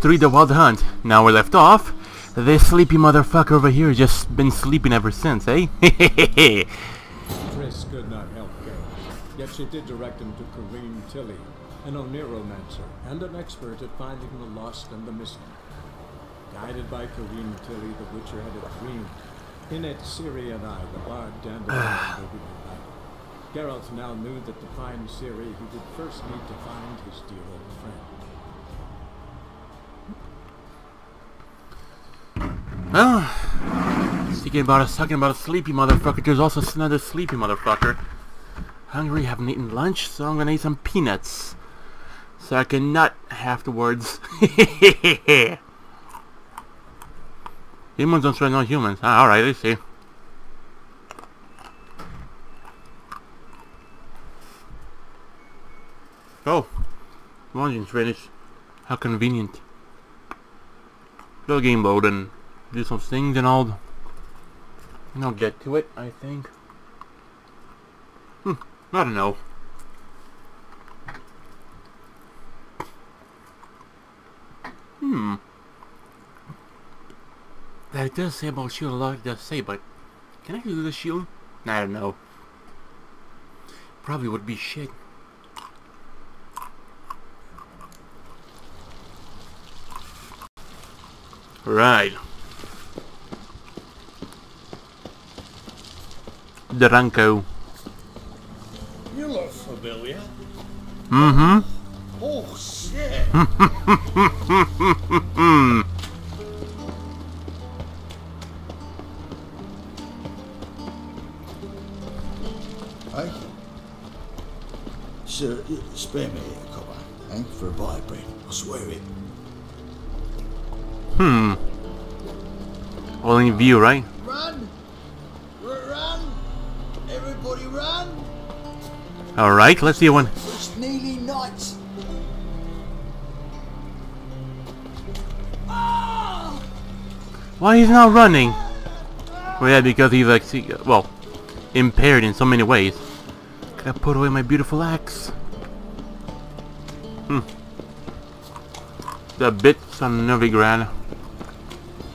3 The Wild Hunt. Now we're left off. This sleepy motherfucker over here has just been sleeping ever since, eh? Triss could not help Geralt, yet she did direct him to Kareem Tilly, an oniromancer and an expert at finding the lost and the missing. Guided by Kareem Tilly, the Witcher had a dream. In it, Ciri and I, the bard Dandelion, would unite. Geralt now knew that to find Ciri, he would first need to find his dear old friend. Oh, speaking about us talking about a sleepy motherfucker, there's also another sleepy motherfucker. Hungry, haven't eaten lunch, so I'm gonna eat some peanuts, so I can nut afterwards. Humans don't try not humans. Ah, alright, I see. Oh, morning's finished. How convenient. Little game load and do some things and I'll get to it, I think. I don't know. That does say about shield a lot, it does say, but can I do the shield? I don't know. Probably would be shit. Right. Duranko. You look familiar. Mm-hmm. Oh shit. Sir, spare me a copper, eh? For a buy bread, I swear it. All in view, right? Run! Run! Everybody run! Alright, let's see one. It's nearly night! Ah! Why he's not running? Well, yeah, because he's like, well, impaired in so many ways. I put away my beautiful axe. The bits on Novigrad.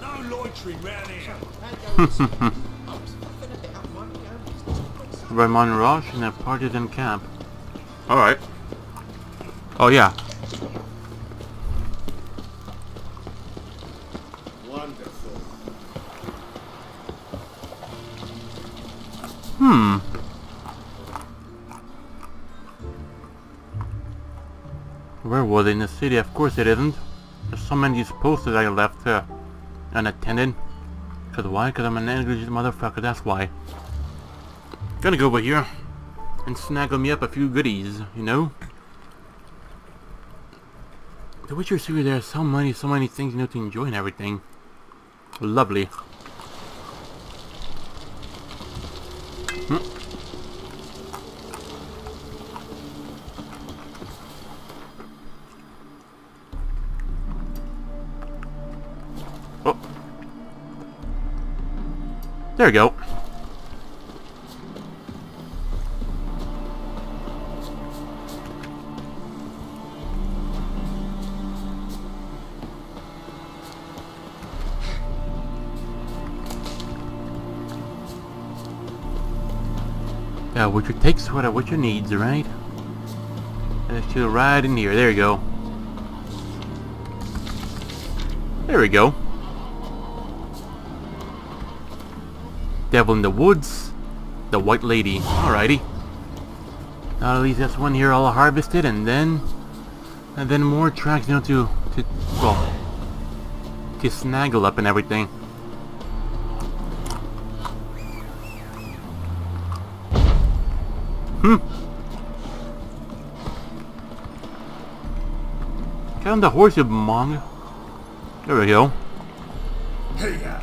No loitering round here. Ramon Rosh and a partisan camp. Alright. Oh yeah. Wonderful. Where was it? In the city? Of course it isn't. There's so many of these posters I left unattended. Cause why? Cause I'm an negligent motherfucker, that's why. Gonna go over here and snaggle me up a few goodies, you know? The Witcher series, there are so many things, you know, to enjoy and everything. Lovely. There we go. That Witcher takes what a Witcher needs, right? Let's do right in here. There we go. There we go. Devil in the Woods, the White Lady. Alrighty. Now at least that's one here all harvested, and then more tracks, you know, to snaggle up and everything. Get on the horse, you mong. There we go. Hey-ya.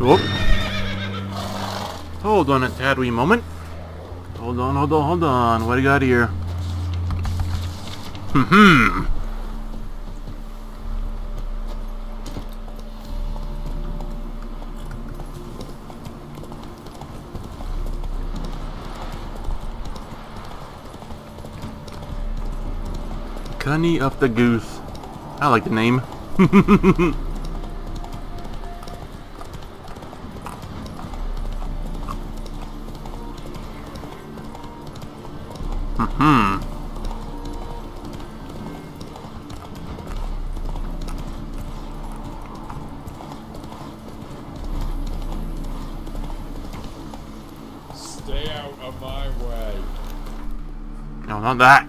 Whoop. Hold on a tad wee moment. Hold on. What do you got here? Cunny of the Goose. I like the name. Stay out of my way. No, not that.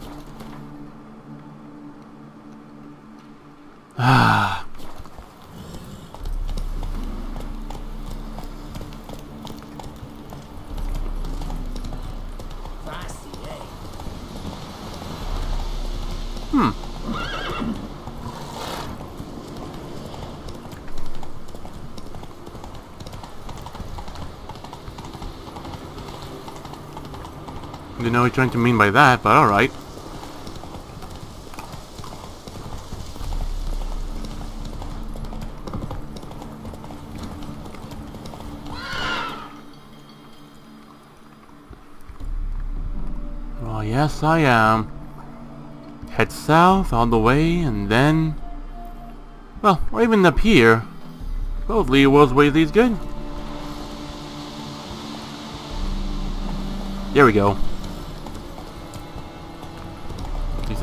I know what you're trying to mean by that, but alright. Well, yes I am. Head south all the way and then... well, or even up here. Both Leo's ways leads good. There we go.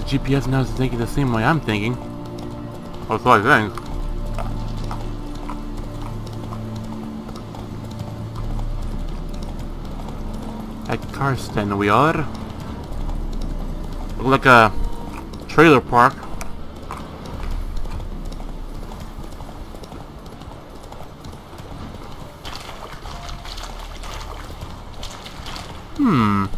GPS now is thinking the same way I'm thinking. Oh, so I think. At Karsten we are. Look like a trailer park. Ooh.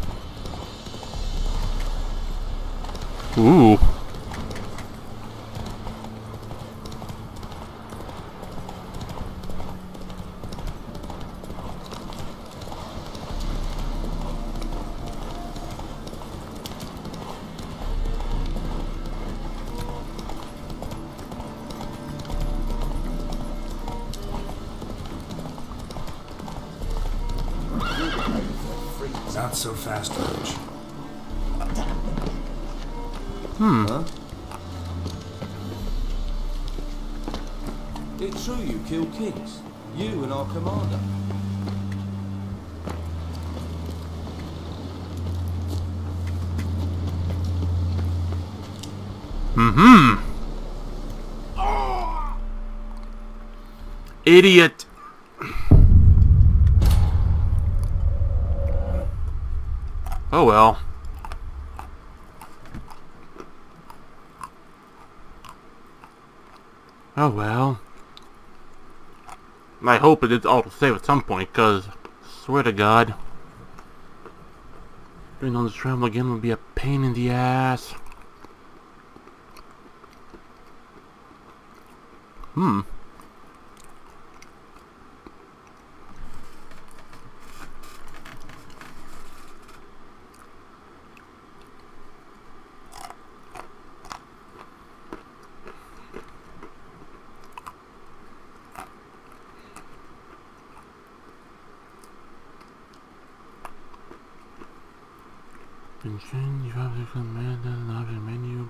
Not so fast, Roach. It's true you kill kings, you and our commander. Idiot. Oh well. Oh well. I hope it is autosave at some point, because swear to God, doing all this travel again would be a pain in the ass.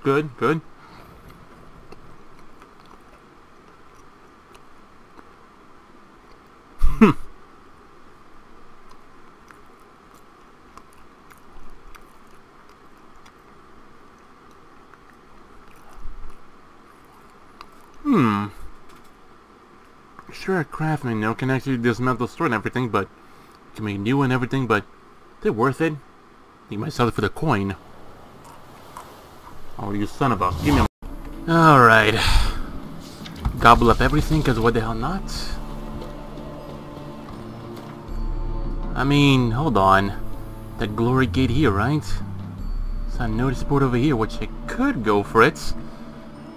Good, good. Sure, a craftsman, you know, can actually dismantle the store and everything, but can make new and everything, but they're worth it. You might sell it for the coin. Oh, you son of a... give me a... alright. Gobble up everything, because what the hell not? I mean, hold on. That glory gate here, right? So I noticed board over here, which I could go for it.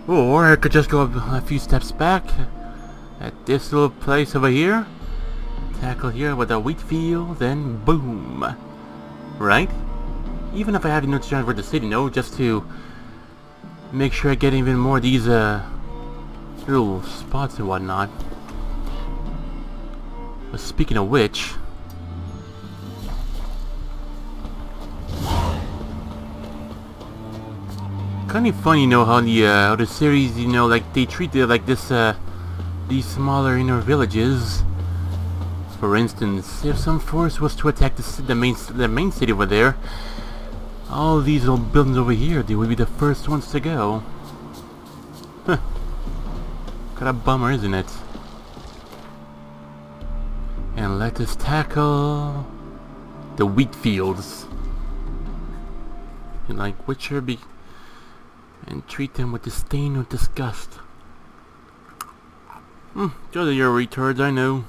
Or I could just go up a few steps back. At this little place over here. Tackle here with a wheat field, then boom. right? Even if I have to transfer to city, no, just to make sure I get even more of these little spots and whatnot. But speaking of which, kind of funny, you know, how the other series, you know, like they treat it like this, these smaller inner villages. For instance, if some force was to attack the main city over there, all these old buildings over here, they would be the first ones to go. Huh. Kind of bummer, isn't it? And let us tackle the wheat fields. And like Witcher be, and treat them with disdain or disgust. Hmm, those are your retards, I know.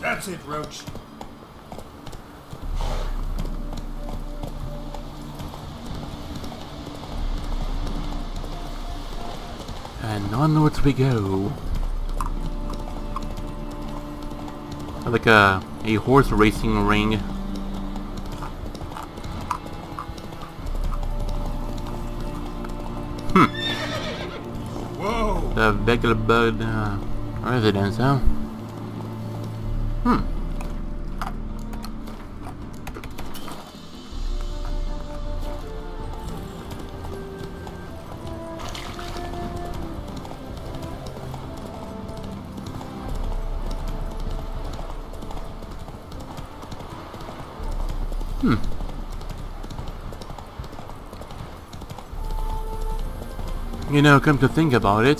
That's it, Roach. And onwards we go. Like a horse racing ring. Hmm. Whoa. The Vegelbud residence, huh? You know, come to think about it,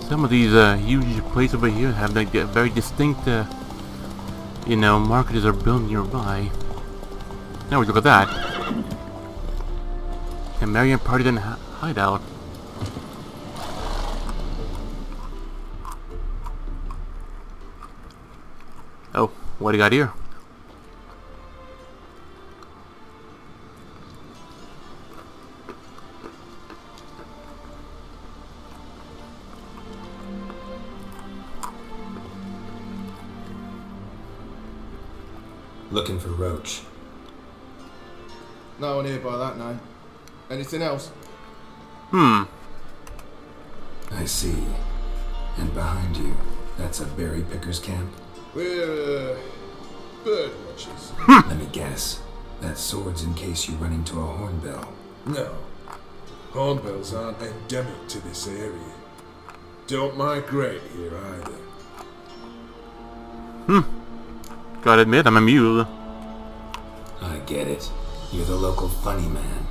some of these huge places over here have like very distinct, you know, marketers are built nearby. Now we look at that. Temerian party didn't hide out. Oh, what do you got here? Looking for Roach. No one here by that name. Anything else? Hmm. I see. And behind you, that's a berry picker's camp? We're bird watchers. Let me guess. That's swords in case you run into a hornbill. No. Hornbills aren't endemic to this area. Don't migrate here either. Hmm. Gotta admit, I'm a mule. I get it. You're the local funny man.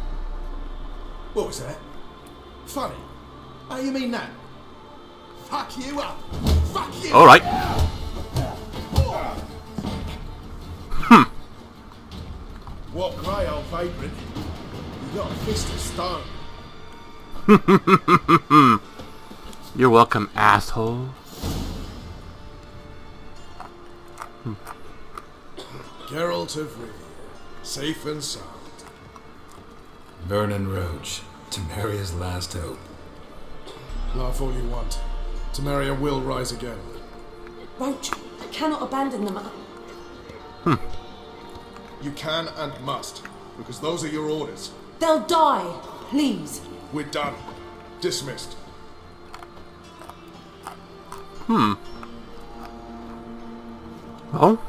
What was that? Funny? How you mean that? Fuck you up! Fuck you! Alright. Hmm. What cry, old vagrant? You got a fist of stone. You're welcome, asshole. Geralt of Rivia, safe and sound. Vernon Roach, Temeria's last hope. Laugh all you want. Temeria will rise again. Roach, I cannot abandon them. You can and must, because those are your orders. They'll die, please. We're done. Dismissed. Hmm. Oh?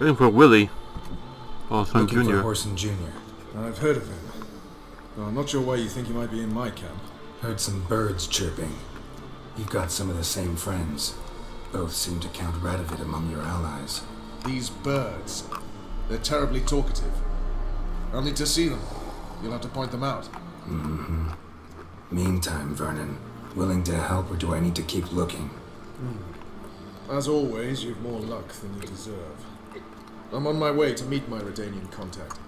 Looking for Willie. Whoreson Jr. Looking for Whoreson Jr. I've heard of him. Well, I'm not sure why you think he might be in my camp. Heard some birds chirping. You've got some of the same friends. Both seem to count Radovid among your allies. These birds. They're terribly talkative. I'll need to see them. You'll have to point them out. Mm-hmm. Meantime, Vernon. Willing to help or do I need to keep looking? As always, you've more luck than you deserve. I'm on my way to meet my Redanian contact.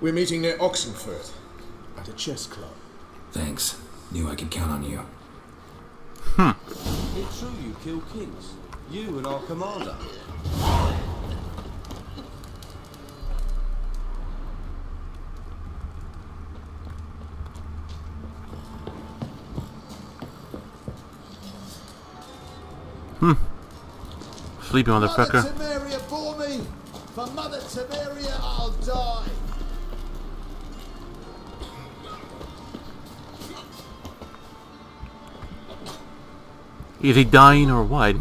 We're meeting near Oxenfurt, at a chess club. Thanks. Knew I could count on you. It's true you kill kings. You and our commander. Sleepy motherfucker. Temeria for me. For Mother Temeria, I'll die. Is he dying or what?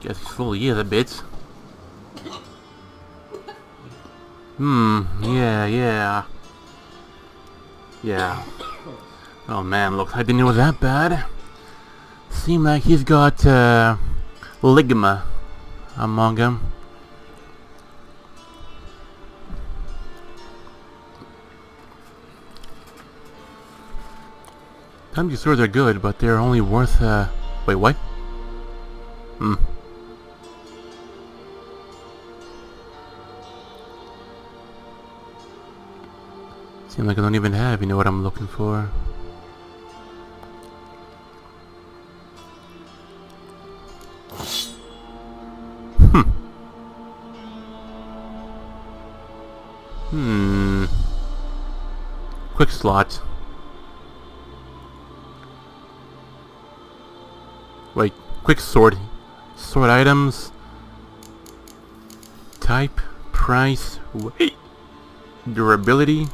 Guess he slowly is a bit. Yeah. Oh man, looks like it was that bad. Seems like he's got ligma among him. Time to swords are good, but they're only worth wait, what? Seems like I don't even have, you know what I'm looking for. Quick slot. Wait, quick sort. Sort items. Type, price, weight, durability.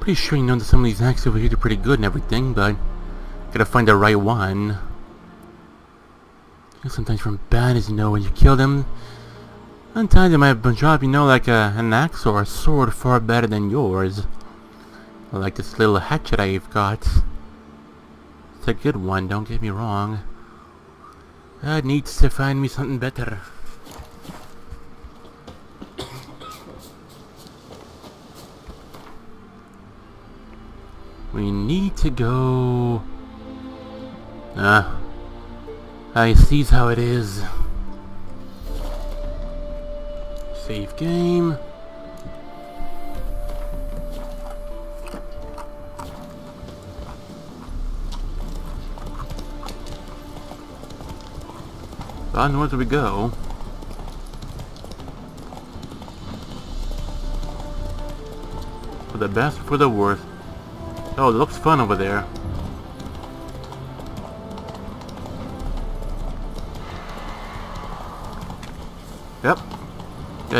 Pretty sure you know that some of these hacks over here do pretty good and everything, but gotta find the right one. Sometimes from bad is, you know, when you kill them. Sometimes they might drop, you know, like an axe or a sword far better than yours. Like this little hatchet I've got. It's a good one, don't get me wrong. That needs to find me something better. We need to go... I see how it is. Save game. On where do we go? For the best, for the worst. Oh, it looks fun over there. Yep.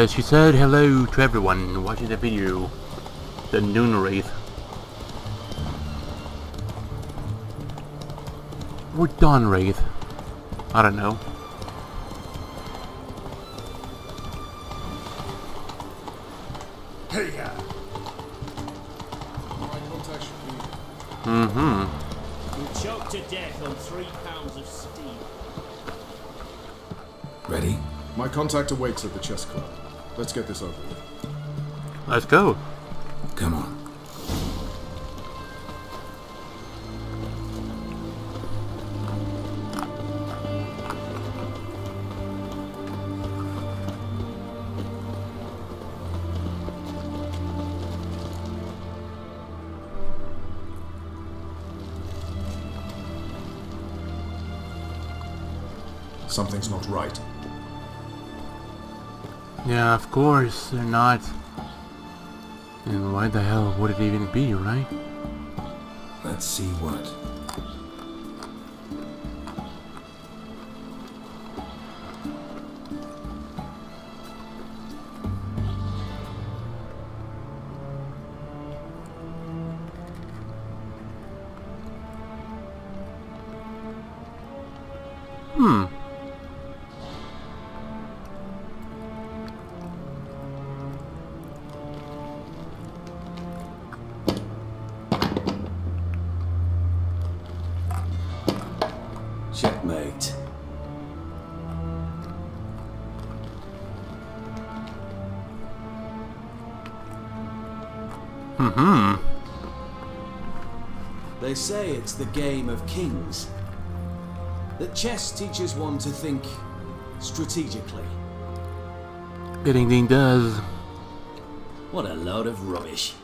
She said hello to everyone watching the video. The Noonwraith. Or Dawnwraith. I don't know. Hey, yeah. You'll choke to death on 3 pounds of steam. Ready? My contact awaits at the chess club. Let's get this over with. Let's go. Come on. Something's not right. Yeah, of course they're not. And why the hell would it even be, right? Let's see what. Checkmate. They say it's the game of kings. That chess teaches one to think strategically. It indeed does. What a load of rubbish.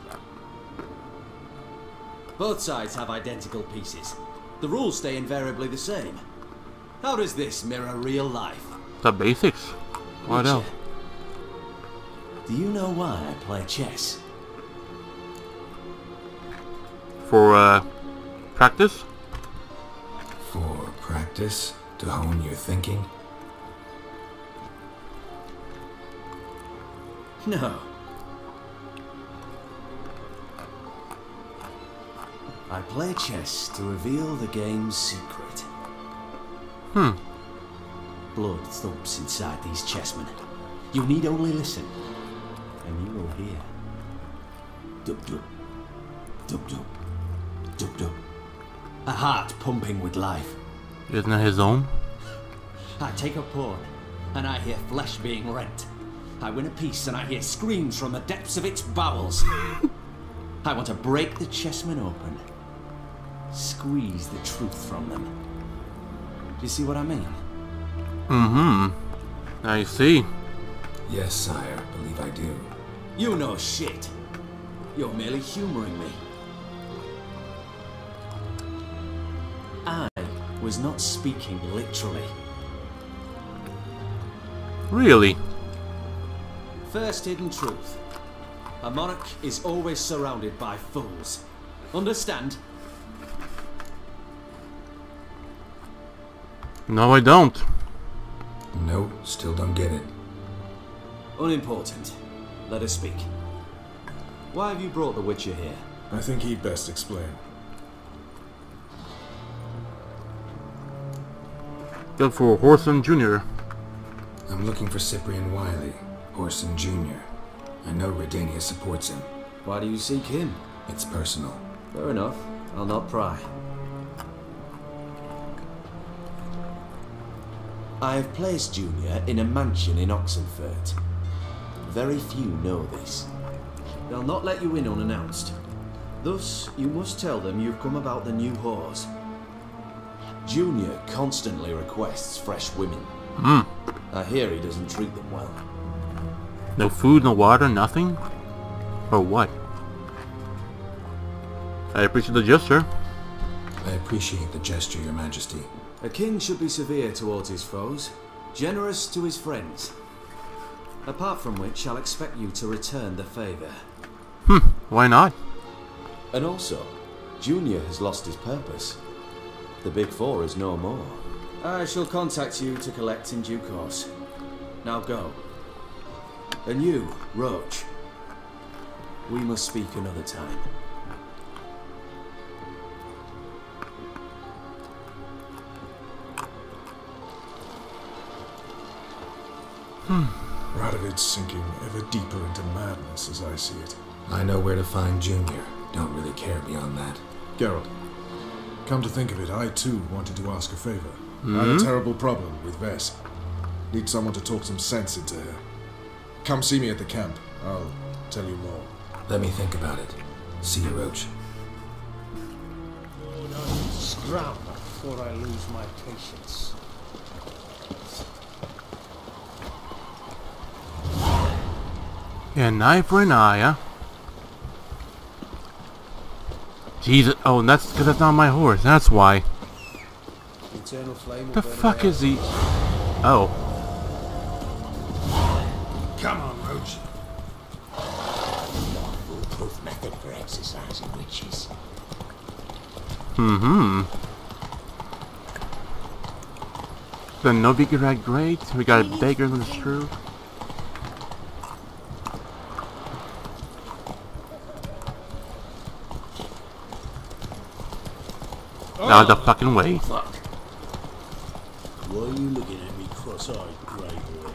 Both sides have identical pieces. The rules stay invariably the same. How does this mirror real life? The basics. What else? Do you know why I play chess? for practice? For practice? To hone your thinking? No. I play chess to reveal the game's secret. Hmm. Blood thumps inside these chessmen. You need only listen, and you will hear. Dub dub. Dub dub. Dub dub. A heart pumping with life. Isn't that his own? I take a pawn, and I hear flesh being rent. I win a piece, and I hear screams from the depths of its bowels. I want to break the chessmen open. Squeeze the truth from them. Do you see what I mean? Mm-hmm. I see. Yes, sire. I believe I do. You know shit. You're merely humoring me. I was not speaking literally. Really? First hidden truth. A monarch is always surrounded by fools. Understand? No, I don't. No, still don't get it. Unimportant. Let us speak. Why have you brought the Witcher here? I think he'd best explain. Good for Whoreson Jr. I'm looking for Cyprian Wiley, Whoreson Jr. I know Redania supports him. Why do you seek him? It's personal. Fair enough. I'll not pry. I have placed Junior in a mansion in Oxenfurt. Very few know this. They'll not let you in unannounced. Thus, you must tell them you've come about the new whores. Junior constantly requests fresh women. Mm. I hear he doesn't treat them well. No food, no water, nothing? Or what? I appreciate the gesture. I appreciate the gesture, Your Majesty. A king should be severe towards his foes, generous to his friends. Apart from which, I'll expect you to return the favor. Hmm, why not? And also, Junior has lost his purpose. The Big Four is no more. I shall contact you to collect in due course. Now go. And you, Roach, we must speak another time. Radovid's sinking ever deeper into madness as I see it. I know where to find Junior. Don't really care beyond that. Geralt, come to think of it, I too wanted to ask a favor. I had a terrible problem with Vess. Need someone to talk some sense into her. Come see me at the camp. I'll tell you more. Let me think about it. See you, Roach. Scram before I lose my patience. An eye for an eye, huh? Jesus. Oh, and that's because that's not my horse. That's why. The fuck is he? Oh. Come on, Roach. Foolproof method for exercising witches. Mm-hmm. The Novigrad great. We got a dagger in the shrew. Oh. Out of the fucking way. Fuck. Why are you looking at me cross-eyed, Grey Boy?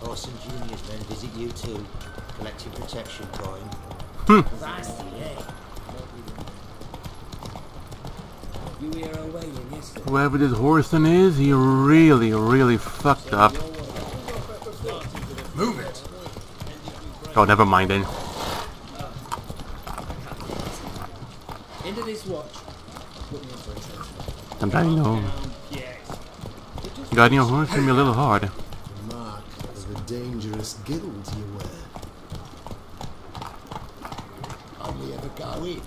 Horsen Jr.'s men visit you too, collecting protection coin. Whoever this Horsen is, he really, really fucked up. Move it! Oh, never mind then. Into this watch. I'm dying home. You got your horse from your little hard. Dangerous guild you were. Only ever go in.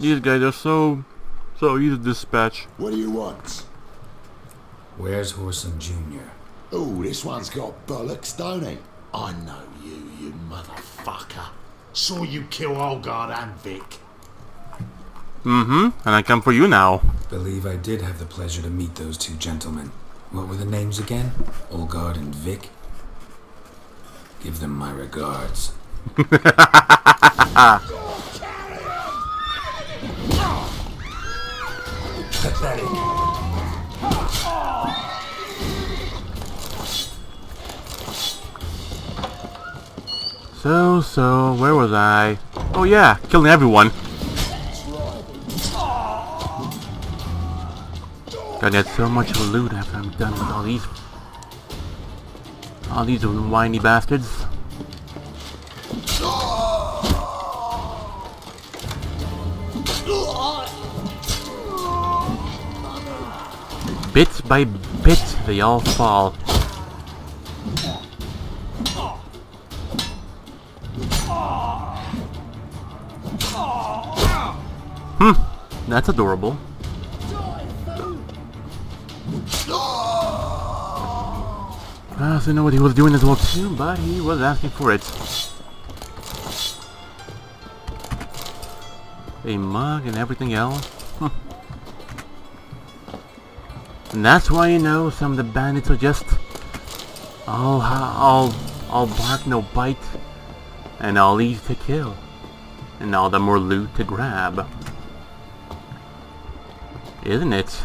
These guys are so used to dispatch. What do you want? Where's Whoreson Jr.? Oh, this one's got bollocks, don't he? I know you, you motherfucker. Saw you kill Olgard and Vic. And I come for you now. Believe I did have the pleasure to meet those two gentlemen. What were the names again? Olgard and Vic? Give them my regards. Pathetic. So, where was I? Oh yeah, killing everyone. God, there's so much loot after I'm done with all these... whiny bastards. Bit by bit, they all fall. That's adorable. I also know what he was doing as well too, but he was asking for it. A mug and everything else. And that's why, you know, some of the bandits are just all bark no bite, and all easy to kill, and all the more loot to grab. Isn't it?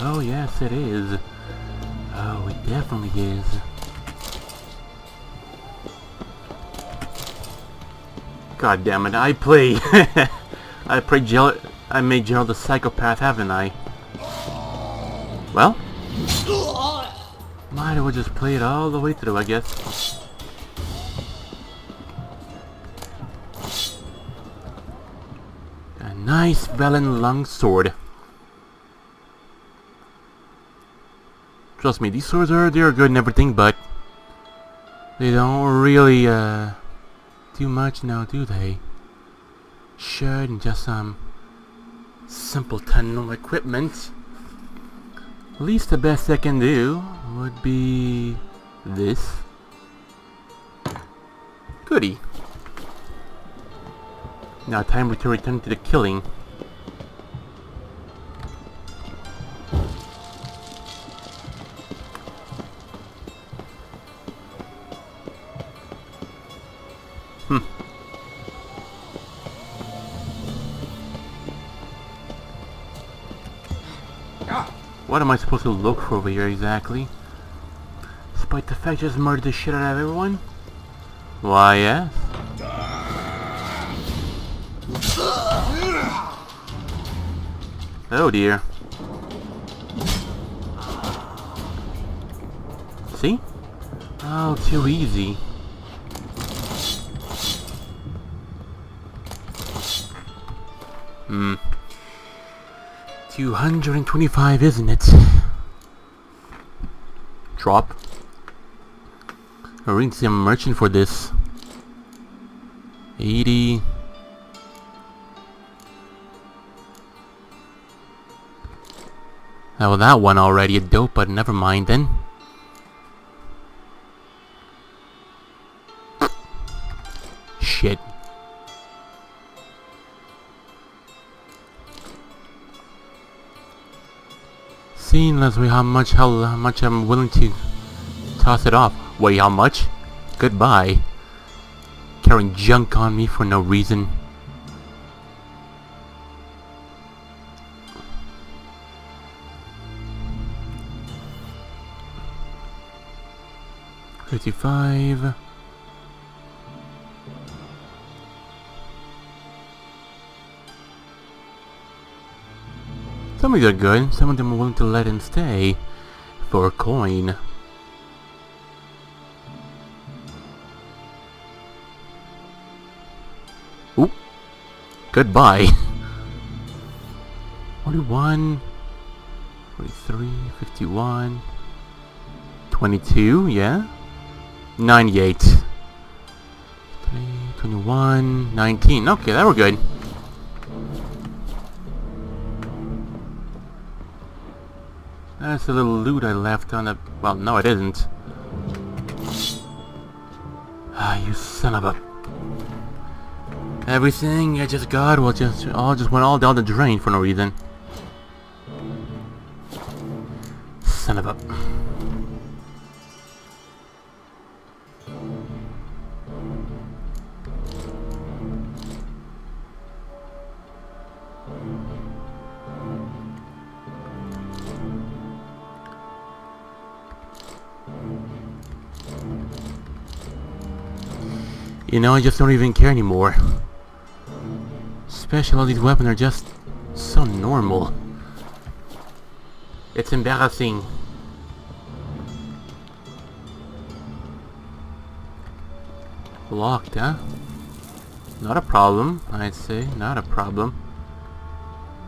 Oh yes it is. Oh, it definitely is. God damn it, I play I made Geralt a psychopath, haven't I? Well, might as well just play it all the way through, I guess. A nice velen long sword. Trust me, these swords are good and everything, but they don't really do much now, do they? Shirt and just some simpleton equipment. At least the best I can do would be this. Goody. Now time to return to the killing. What am I supposed to look for over here exactly? Despite the fact I just murdered the shit out of everyone? Why, yes. Oh dear. See? Oh, too easy. Hmm. 225, isn't it? Drop. I need some merchant for this. 80. Oh, well, that one already a dope, but never mind then. Shit. Let's see how much I'm willing to toss it off. Wait, how much? Goodbye. Carrying junk on me for no reason. $55. Some of these are good, some of them are willing to let him stay for a coin. Oop. Goodbye. 41, 43, 51, 22, yeah? 98. 3, 21, 19. Okay, that were good. That's the little loot I left on the... well, no it isn't. Ah, you son of a... everything I just got will just went all down the drain for no reason. Son of a... you know, I just don't even care anymore. Especially all these weapons are just so normal. It's embarrassing. Locked, huh? Not a problem, I'd say. Not a problem.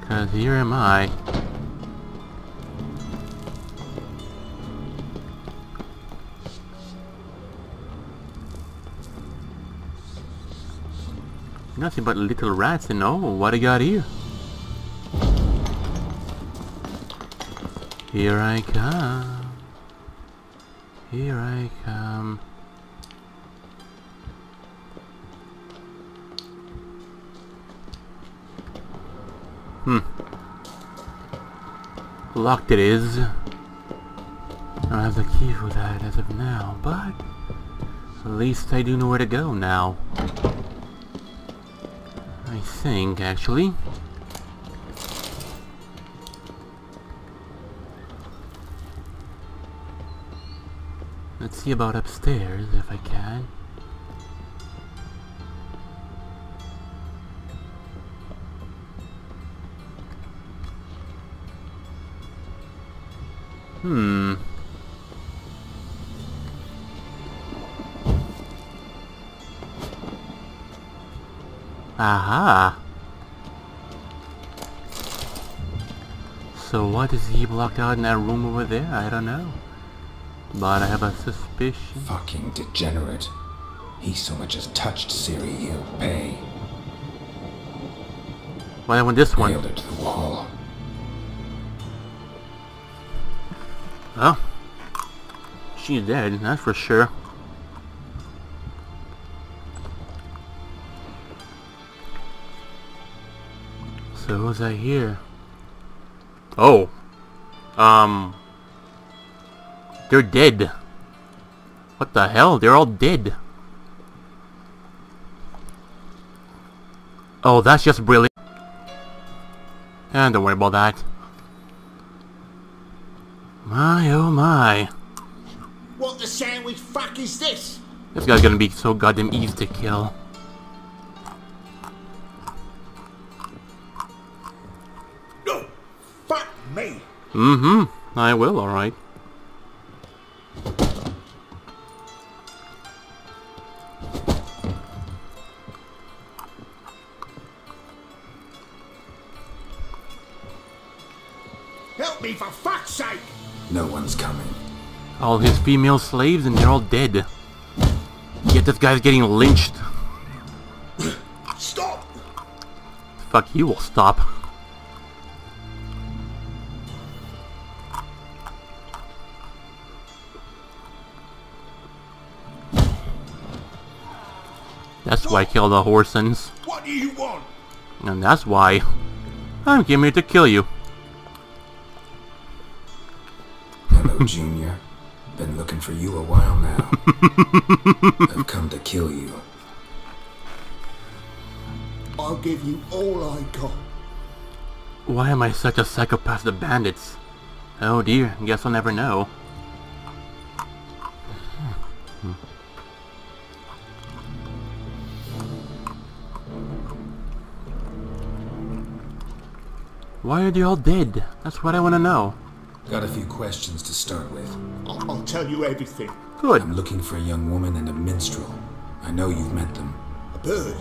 'Cause here am I. Nothing but little rats, you know. What do you got here? Here I come. Here I come. Hmm. Locked it is. I don't have the key for that as of now, but at least I do know where to go now. I think, actually. Let's see about upstairs, if I can. Hmm. Aha! So what is he blocked out in that room over there? I don't know. But I have a suspicion. Fucking degenerate. He so much as touched Ciri, he'll pay. Well, I want this one. Nailed it to the wall. Oh. She's dead, that's for sure. So who's that here? Oh. They're dead. What the hell? They're all dead. Oh, that's just brilliant. And don't worry about that. My oh my. What the sandwich fuck is this? This guy's gonna be so goddamn easy to kill. Mm-hmm. I will, alright. Help me, for fuck's sake! No one's coming. All his female slaves and they're all dead. Yet this guy's getting lynched. Stop! Fuck, you will stop. That's why I kill the Whoresons. What do you want? And that's why I'm here to kill you. Hello, Junior. Been looking for you a while now. I've come to kill you. I'll give you all I got. Why am I such a psychopath to bandits? Oh dear, guess I'll never know. Why are they all dead? That's what I want to know. Got a few questions to start with. I'll tell you everything. Good. I'm looking for a young woman and a minstrel. I know you've met them. A bird?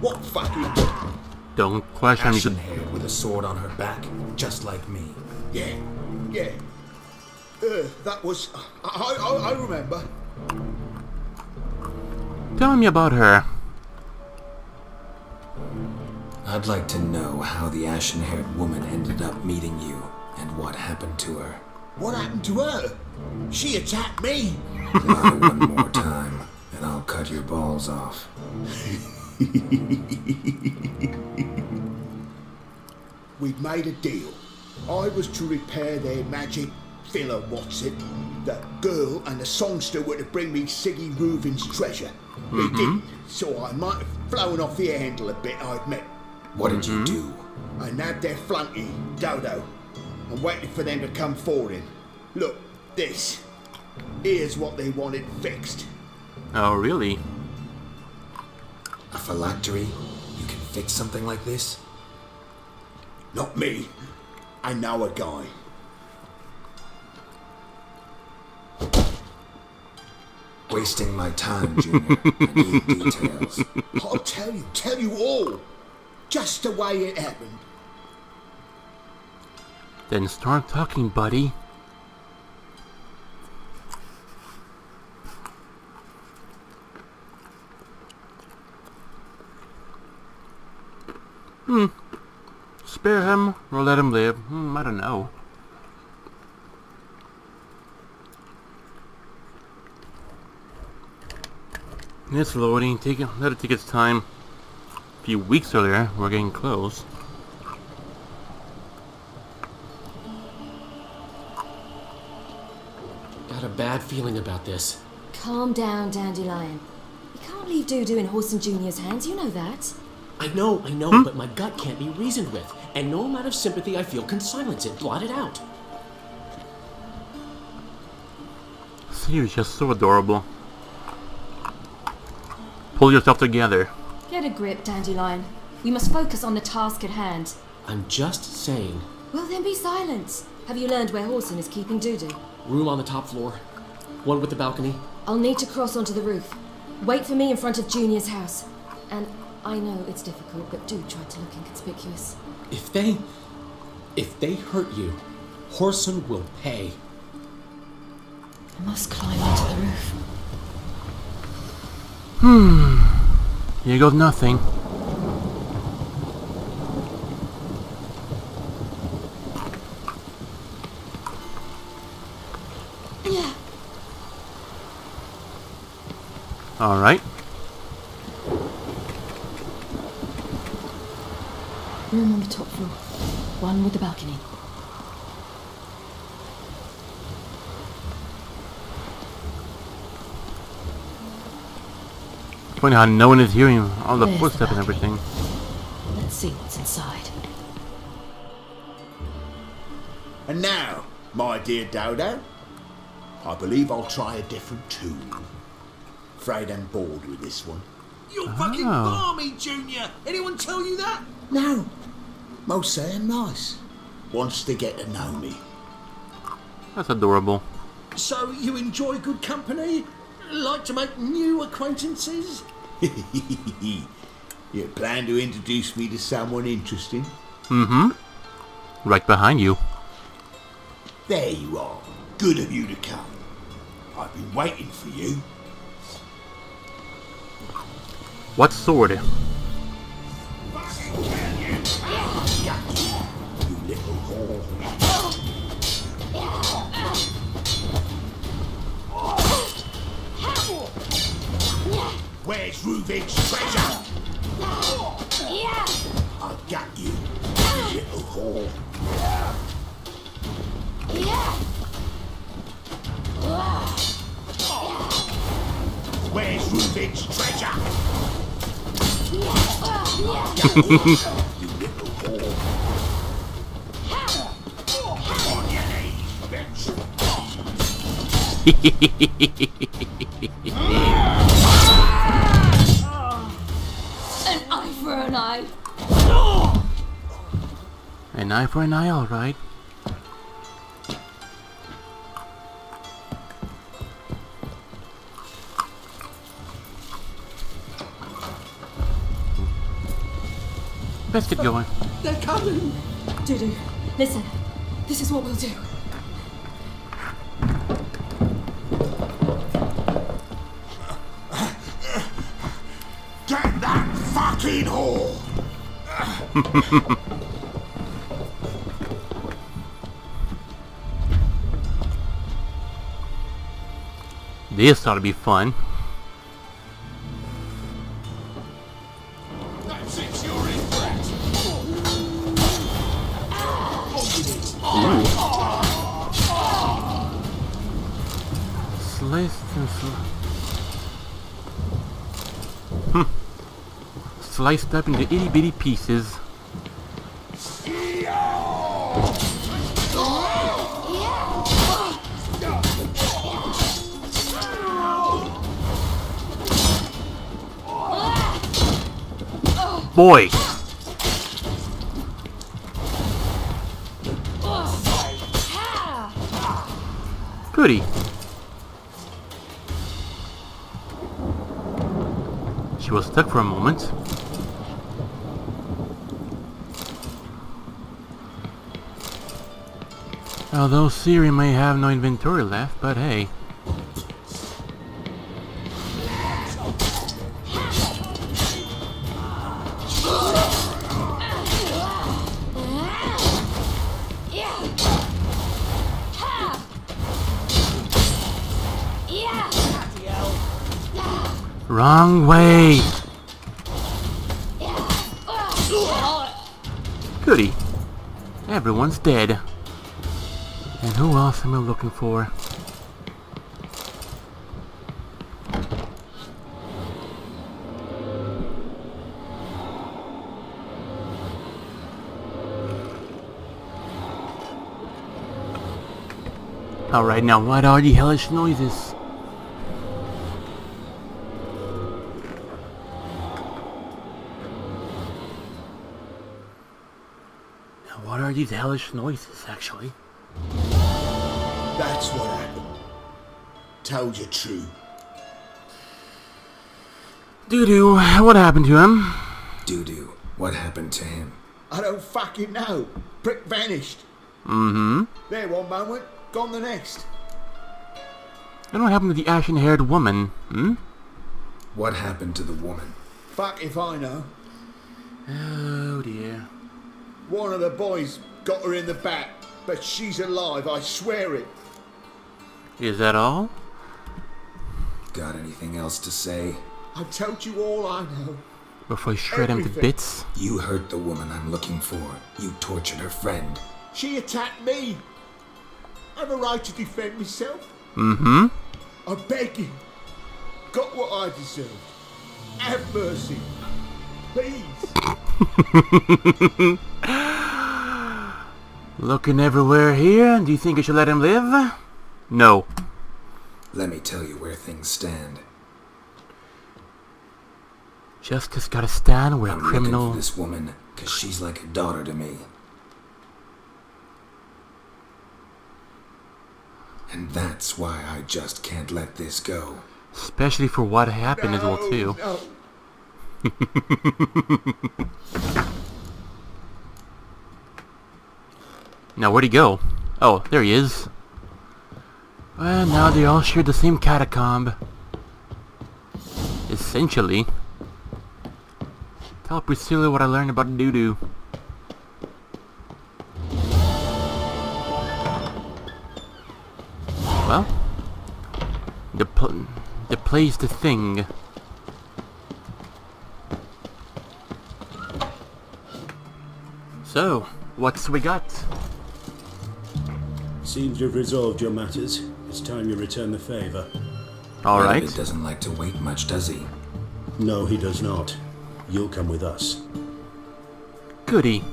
What fucking bird? Don't question me. Ashen-haired with a sword on her back, just like me. Yeah, yeah. That was... I remember. Tell me about her. I'd like to know how the ashen-haired woman ended up meeting you, And what happened to her? What happened to her? She attacked me. Lie one more time, and I'll cut your balls off. We've made a deal. I was to repair their magic filler, what's it? The girl and the songster were to bring me Siggy Reuven's treasure. They didn't, so I might have flown off the handle a bit, I admit. What did you do? I nabbed their flunky, Dodo, and waited for them to come for him. Look, this. Here's what they wanted fixed. Oh, really? A phylactery? You can fix something like this? Not me. I know a guy. Wasting my time, Junior. I need details. I'll tell you all. Just the way it happened. Then start talking, buddy. Spare him or let him live? I don't know. It's loading. Let it take its time. A few weeks earlier, we're getting close. Got a bad feeling about this. Calm down, Dandelion. You can't leave Doodoo in Whoreson Jr.'s hands, you know that. I know, but my gut can't be reasoned with, and no amount of sympathy I feel can silence it, blot it out. Ciri's just so adorable. Pull yourself together. Get a grip, Dandelion. We must focus on the task at hand. I'm just saying. Well then be silent. Have you learned where Horsen is keeping Doodoo? Room on the top floor. One with the balcony. I'll need to cross onto the roof. Wait for me in front of Junior's house. And I know it's difficult, but do try to look inconspicuous. If they hurt you, Horsen will pay. I must climb onto the roof. Here goes nothing. Yeah. All right. Room on the top floor. One with the balcony. Funny how no one is hearing all the footsteps and everything. Let's see what's inside. And now, my dear Dodo, I believe I'll try a different tune. Afraid I'm bored with this one. You're fucking balmy, Junior! Anyone tell you that? No. Most say I'm nice. Wants to get to know me. That's adorable. So you enjoy good company? Like to make new acquaintances? You plan to introduce me to someone interesting? Right behind you. There you are. Good of you to come. I've been waiting for you. What sword? You little whore. Where's Ruben's treasure? I got you, you little whore. Where's Ruben's treasure? I got you, you little whore. On your knees, bitch. An eye. An eye for an eye, all right. Best get going. They're coming. Doodoo, listen. This is what we'll do. This ought to be fun. Sliced up into itty bitty pieces. Boy! Goody! She was stuck for a moment. Although Ciri may have no inventory left, but hey. Wrong way! Goody. Everyone's dead. And who else am I looking for? Alright, now what are the hellish noises? These hellish noises, actually. That's what happened. Told you true. Doodoo, what happened to him? Doodoo, what happened to him? I don't fucking know. Prick vanished. Mm-hmm. There one moment, gone the next. And what happened to the ashen-haired woman? Hmm? What happened to the woman? Fuck if I know. Oh dear. One of the boys got her in the back, but she's alive, I swear it. Is that all? Got anything else to say? I've told you all I know. Before you shred him to bits. You hurt the woman I'm looking for. You tortured her friend. She attacked me. I have a right to defend myself. Mm-hmm. I beg you. Got what I deserved. Have mercy. Please. Looking everywhere here. Do you think I should let him live? No. Let me tell you where things stand. Justice gotta stand where a criminal... I'm looking for this woman, because she's like a daughter to me. And that's why I just can't let this go. Especially for what happened as well, too. No. Now, where'd he go? Oh, there he is. Well, now they all share the same catacomb. Essentially. Tell Priscilla what I learned about Doodoo. Well, the play's the thing. So, what's we got? Seems you've resolved your matters. It's time you return the favor. All right. Radovid doesn't like to wait much, does he? No, he does not. You'll come with us. Goody.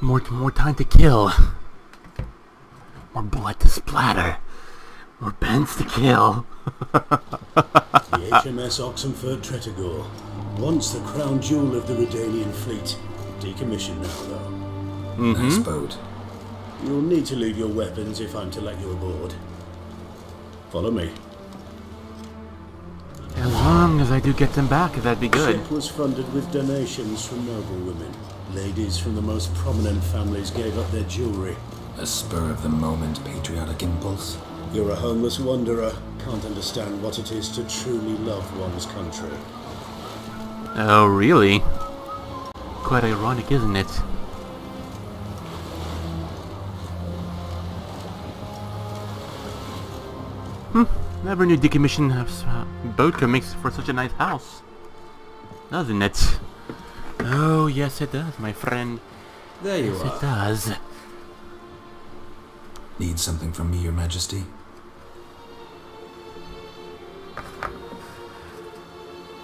More time to kill. More blood to splatter. More bends to kill. The HMS Oxenfurt Tretagor. Once the crown jewel of the Redanian fleet. Decommissioned now, though. Mm-hmm. Nice boat. You'll need to leave your weapons if I'm to let you aboard. Follow me. As long as I do get them back, that'd be good. The ship was funded with donations from noble women. Ladies from the most prominent families gave up their jewelry. A spur-of-the-moment patriotic impulse. You're a homeless wanderer. Can't understand what it is to truly love one's country. Oh, really? Quite ironic, isn't it? Never knew decommissioning of Boatka makes for such a nice house. Doesn't it? Oh, yes it does, my friend. There you are. Yes, it does. Need something from me, Your Majesty?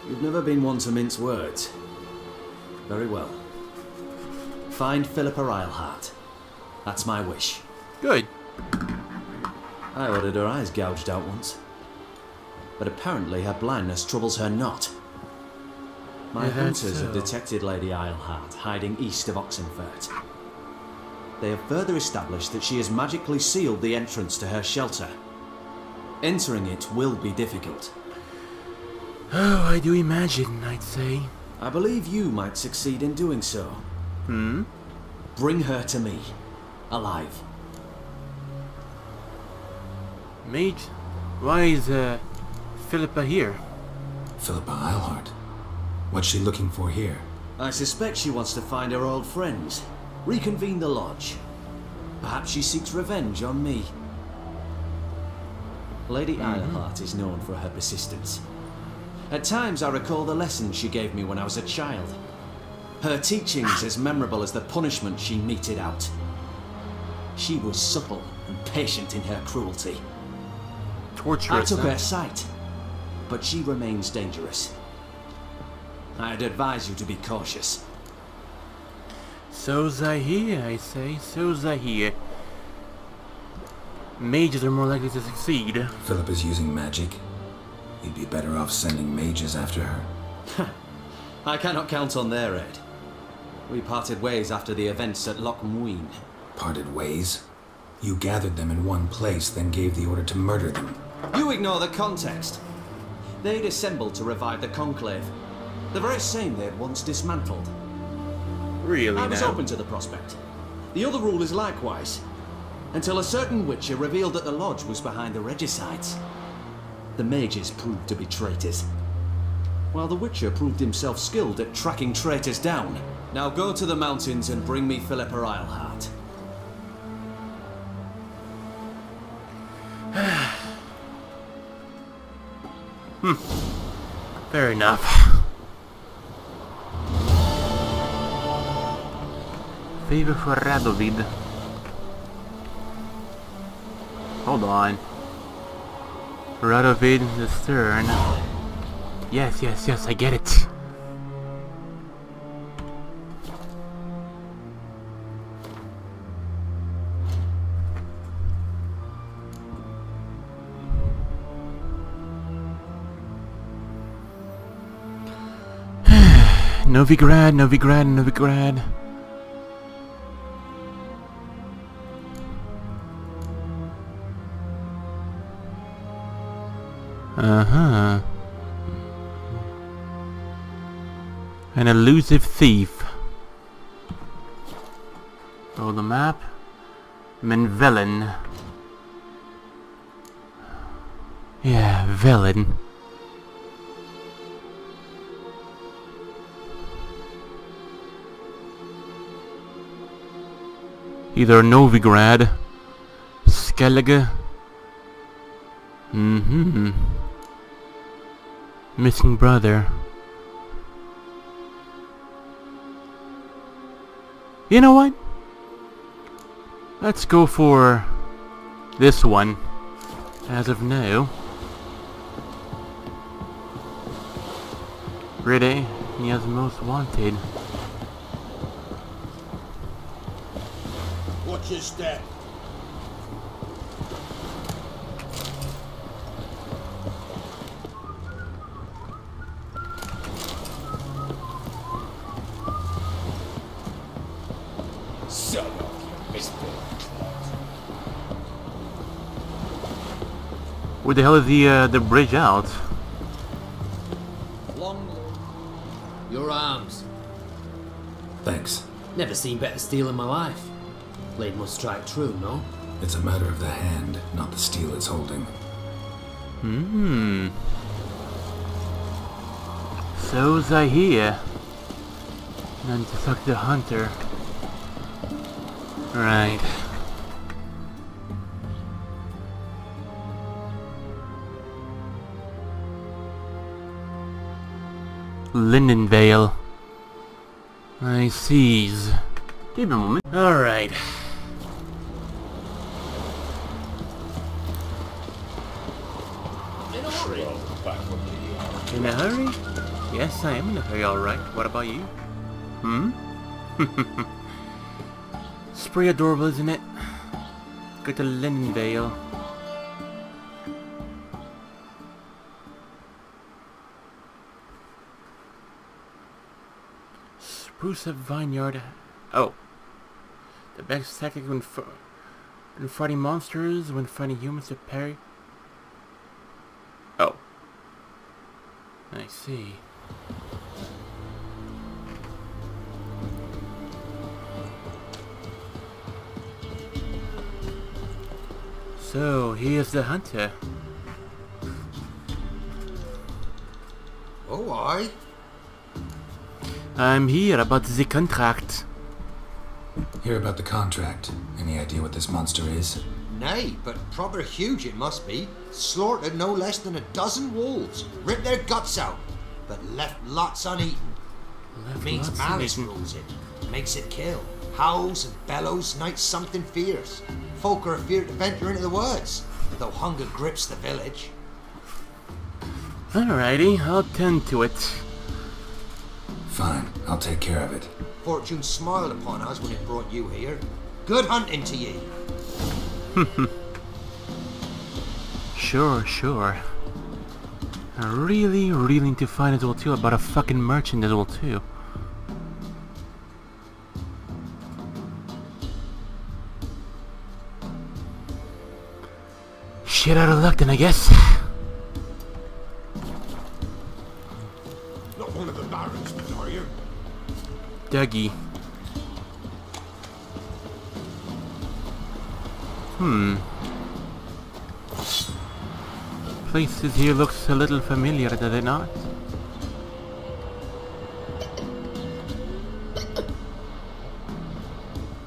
You've never been one to mince words. Very well. Find Philippa Eilhart. That's my wish. Good. I ordered her eyes gouged out once. But apparently her blindness troubles her not. My hunters have detected Lady Eilhart hiding east of Oxenfurt. They have further established that she has magically sealed the entrance to her shelter. Entering it will be difficult. Oh, I do imagine, I'd say. I believe you might succeed in doing so. Hmm? Bring her to me. Alive. Mate, why is Philippa here? Philippa Eilhart? What's she looking for here? I suspect she wants to find her old friends. Reconvene the lodge. Perhaps she seeks revenge on me. Lady Eilhart is known for her persistence. At times I recall the lessons she gave me when I was a child. Her teachings as memorable as the punishment she meted out. She was subtle and patient in her cruelty. Torturous. I took her sight, but she remains dangerous. I'd advise you to be cautious. So's I hear, I say. So's I hear. Mages are more likely to succeed. Philip is using magic. You'd be better off sending mages after her. I cannot count on their aid. We parted ways after the events at Loch Muin. Parted ways? You gathered them in one place, then gave the order to murder them. You ignore the context. They'd assembled to revive the Conclave. The very same they had once dismantled. Really? I was open to the prospect. The other rule is likewise. Until a certain witcher revealed that the lodge was behind the regicides. The mages proved to be traitors, while the witcher proved himself skilled at tracking traitors down. Now go to the mountains and bring me Philippa Eilhart. Fair enough. Favor for Radovid. Hold on. Radovid the Stern. Yes, yes, yes, I get it. Novigrad, Novigrad, Novigrad. Uh-huh. An elusive thief. Oh, the map. Menvelen. Yeah, Velen. Either Novigrad, Skellige. Missing brother. You know what? Let's go for this one as of now. Ready? He has most wanted. Watch your step. Where the hell is the bridge out? Long your arms. Thanks. Never seen better steel in my life. Blade must strike true, no? It's a matter of the hand, not the steel it's holding. Hmm. So's I hear. None to suck the hunter. Right. Lindenvale. I sees. Give me a moment. Alright. In a hurry? Yes, I am in a hurry, alright. What about you? It's pretty adorable, isn't it? Go to Lindenvale. Spruce up Vineyard. Oh. The best tactic when fighting monsters, when fighting humans, to parry. Oh. I see. So, he is the hunter. Oh, I'm here about the contract. Hear about the contract. Any idea what this monster is? Nay, but proper huge it must be. Slaughtered no less than 12 wolves. Ripped their guts out, but left lots uneaten. Means malice rules it. Makes it kill. Howls and bellows, nights something fierce. Folk are feared to venture into the woods, though hunger grips the village. Alrighty, I'll tend to it. Fine, I'll take care of it. Fortune smiled upon us when it brought you here. Good hunting to ye. Sure, sure. I really need to find as well too about a fucking merchant as well too. Shit out of luck then, I guess. Not one of the barons, are you? Dougie. Places here looks a little familiar, does it not?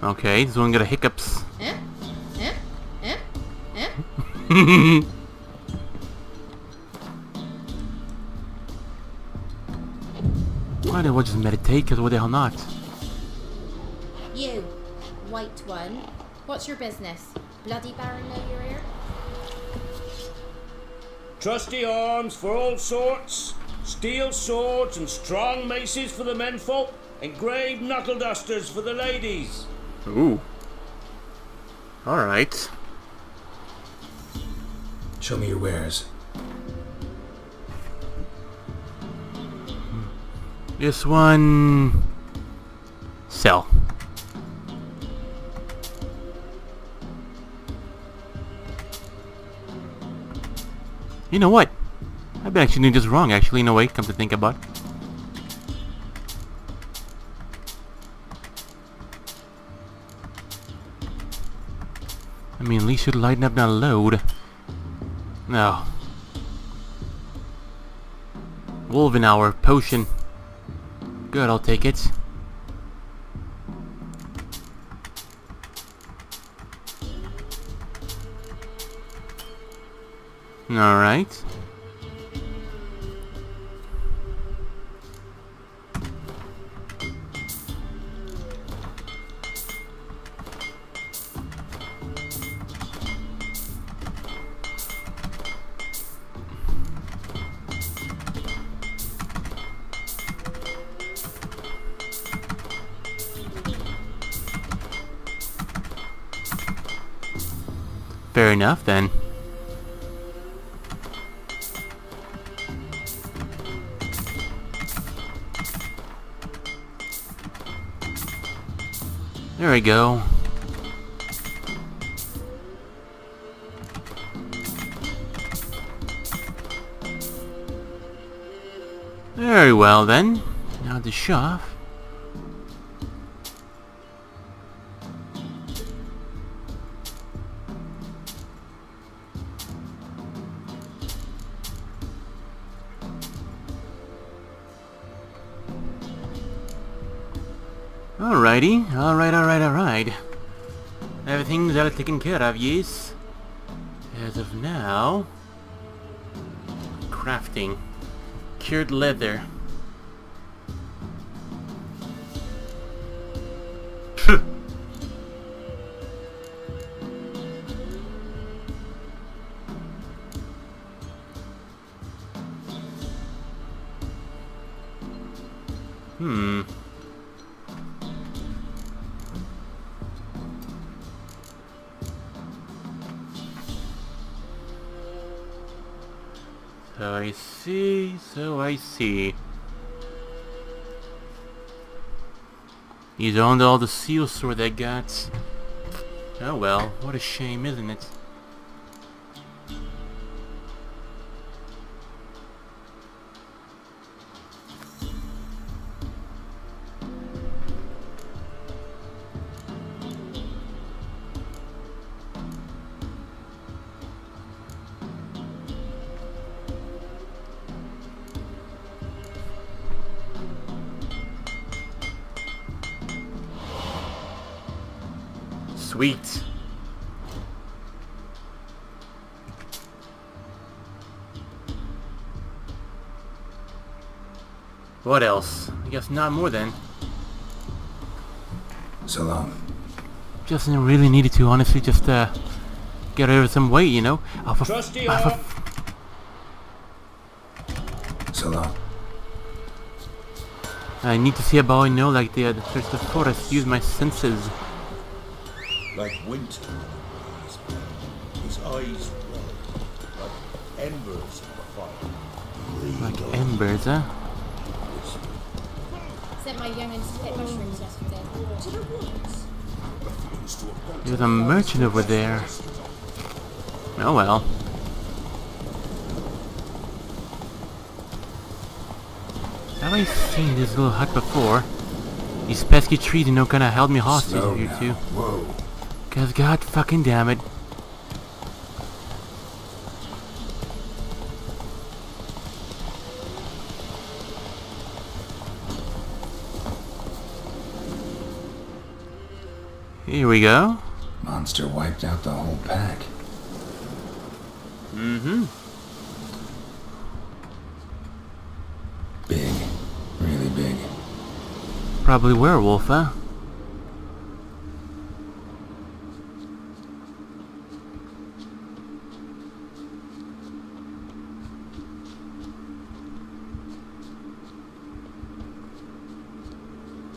Okay, this one got hiccups. Why don't we just meditate, because what the hell not? You, white one, what's your business? Bloody baron know you're here? Trusty arms for all sorts, steel swords and strong maces for the menfolk, and grave knuckle dusters for the ladies. Ooh. Alright. Show me your wares. This one... sell. You know what? I've been actually doing this wrong, actually, in a way, come to think about. I mean, at least should lighten up that load. No. Wolvenhour potion. Good, I'll take it. Alright. Fair enough then. There we go. Very well then. Now the shop. Alrighty, alright. Everything's all taken care of, yes. As of now... crafting. Cured leather. Hmm. So I see, so I see. He's owned all the seal sword they got. Oh well, what a shame, isn't it? Sweet. What else? I guess not more then. So long. Justin really needed to honestly just get over some weight, you know? So long. I need to see about I know like the first of forest, use my senses. Like winter, his eyes red, like embers of fire. Like embers, huh? Sent my youngins to pick mushrooms yesterday. To the woods. There's a merchant over there. Oh well. Have I seen this little hut before? These pesky trees, you know, kind of held me hostage here too. Whoa. Cause god fucking damn it. Here we go. Monster wiped out the whole pack. Mm-hmm. Big. Really big. Probably werewolf, huh?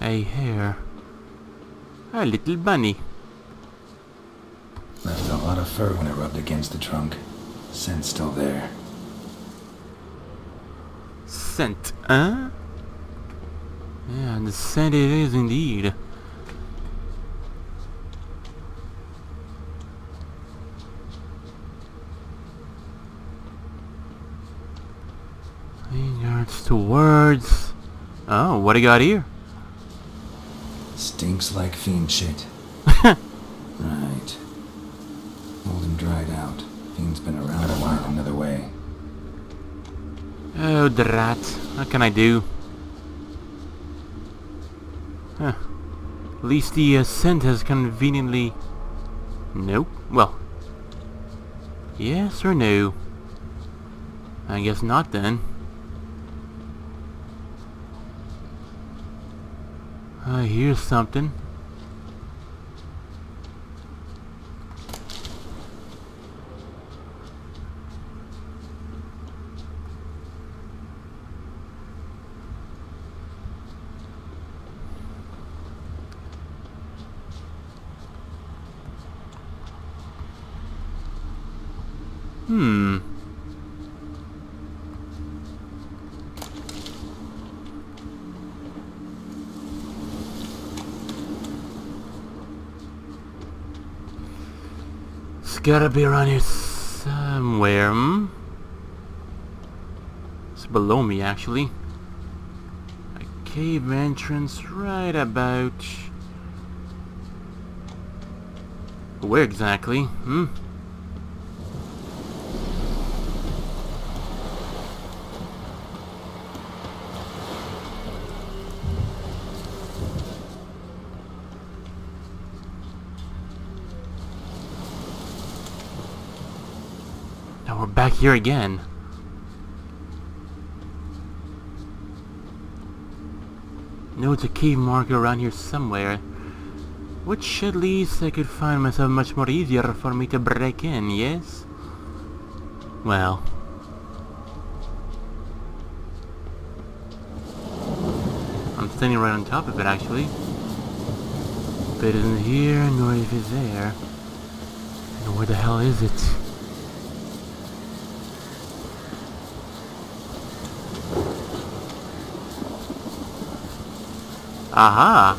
A hare. A little bunny. Left a lot of fur when it rubbed against the trunk. Scent's still there. Scent, huh? Yeah, the scent it is indeed. Yards towards. Oh, what do you got here? Stinks like fiend shit. Right. Old and dried out. Fiend's been around a while another way. Oh, drat. What can I do? Huh. At least the scent has conveniently... Nope. Well. Yes or no? I guess not then. I hear something. Hmm. Gotta be around here somewhere. Hmm? It's below me, actually. A cave entrance right about... Where exactly? Hmm? Back here again. No, it's a cave marker around here somewhere, which at least I could find myself much more easier for me to break in, yes? Well. I'm standing right on top of it, actually. But it isn't here, nor if it's there. And where the hell is it? Aha!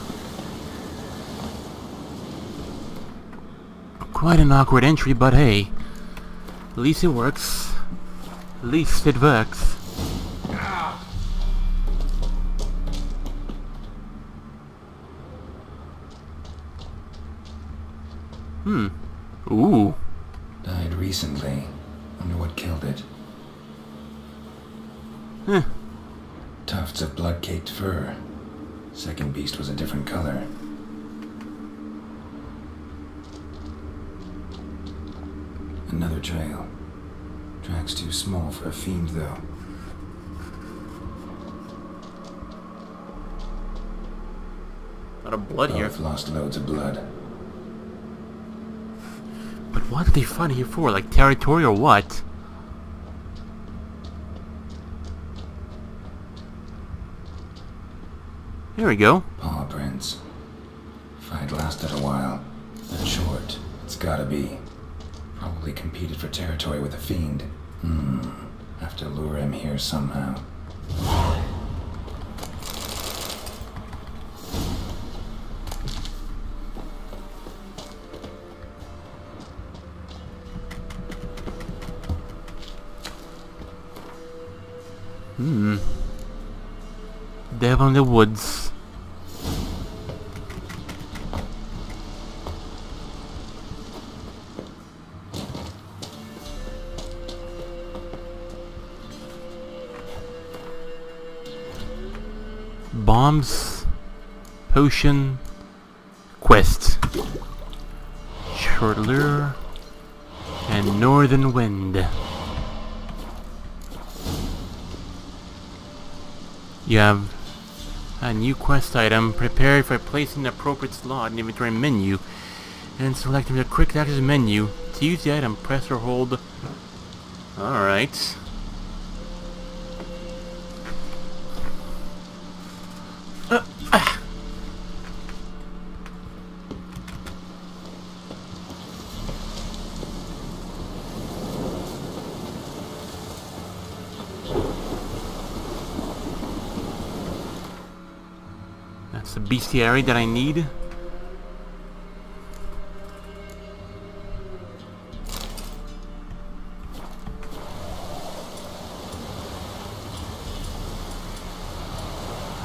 Quite an awkward entry, but hey. At least it works. At least it works. Hmm. Ooh. Died recently. Wonder what killed it. Huh. Tufts of blood-caked fur. Second beast was a different color. Another trail. Tracks too small for a fiend, though. A lot of blood here. Both lost loads of blood. But what did they fight here for? Like territory or what? Here we go. Paw prints. Fight lasted a while. But short. It's gotta be. Probably competed for territory with a fiend. Have to lure him here somehow. Devil in the woods. Bombs, potion, quest, short lure, and northern wind. You have a new quest item. Prepare it by placing the appropriate slot in the inventory menu and select from the quick access menu. To use the item, press or hold. Alright. That's the bestiary that I need.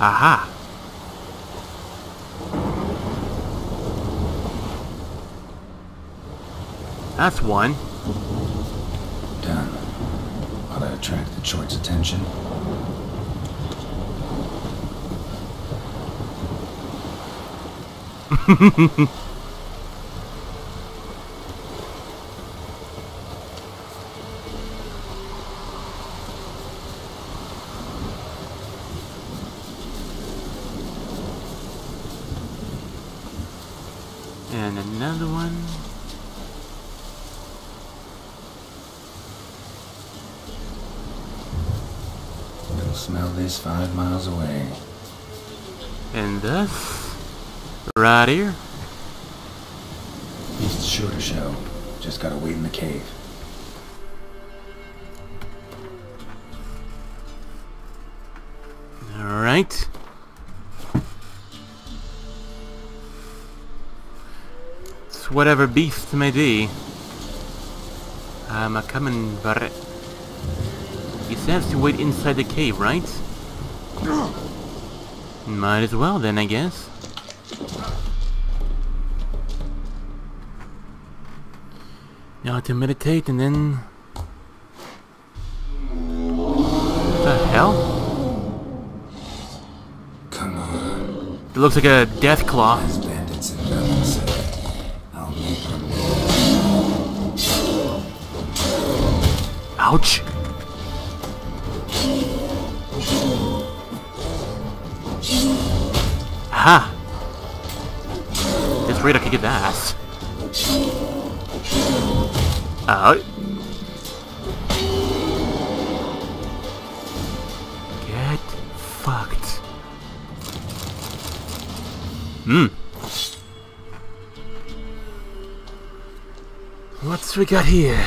Aha! That's one. Done. Ought to attract the short's attention. And another one. You'll smell this 5 miles away. And thus... right here. He's sure to show. Just gotta wait in the cave. Alright. It's whatever beast may be. I'm a coming, but he says to wait inside the cave, right? Might as well then, I guess. Now to meditate and then... what the hell? Come on. It looks like a death claw. Bandits and villains. I'll make them move. Ouch! Aha! This raider kicked his ass. Out. Get fucked. What's we got here?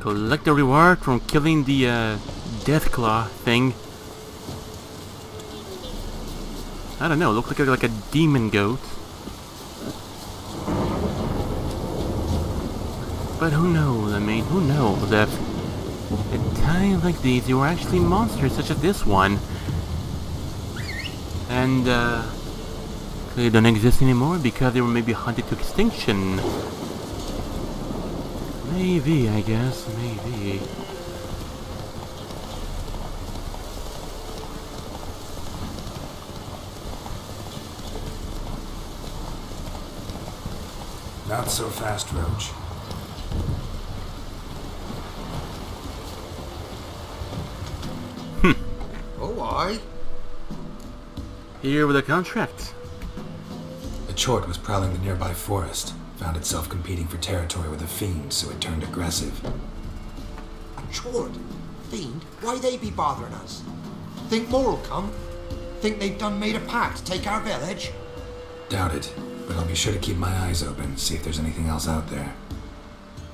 Collect a reward from killing the Deathclaw thing. I don't know, looks like a demon goat. But who knows, I mean, who knows if at times like these you were actually monsters such as this one. And they don't exist anymore because they were maybe hunted to extinction. Maybe, I guess, maybe. Not so fast, Roach. Oh, aye. Here with a contract. The Chort was prowling the nearby forest. Found itself competing for territory with a fiend, so it turned aggressive. A Chort? Fiend? Why they be bothering us? Think more'll come? Think they've done made a pact to take our village? Doubt it, but I'll be sure to keep my eyes open, see if there's anything else out there.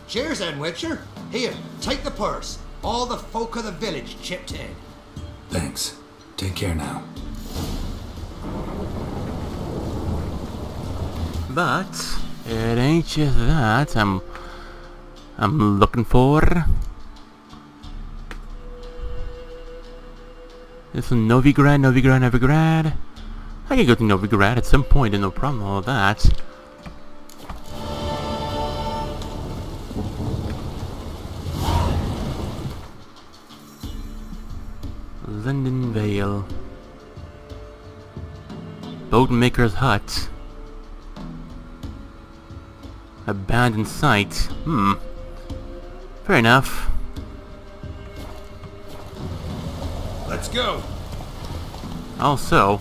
Cheers then, Witcher. Here, take the purse. All the folk of the village chipped in. Thanks. Take care now. But... it ain't just that I'm looking for. This is Novigrad. I can go to Novigrad at some point and no problem with all that. Lindenvale. Boatmaker's Hut. Abandoned site. Fair enough. Let's go. Also,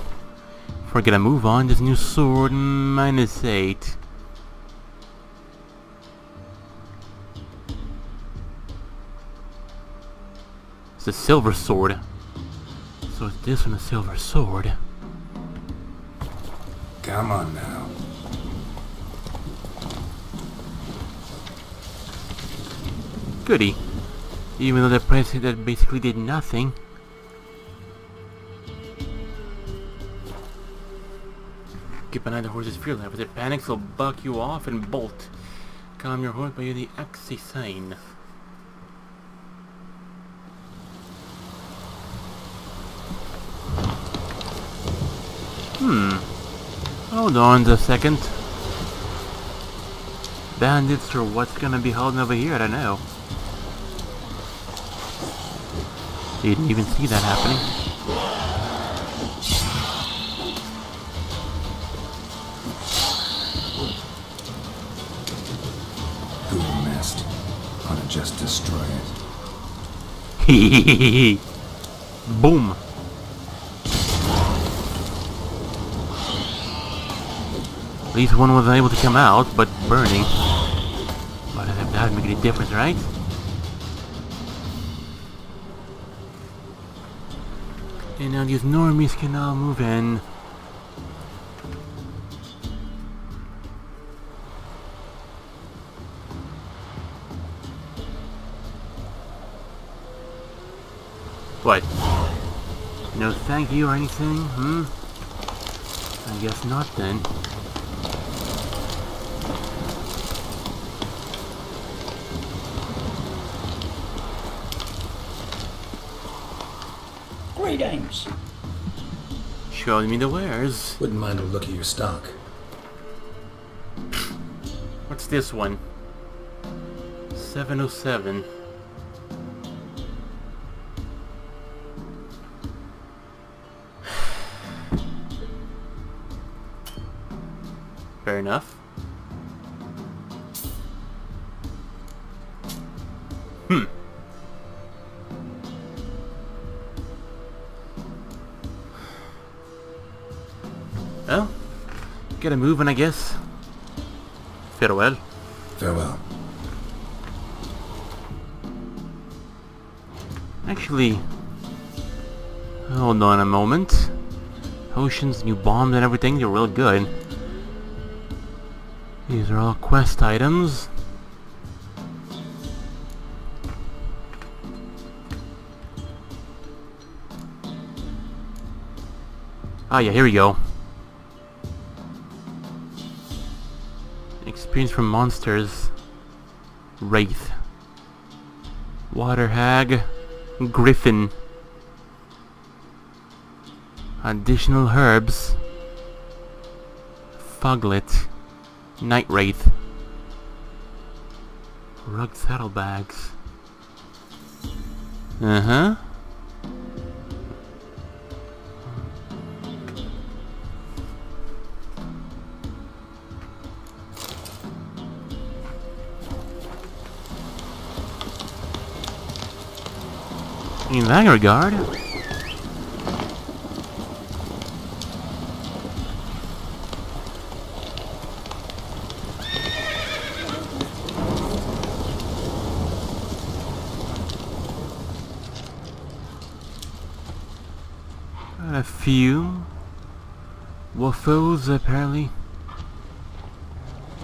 if we're gonna move on, this new sword -8. It's a silver sword. So is this one a silver sword? Come on now. Goody. Even though the price that basically did nothing. Keep an eye on the horse's fear level. If it panics, it'll buck you off and bolt. Calm your horse by using the axis sign. Hold on a second. Bandits or what's gonna be holding over here? I don't know. Didn't even see that happening. Who missed? Ought to just destroy it. Hehehehe. Boom. At least one was able to come out, but burning. But that doesn't make any difference, right? And now these normies can now move in. What? No thank you or anything? I guess not then. Greetings. Showing me the wares. Wouldn't mind a look at your stock. What's this one? 707. Fair enough. Gotta move, and I guess. Farewell. Farewell. Actually, hold on a moment. Potions, new bombs and everything, they're real good. These are all quest items. Ah yeah, here we go. Experience from monsters. Wraith. Water hag. Griffin. Additional herbs. Foglet. Night Wraith. Rugged saddlebags. Uh-huh. In that regard. Got a few waffles apparently.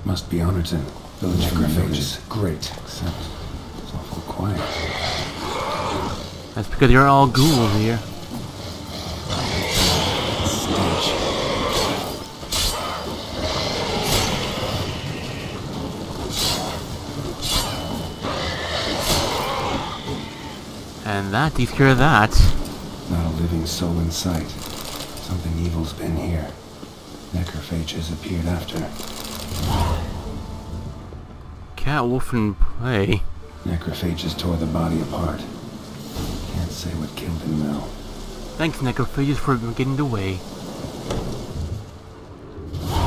Must be Honorton. Village Griffin is great, except it's awful quiet. That's because you're all ghouls here. And that takes care of that. Not a living soul in sight. Something evil's been here. Necrophages appeared after. Cat, wolf, and play. Necrophages tore the body apart. Say what killed him now. Thanks, Necrophages, for getting the way.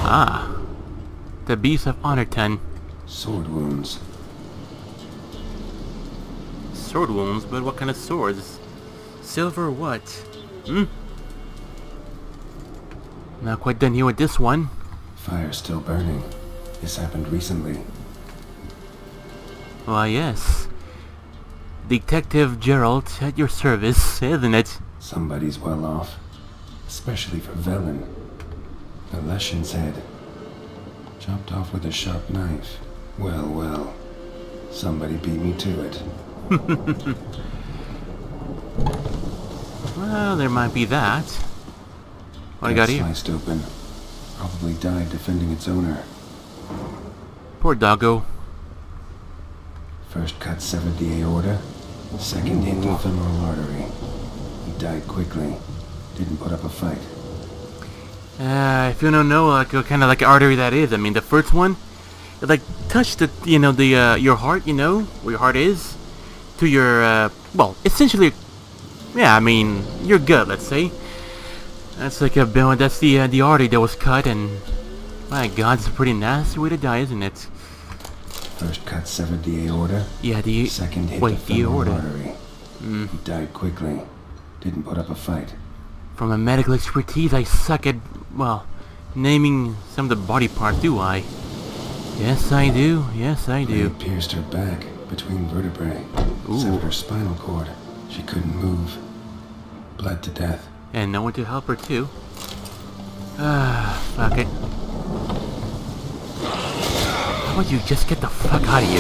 Ah, the beast of Honorton. Sword wounds. Sword wounds, but what kind of swords? Silver, what? Hmm. Not quite done here with this one. Fire still burning. This happened recently. Why, yes. Detective Geralt, at your service, isn't it? Somebody's well off, especially for Velen. The Leshen's head, chopped off with a sharp knife. Well, well, somebody beat me to it. Well, there might be that. What I got here? Sliced open, probably died defending its owner. Poor doggo. First cut severed the aorta, second hit the femoral artery. He died quickly, didn't put up a fight. If you don't know like what kind of like artery that is, I mean the first one, it like touched the your heart, you know where your heart is, to your well essentially, yeah I mean your gut, let's say. That's like a that's the artery that was cut, and my God, it's a pretty nasty way to die, isn't it? First cut severed the aorta. Yeah, the second hit the femoral artery. He died quickly. Didn't put up a fight. From a medical expertise, I suck at well, naming some of the body parts, do I? Yes, I do. Yes, I do. He pierced her back between vertebrae. Ooh. Severed her spinal cord. She couldn't move. Bled to death. And no one to help her too. Ah, fuck it. Why don't you just get the fuck out of here?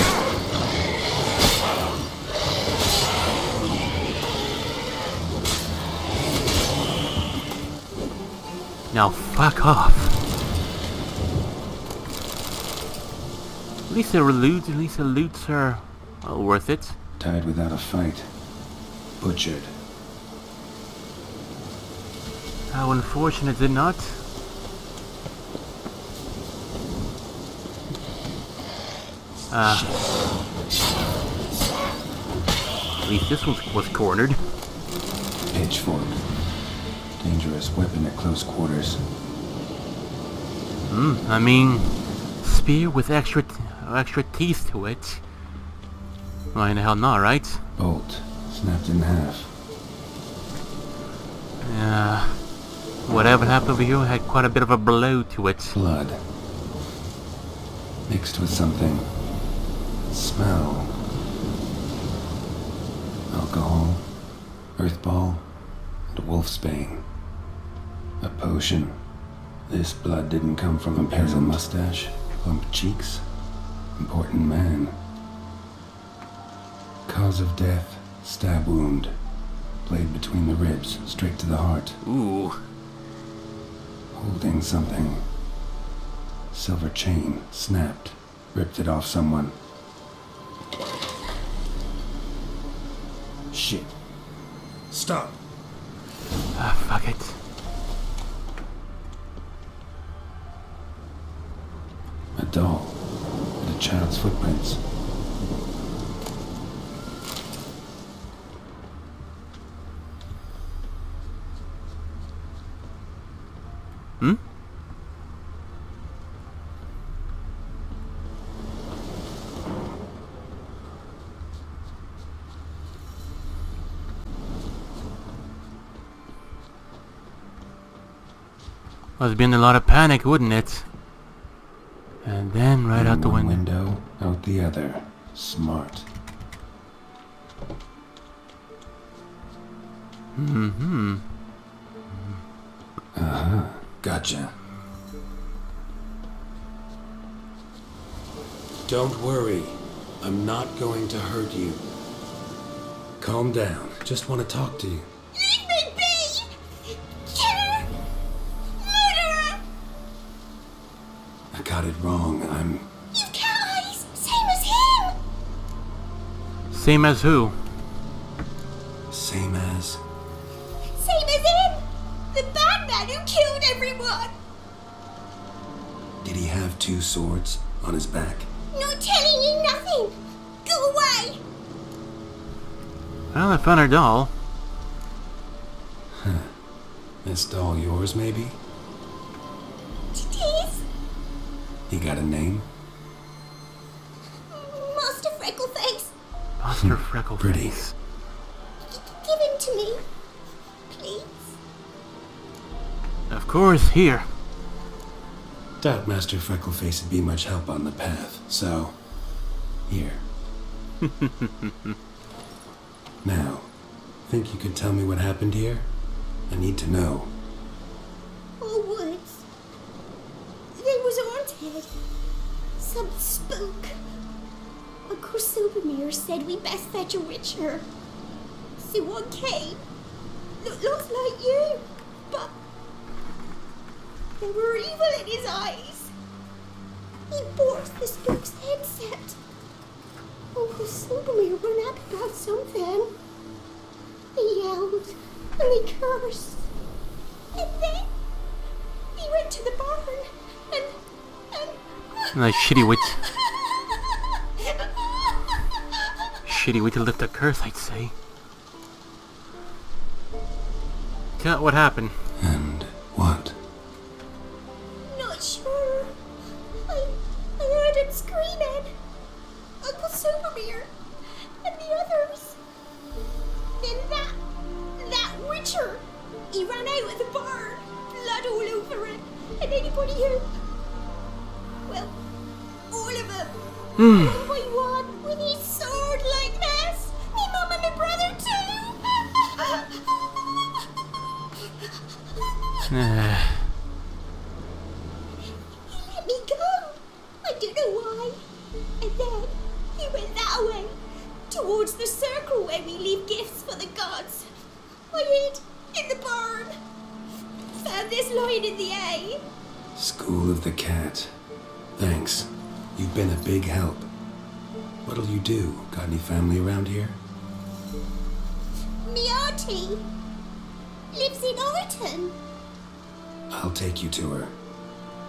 Now fuck off. At least the loots are well worth it. Died without a fight. Butchered. How unfortunate, did not? At least this one was cornered. Pitchfork. Dangerous weapon at close quarters. I mean, spear with extra teeth to it. Why in the hell not, right? Bolt. Snapped in half. Whatever happened over here had quite a bit of a blow to it. Blood. Mixed with something. Smell. Alcohol, earthball, and wolfsbane. A potion. This blood didn't come from a peasant mustache, plump cheeks, important man. Cause of death, stab wound. Blade between the ribs, straight to the heart. Ooh. Holding something. Silver chain, snapped. Ripped it off someone. Shit. Stop. Ah, fuck it. A doll. With a child's footprints. Hmm? Must be in a lot of panic, wouldn't it? And then right out the window, out the other. Smart. Mm-hmm. Uh-huh. Gotcha. Don't worry. I'm not going to hurt you. Calm down. Just want to talk to you. Leave me be! Killer! Murderer! I got it wrong. I'm... You've cat eyes! Same as him! Same as who? Same as... Same as him! The bad man who killed everyone! Did he have two swords on his back? Not telling you nothing! Go away! Well, I found her doll. Huh. This doll yours, maybe? It is. You got a name? Master Freckleface. Master Freckleface. Pretty. Give him to me, please. Of course, here. Doubt Master Freckleface would be much help on the path, so... Here. Now, think you could tell me what happened here? I need to know. Oh, words. There was haunted. Some spook. Uncle Silvermere said we best fetch a witcher. See one came. Looks like you, but... They were evil in his eyes. He forced the spook's headset. Uncle Silvermere went up about something. He yelled and he cursed. And then he went to the barn and like shitty witch. Shitty witch left a curse, I'd say. Cat, what happened? And what? Sure. I heard him screaming. Uncle Silvermere and the others. Then that witcher, he ran out of the barn, blood all over it, and anybody who, well, all of them. One by one, with his sword like this. Me mum and my brother too. Towards the circle where we leave gifts for the gods. I hid in the barn. Found this lion in the hay. School of the Cat. Thanks. You've been a big help. What'll you do? Got any family around here? Me auntie lives in Horton. I'll take you to her.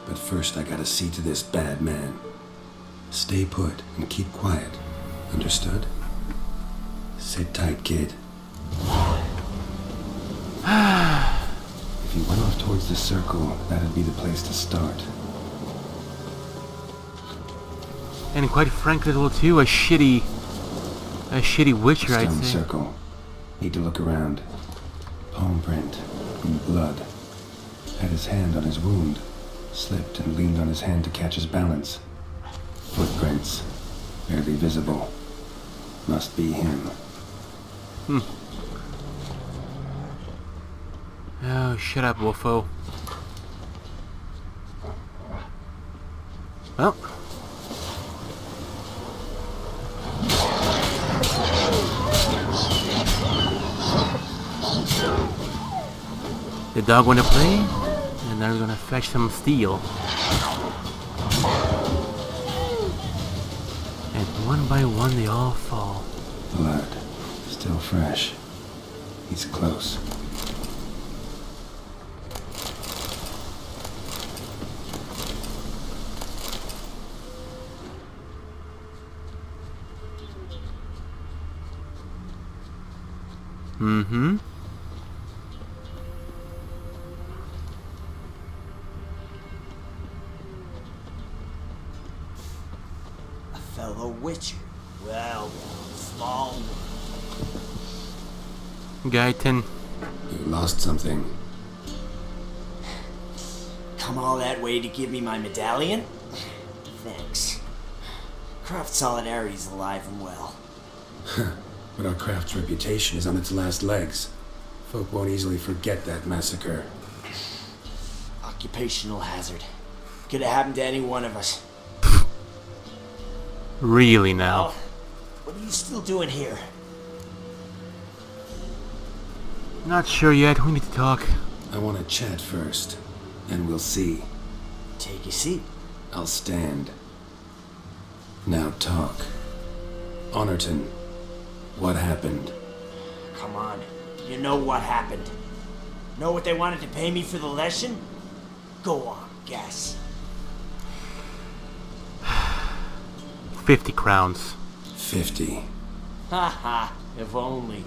But first I gotta see to this bad man. Stay put and keep quiet. Understood? Sit tight, kid. If you went off towards the circle, that'd be the place to start. And quite frankly, little too, a shitty witcher, I'd say. Circle. Need to look around. Palm print and blood. Had his hand on his wound. Slipped and leaned on his hand to catch his balance. Footprints. barely visible. Must be him. Oh, shut up, Wolfo. Well. The dog went to play, and now we're gonna fetch some steel. And one by one they all fall. Blood. Still fresh. He's close. Mm-hmm. A fellow witcher. Well, small one. Guyton. You lost something. Come all that way to give me my medallion? Thanks. Craft Solidarity's alive and well. But our craft's reputation is on its last legs. Folk won't easily forget that massacre. Occupational hazard. Could have happened to any one of us. Really now? Oh, what are you still doing here? Not sure yet. We need to talk. I want to chat first, and we'll see. Take a seat. I'll stand. Now talk. Honorton. What happened? Come on. You know what happened. Know what they wanted to pay me for the lesson? Go on, guess. 50 crowns. 50. Haha, if only.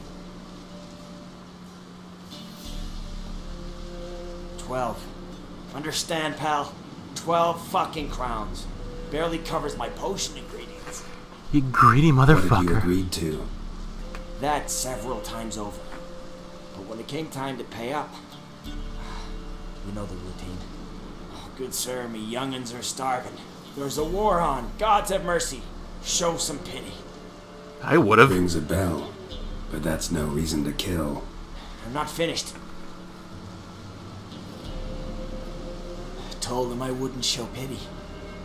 12. Understand, pal? 12 fucking crowns. Barely covers my potion ingredients. You greedy motherfucker. What did you agree to? That several times over. But when it came time to pay up, you know the routine. Oh, good sir, me young'uns are starving. There's a war on. Gods have mercy. Show some pity. I would've. Rings a bell, but that's no reason to kill. I'm not finished. I told them I wouldn't show pity.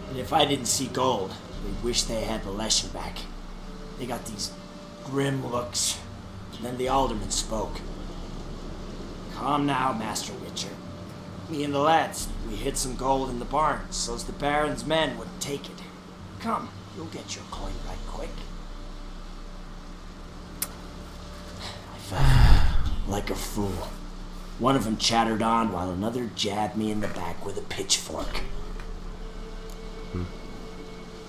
And if I didn't see gold, they wished they had the lesson back. They got these grim looks. And then the alderman spoke. Calm now, Master Witcher. Me and the lads, we hid some gold in the barns, so's the Baron's men would take it. Come, you'll get your coin right quick. I felt like a fool. One of them chattered on while another jabbed me in the back with a pitchfork.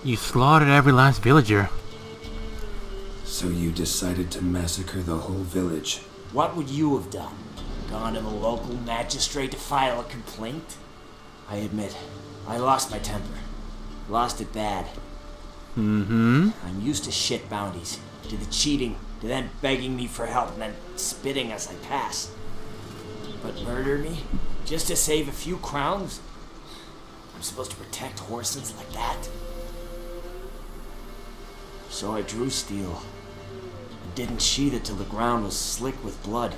You slaughtered every last villager. So you decided to massacre the whole village? What would you have done? Gone to the local magistrate to file a complaint? I admit, I lost my temper. Lost it bad. Mm-hmm. I'm used to shit bounties, to the cheating, to them begging me for help and then spitting as I pass. But murder me? Just to save a few crowns? I'm supposed to protect horses like that? So I drew steel. Didn't sheathe it till the ground was slick with blood.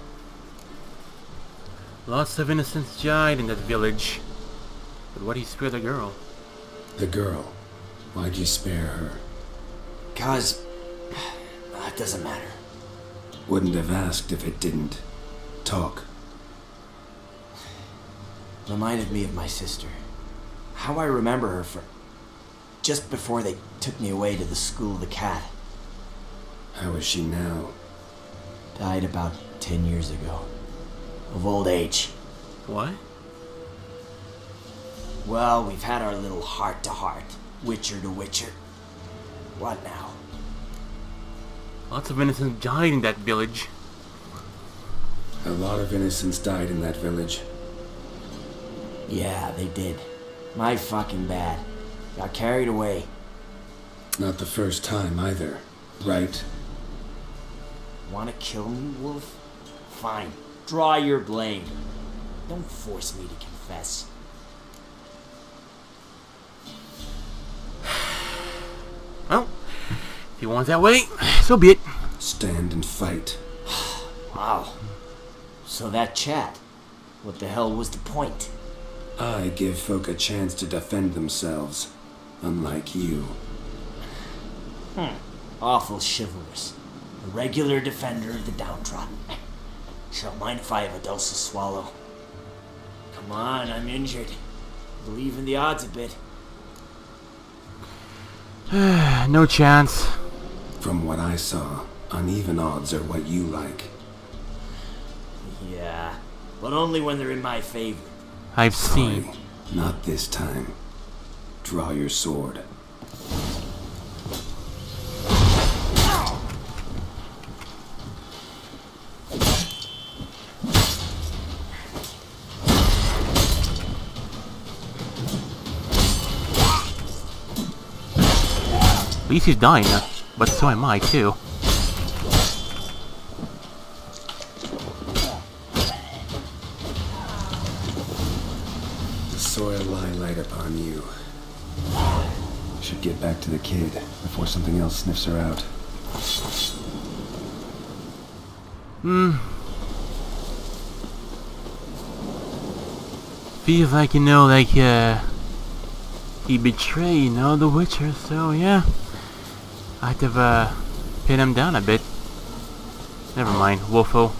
Lots of innocents died in that village. But why do you spare the girl? The girl? Why'd you spare her? 'Cause... it doesn't matter. Wouldn't have asked if it didn't. Talk. Reminded me of my sister. How I remember her for... just before they took me away to the School of the Cat. How is she now? Died about 10 years ago. Of old age. What? Well, we've had our little heart-to-heart. Witcher to Witcher. What now? Lots of innocents died in that village. A lot of innocents died in that village. Yeah, they did. My fucking bad. Got carried away. Not the first time either, right? Want to kill me, Wolf? Fine. Draw your blade. Don't force me to confess. Well, he wants that way, so be it. Stand and fight. Wow. So that chat. What the hell was the point? I give folk a chance to defend themselves. Unlike you. Awful chivalrous. A regular defender of the downtrodden. Don't mind if I have a dose of swallow. Come on, I'm injured. Believe in the odds a bit. No chance. From what I saw, uneven odds are what you like. Yeah, but only when they're in my favor. I've seen. Sorry, not this time. Draw your sword. At least he's dying, but so am I too. The soil lie light upon you. Should get back to the kid before something else sniffs her out. Feels like, you know, like he betrayed, you know, the Witcher, so yeah. I'd have pinned him down a bit. Never mind, Wolfo.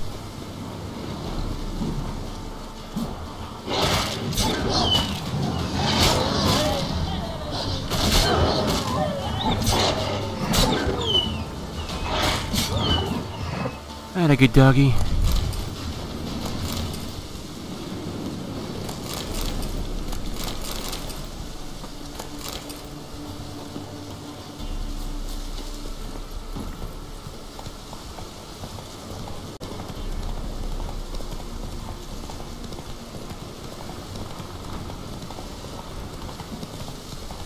Had a good doggy.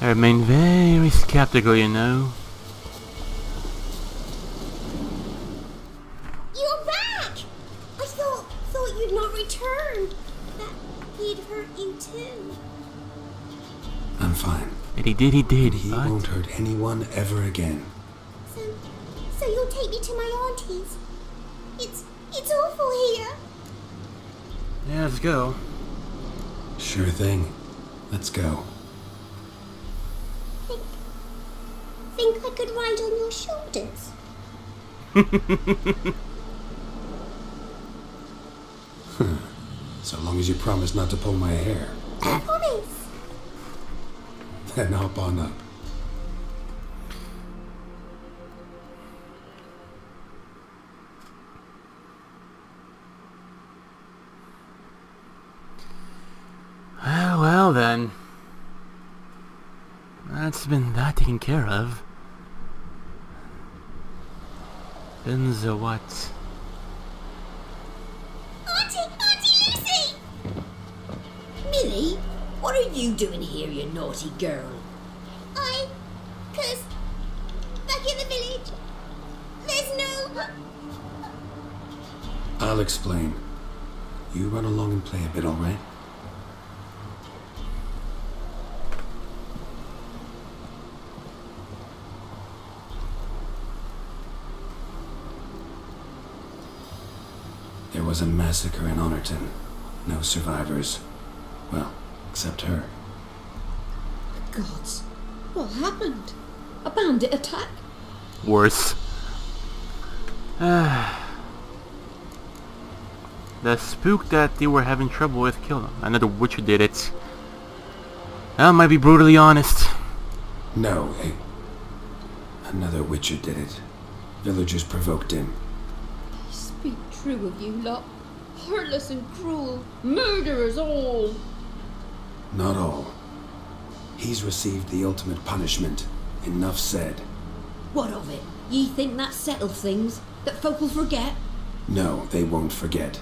I remain very skeptical, you know. You're back! I thought you'd not returned. That he'd hurt you too. I'm fine. And he did. He won't hurt anyone ever again. So you'll take me to my auntie's. It's awful here. Yeah, let's go. Sure thing. Let's go. Think I could ride on your shoulders? So long as you promise not to pull my hair. I promise. Then hop on up. Well then. That's been that taken care of. Then the what? Auntie Lucy! Millie, what are you doing here, you naughty girl? Cause back in the village, there's no... I'll explain. You run along and play a bit, alright? There was a massacre in Honorton. No survivors. Well, except her. Gods, what happened? A bandit attack? Worse. The spook that they were having trouble with killed them. Another Witcher did it. I might be brutally honest. No, another Witcher did it. Villagers provoked him. Speak true of you lot. Heartless and cruel. Murderers all. Not all. He's received the ultimate punishment. Enough said. What of it? Ye think that settles things? That folk will forget? No, they won't forget.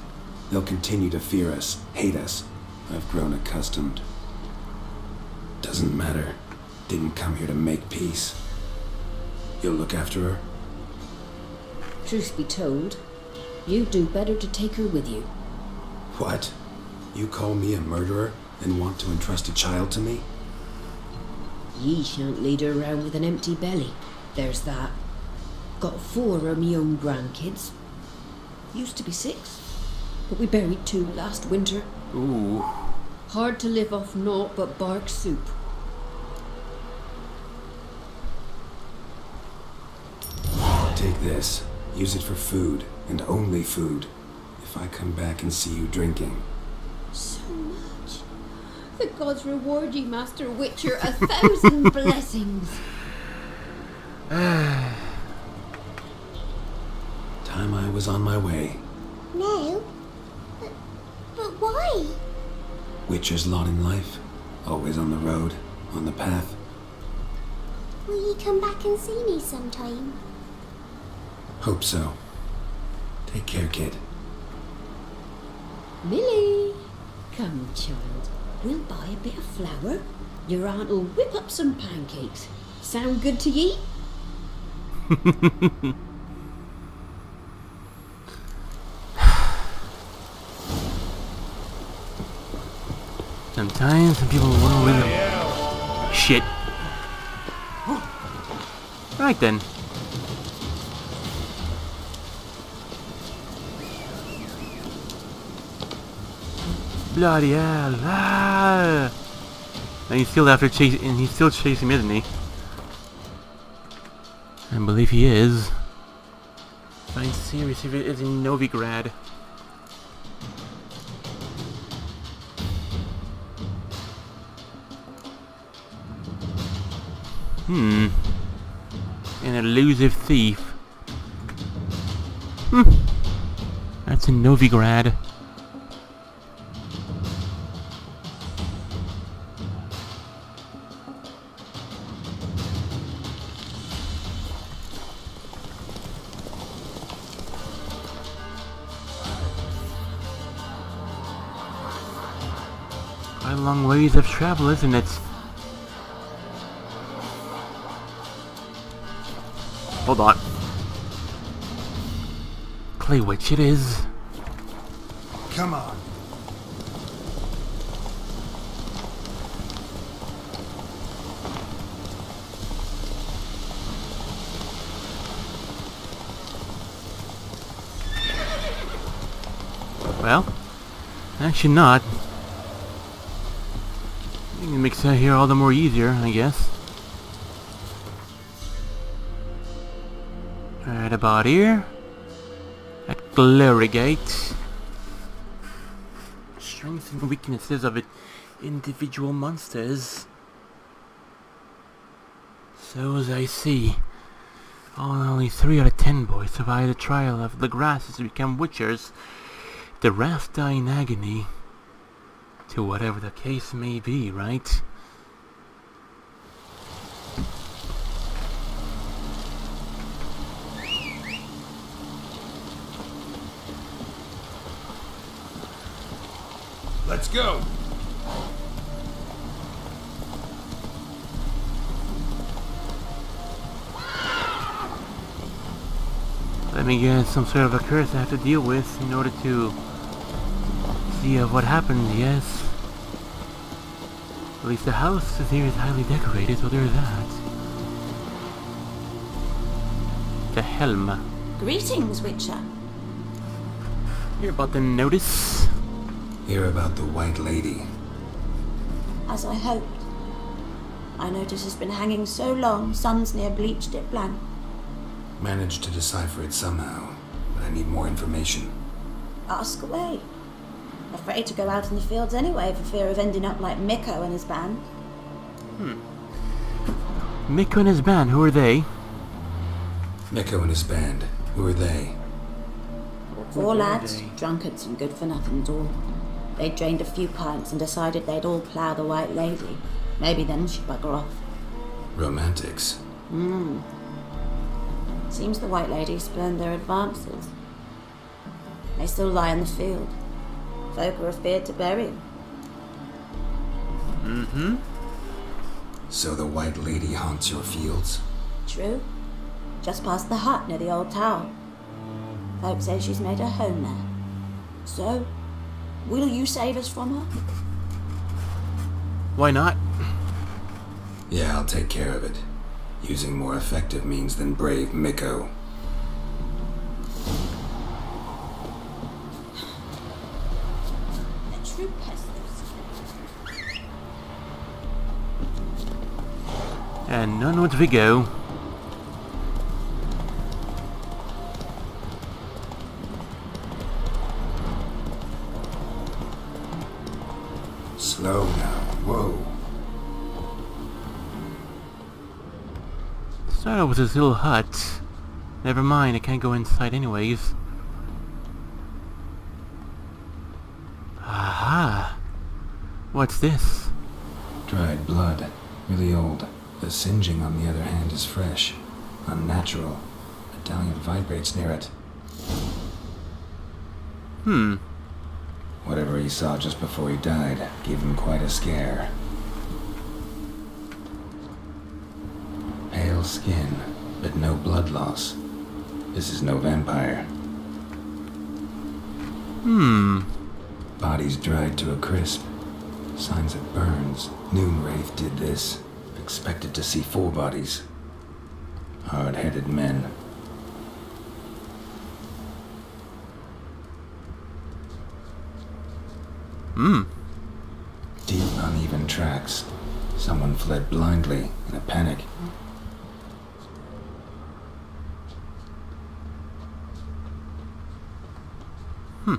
They'll continue to fear us, hate us. I've grown accustomed. Doesn't matter. Didn't come here to make peace. You'll look after her? Truth be told, you do better to take her with you. What? You call me a murderer and want to entrust a child to me? Ye shan't lead her around with an empty belly. There's that. Got four of my own grandkids. Used to be six, but we buried two last winter. Ooh. Hard to live off naught but bark soup. Take this. Use it for food, and only food. If I come back and see you drinking. So much. The gods reward you, Master Witcher. 1,000 blessings. Time I was on my way. No. But why? Witcher's lot in life. Always on the road, on the path. Will you come back and see me sometime? Hope so. Take care, kid. Millie! Come, child. We'll buy a bit of flour. Your aunt'll whip up some pancakes. Sound good to ye? Sometimes some people want to live in shit. Right then. Bloody hell! Ah. And he's still after chasing, and he's still chasing me, isn't he? I believe he is. Find Ciri if it is in Novigrad. Hmm. An elusive thief. Hmm. That's in Novigrad. Long ways of travel, isn't it? Hold on. Clay Witch it is. Come on. Well, actually not. It makes that here all the more easier, I guess. Right about here. At Glory Gate. Strengths and weaknesses of individual monsters. So as I see, only 3 out of 10 boys survive the trial of the grasses to become witchers. The rest die in agony. To whatever the case may be, right? Let's go! Let me get some sort of a curse I have to deal with in order to see what happened, yes. At least the house is here is highly decorated, so there's that. The helm. Greetings, Witcher. Hear about the notice. Hear about the White Lady. As I hoped. I notice it's been hanging so long, sun's near bleached it blank. Managed to decipher it somehow, but I need more information. Ask away. Afraid to go out in the fields anyway for fear of ending up like Mikko and his band. Hmm. Mikko and his band, who are they? Mikko and his band, who are they? Four lads, drunkards and good for nothings all. They drained a few pints and decided they'd all plough the White Lady. Maybe then she'd bugger off. Romantics. Hmm. Seems the White Lady spurned their advances. They still lie in the field. Folker feared to bury him. Mm-hmm. So the White Lady haunts your fields? True. Just past the hut near the old tower. Folk say she's made her home there. So, will you save us from her? Why not? Yeah, I'll take care of it. Using more effective means than brave Mikko. true peasants. And onward we go. Slow now, whoa. Start out with this little hut. Never mind, I can't go inside anyways. Aha! What's this? Dried blood. Really old. The singeing, on the other hand, is fresh. Unnatural. A medallion vibrates near it. Hmm. Whatever he saw just before he died gave him quite a scare. Pale skin, but no blood loss. This is no vampire. Hmm. Body's dried to a crisp. Signs of burns. Noonwraith did this. Expected to see full bodies. Hard-headed men. Hmm. Deep, uneven tracks. Someone fled blindly in a panic. Hmm.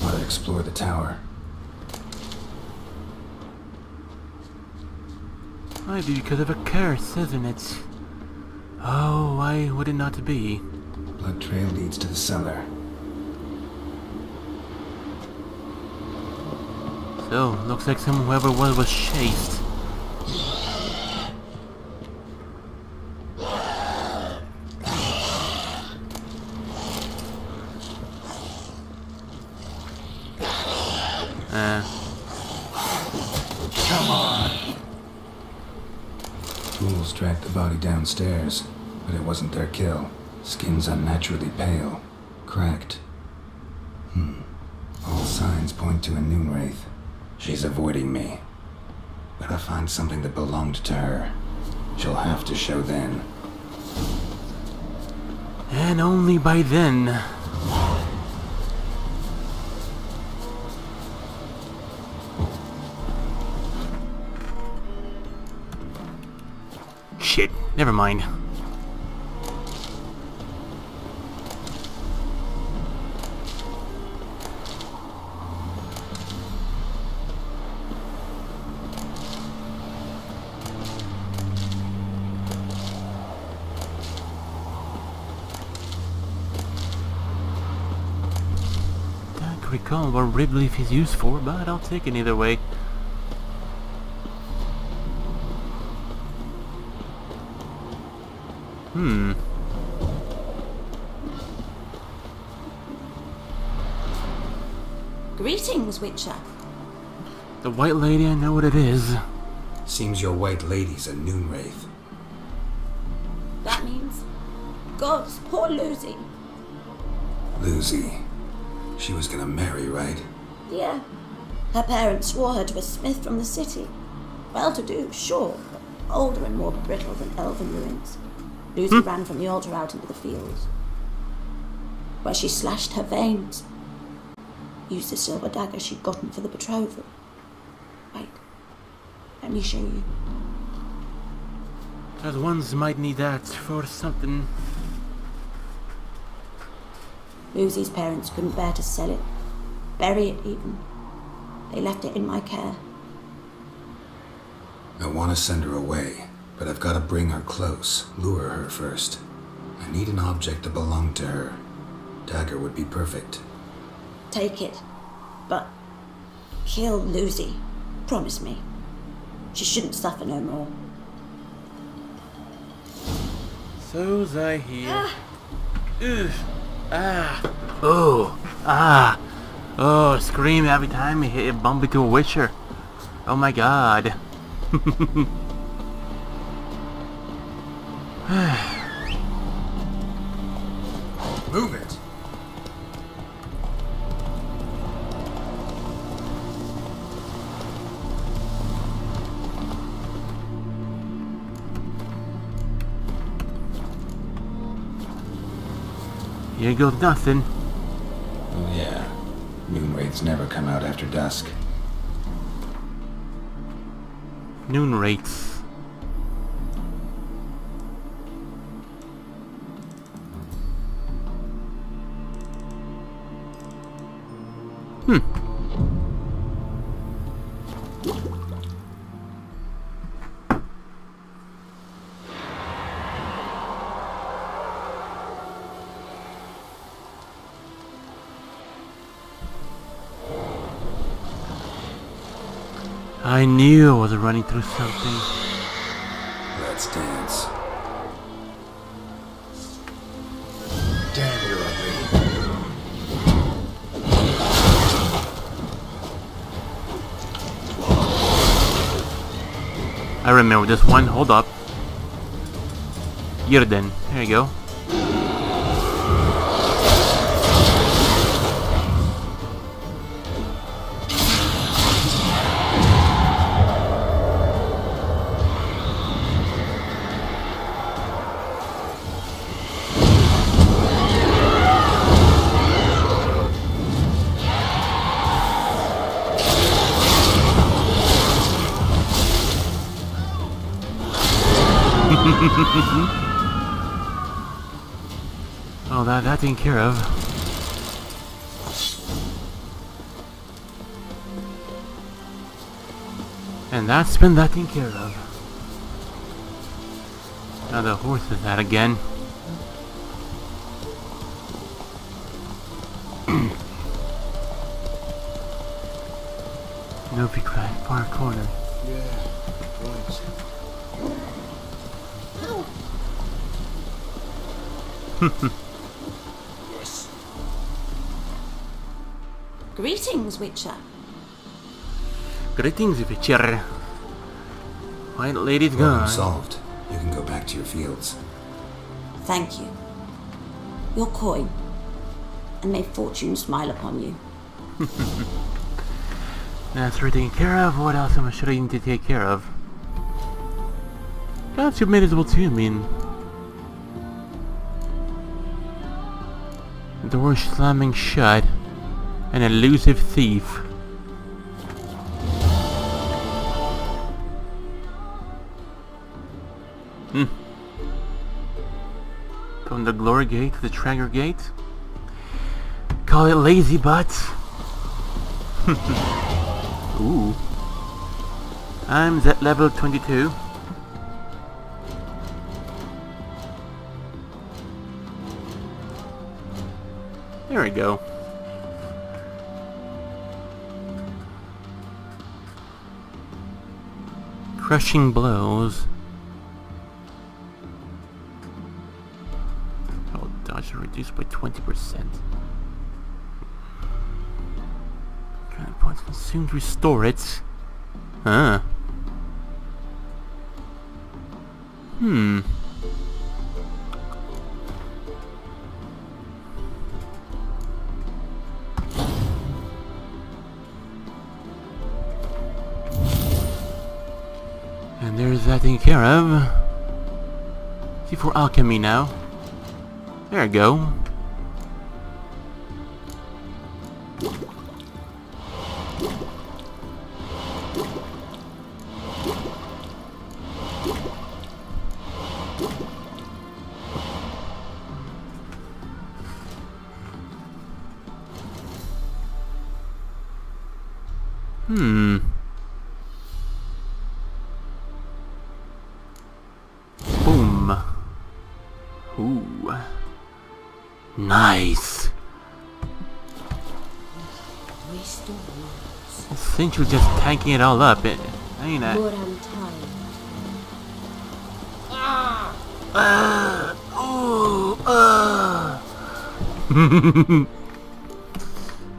Want to explore the tower? Might be because of a curse, isn't it? Oh, why would it not be? Blood trail leads to the cellar. So, looks like whoever was chased. Come on! Ghouls dragged the body downstairs, but it wasn't their kill. Skin's unnaturally pale, cracked. Hmm. All signs point to a Noonwraith. She's avoiding me. But I find something that belonged to her. She'll have to show then. And only by then. Shit, never mind. I don't know what rib leaf is used for, but I'll take it either way. Hmm. Greetings, Witcher. The White Lady, I know what it is. Seems your White Lady's a Noonwraith. That means... God's poor Lucy. Lucy. She was gonna marry, right? Yeah. Her parents swore her to a smith from the city. Well-to-do, sure, but older and more brittle than elven ruins. Lucy ran from the altar out into the fields, where she slashed her veins. Used the silver dagger she'd gotten for the betrothal. Wait, let me show you. That ones might need that for something. Lucy's parents couldn't bear to sell it, bury it even. They left it in my care. I want to send her away, but I've got to bring her close, lure her first. I need an object that belonged to her. Dagger would be perfect. Take it, but kill Lucy. Promise me. She shouldn't suffer no more. So's I hear. Ah. Ugh. Ah! Oh! Ah! Oh! Scream every time you hit a bump into a Witcher! Oh my god! Move it! Here goes nothing. Oh yeah, Noonwraiths never come out after dusk. Noonwraiths. I knew I was running through something. Let's dance. Damn, you're ugly. I remember this one. Hold up. You're then. There you go. Oh, that taken care of. And that's been that taken care of. Now the horse is at again. Novigrad, far corner. Yeah, thanks. Yes. Greetings, Witcher. Greetings, Witcher. White Lady's gone. Solved. You can go back to your fields. Thank you. Your coin, and may fortune smile upon you. That's for taking care of. What else am I sure I need to take care of? That's admissible too. I mean. Door slamming shut. An elusive thief. From the glory gate to the Tranger gate. Call it lazy butts. Ooh. I'm at level 22. There we go. Crushing blows. Oh, dodge reduced by 20%. Kind points consumed. Restore it. Huh. Hmm. There's that taken care of. C4 alchemy now. There we go. Nice. Since you're just tanking it all up, it ain't it?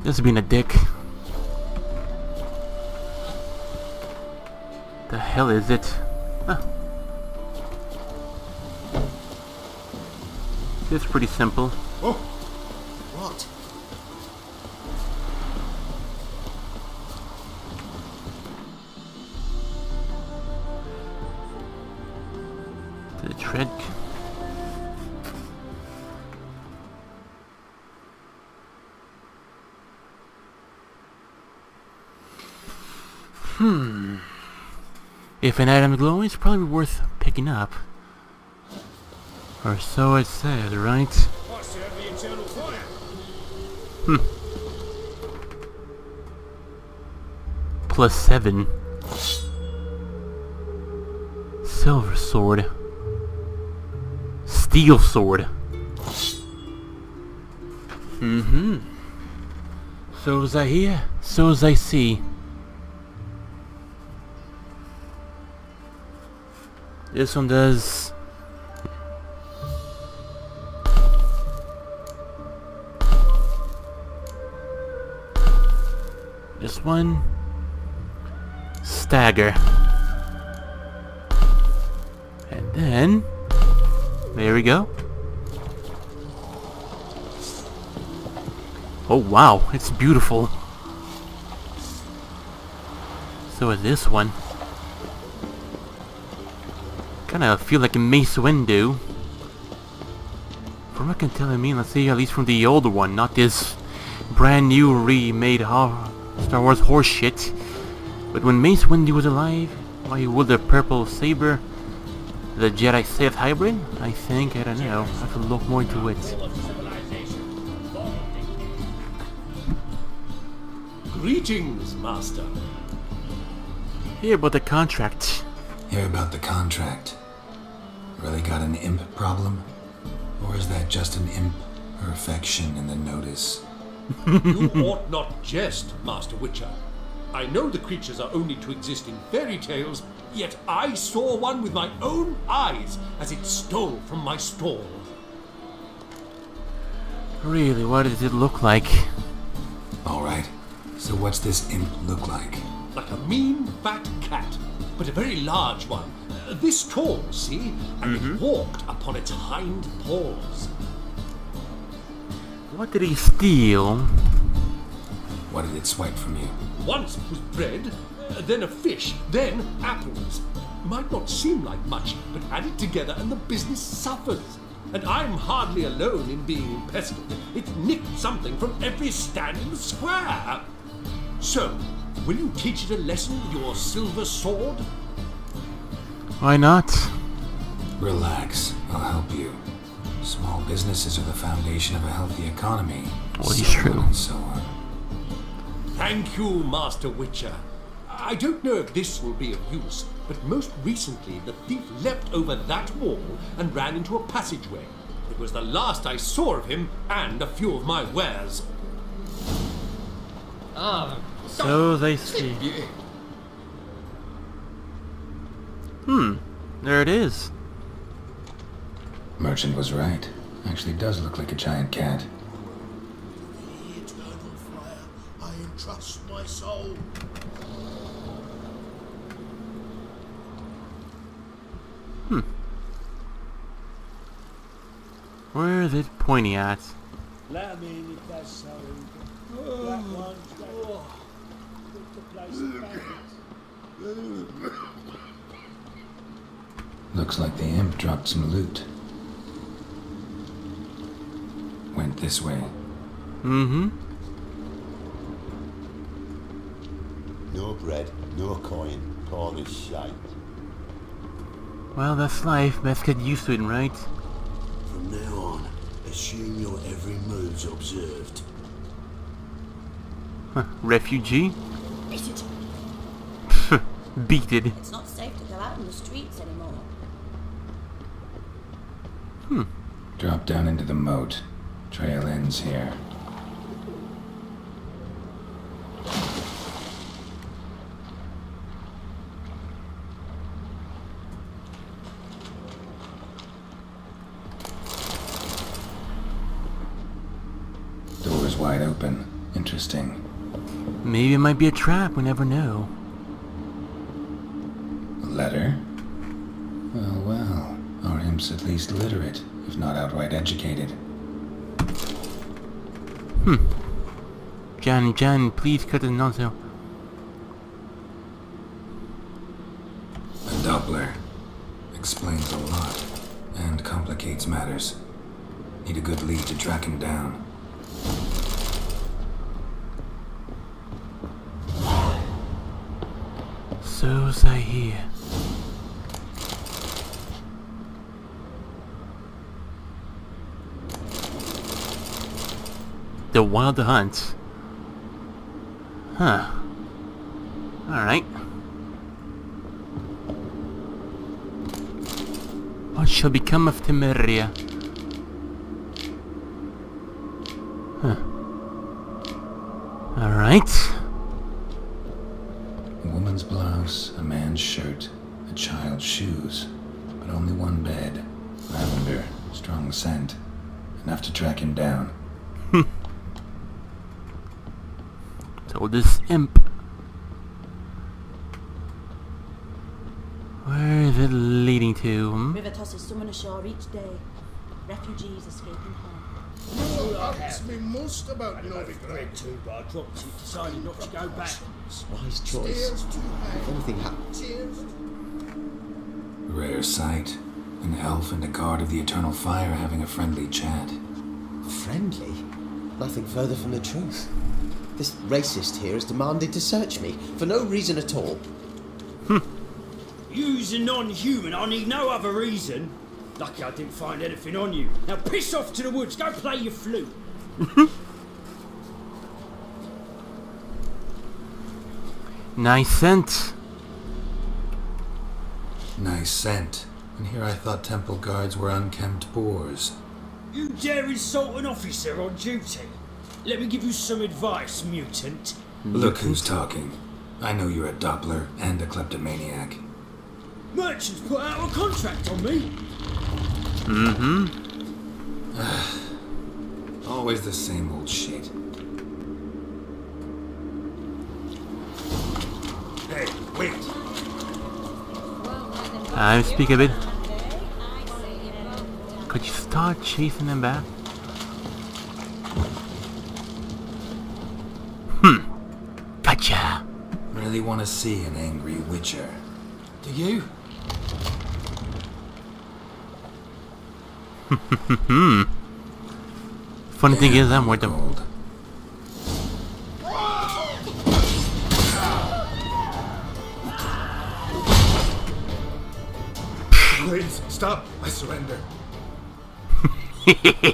Just being a dick. The hell is it? Huh. It's pretty simple. Oh, what? The tread. If an item glowing, it's probably worth picking up. Or so it said, right? +7. Silver sword. Steel sword. So as I hear, so as I see. This one does. This one. Stagger. And then. There we go. Oh wow, it's beautiful. So is this one. Kinda feel like a Mace Windu. From what I can tell, I mean, let's see, at least from the old one, not this brand new remade Star Wars horse shit. But when Mace Windu was alive, why would the purple saber, the Jedi Sith hybrid? I think, I don't know, I have to look more into it. Greetings, Master. Hear about the contract. Hear about the contract. Really got an imp problem? Or is that just an imp perfection in the notice? You ought not jest, Master Witcher. I know the creatures are only to exist in fairy tales, yet I saw one with my own eyes as it stole from my stall. Really, what does it look like? Alright. So what's this imp look like? Like a mean, fat cat, but a very large one. This tall, see? And it walked upon its hind paws. What did he steal? What did it swipe from you? Once it was bread, then a fish, then apples. Might not seem like much, but added together and the business suffers. And I'm hardly alone in being pestered. It nicked something from every stand in the square. So, will you teach it a lesson with your silver sword? Why not? Relax, I'll help you. Small businesses are the foundation of a healthy economy. Well, it's true. And so on. Thank you, Master Witcher. I don't know if this will be of use, but most recently the thief leapt over that wall and ran into a passageway. It was the last I saw of him and a few of my wares. So they see. There it is. Merchant was right. Actually does look like a giant cat. The eternal fire, I entrust my soul. Where is it pointing at? Looks like the imp dropped some loot. Went this way. No bread, no coin, all is shite. Well, that's life. Best get used to it, right? From now on, assume your every move's observed. Refugee? Beat it. Beat it. It's not safe to go out in the streets anymore. Drop down into the moat. Trail ends here. Door's wide open. Interesting. Maybe it might be a trap, we never know. Letter? Well, well. Our imp's at least literate, if not outright educated. Jan, please cut the nozzle. A Doppler. Explains a lot, and complicates matters. Need a good lead to track him down. So they hear. The Wild Hunt. Huh. Alright. What shall become of Temeria? Huh. Alright. A woman's blouse, a man's shirt, a child's shoes, but only one bed. Lavender, strong scent. Enough to track him down. So this imp. Where is it leading to? River tosses someone ashore each day. Refugees escaping home. You know what helps me most about Novigrad too, but I dropped it, decided not to go back. Wise choice. If anything happens. Rare sight. An elf and a guard of the eternal fire having a friendly chat. Friendly? Nothing further from the truth. This racist here has demanded to search me, for no reason at all. You's a non-human, I need no other reason. Lucky I didn't find anything on you. Now piss off to the woods, go play your flute. Nice scent. Nice scent. And here I thought temple guards were unkempt boars. You dare insult an officer on duty? Let me give you some advice, mutant. Look who's talking. I know you're a Doppler and a kleptomaniac. Merchants put out a contract on me. Mm-hmm. Always the same old shit. Hey, wait. I speak a bit. Could you start chasing them back? Gotcha! Really want to see an angry witcher. Do you? Funny thing is, I'm with them. Please, stop! I surrender.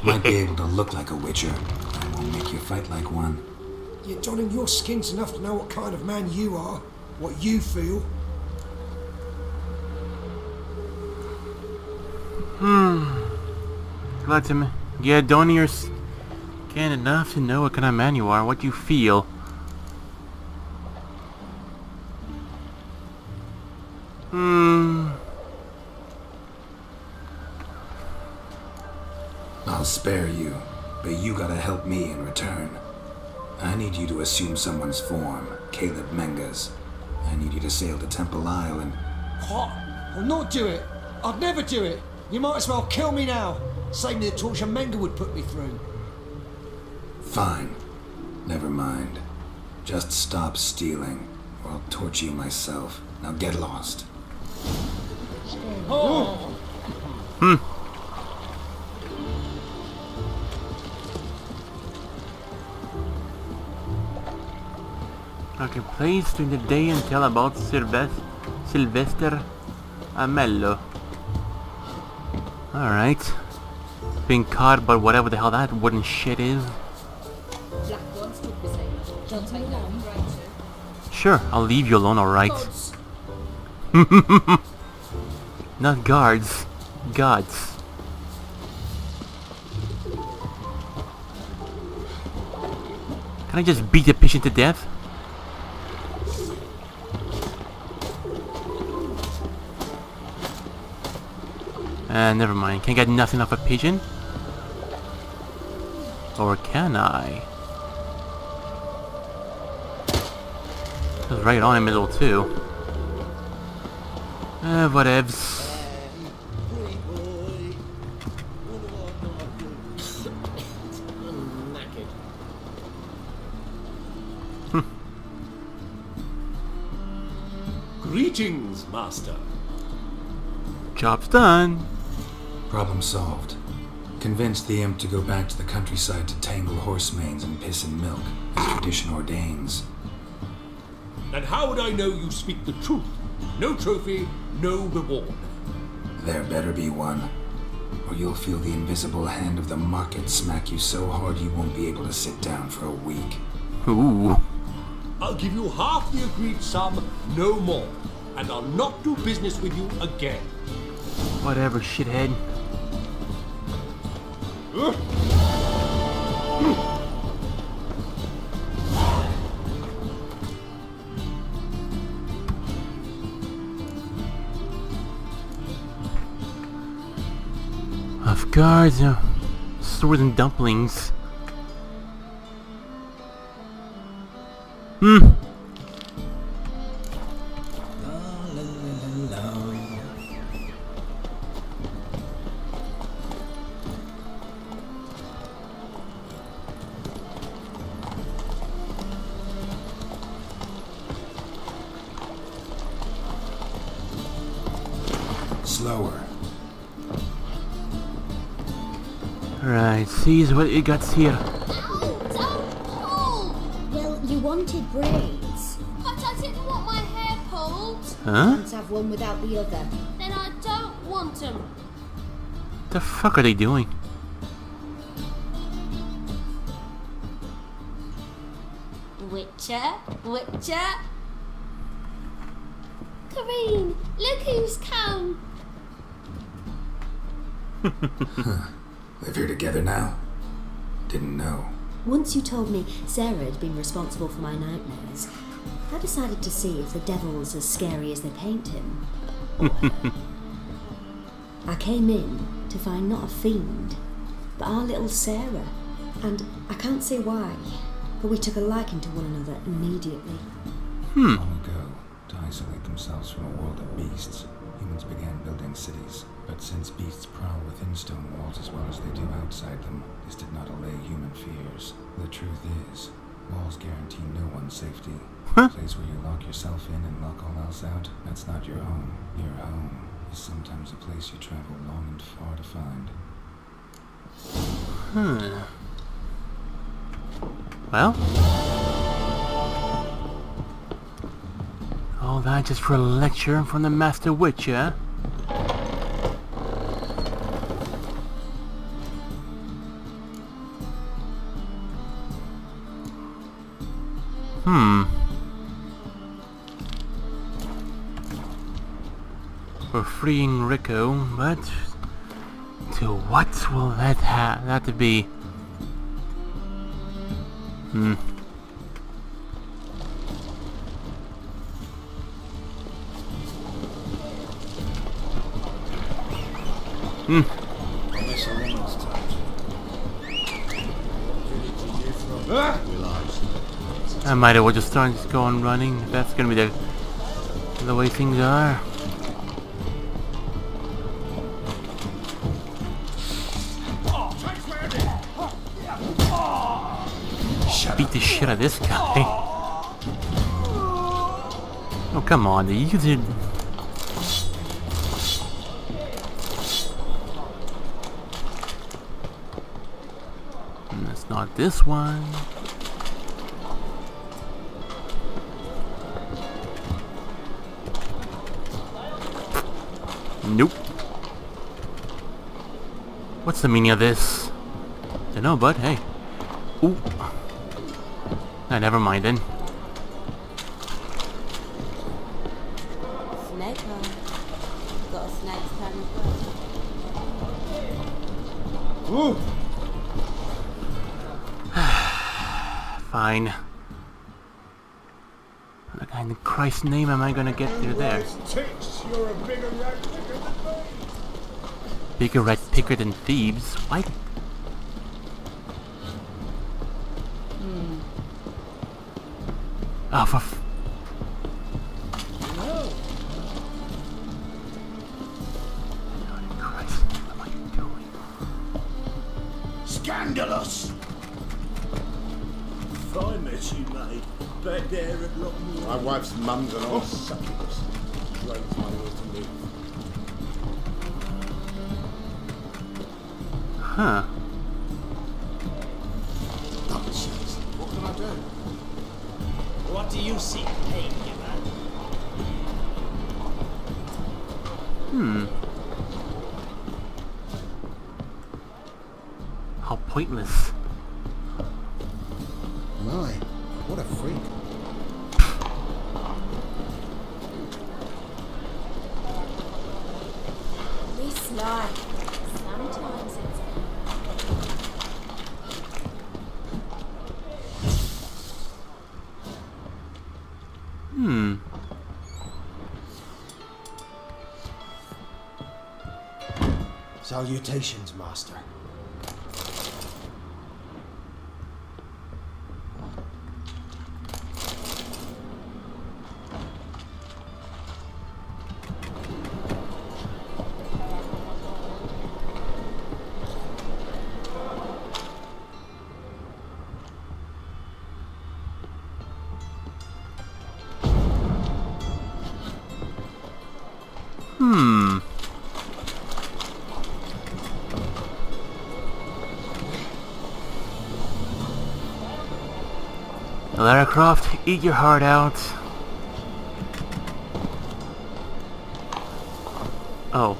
Might be able to look like a witcher. I won't make you fight like one. You're donning your skin's enough to know what kind of man you are, what you feel. Glad to me. Yeah, donning your skin enough to know what kind of man you are, what you feel. I'll spare you, but you gotta help me in return. I need you to assume someone's form, Caleb Menga's. I need you to sail to Temple Isle and... What? I'll not do it. I'd never do it. You might as well kill me now. Save me the torture Menga would put me through. Fine. Never mind. Just stop stealing, or I'll torture you myself. Now get lost. Oh. Okay, please during the day and tell about Sylvester Amello. Alright. Being caught by whatever the hell that wooden shit is. Sure, I'll leave you alone, alright. Not guards. Gods. Can I just beat the pigeon to death? Never mind. Can't get nothing off a pigeon? Or can I? It's right on in the middle too. Whatevs. Greetings, Master. Job's done. Problem solved. Convince the imp to go back to the countryside to tangle horse manes and piss and milk, as tradition ordains. And how would I know you speak the truth No trophy, no reward. There better be one, or you'll feel the invisible hand of the market smack you so hard you won't be able to sit down for a week. Ooh. I'll give you half the agreed sum, no more, and I'll not do business with you again. Whatever, shithead. Of course, swords and dumplings. Hmm. Sees what it got here. Ow, don't pull! Well, you wanted braids. But I didn't want my hair pulled. Huh? Can't have one without the other. Then I don't want them. The fuck are they doing? Witcher, Witcher. Kareem, look who's come. Live here together now? Didn't know. Once you told me Sarah had been responsible for my nightmares, I decided to see if the devil was as scary as they paint him. I came in to find not a fiend, but our little Sarah. And I can't say why, but we took a liking to one another immediately. Long ago, to isolate themselves from a world of beasts, humans began building cities. But since beasts prowl within stone walls as well as they do outside them, this did not allay human fears. The truth is, walls guarantee no one's safety. A place where you lock yourself in and lock all else out, that's not your home. Your home is sometimes a place you travel long and far to find. Well? All that just for a lecture from the Master Witcher. We're freeing Rico, but to what will that have to be? I might as well just start just go on running. That's gonna be the way things are. Beat the shit out of this guy. Oh come on, they used it. That's not this one. Nope. What's the meaning of this? Don't know, bud. Hey. Ooh. Ah, never mind then. Snake on. Got a snake's tongue. Ooh. Fine. How in Christ's name am I gonna get through there? You're a bigger rat picker than thieves. Bigger rat picker than thieves? What? Oh, for f no. God, Christ, what am I doing? Scandalous! Fine mess you made. Bet there a lot more. My wife's mum's an old succubus. Drains my will to live. Huh. Nonsense. What can I do? What do you seek, pain, you man? How pointless. My, what a freak. Salutations, Master. Lara Croft, eat your heart out. Oh.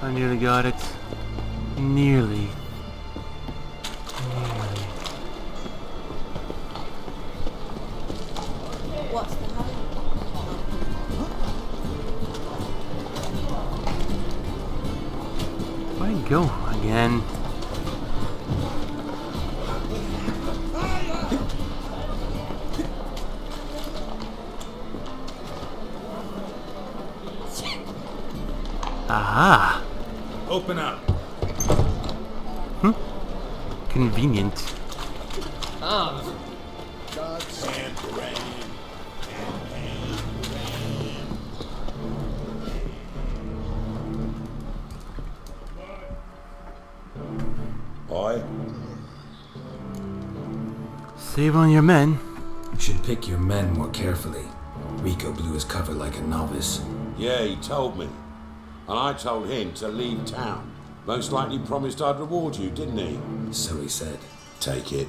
I nearly got it. Nearly. Save on your men. You should pick your men more carefully. Rico blew his cover like a novice. Yeah, he told me. And I told him to leave town. Most likely promised I'd reward you, didn't he? So he said. Take it.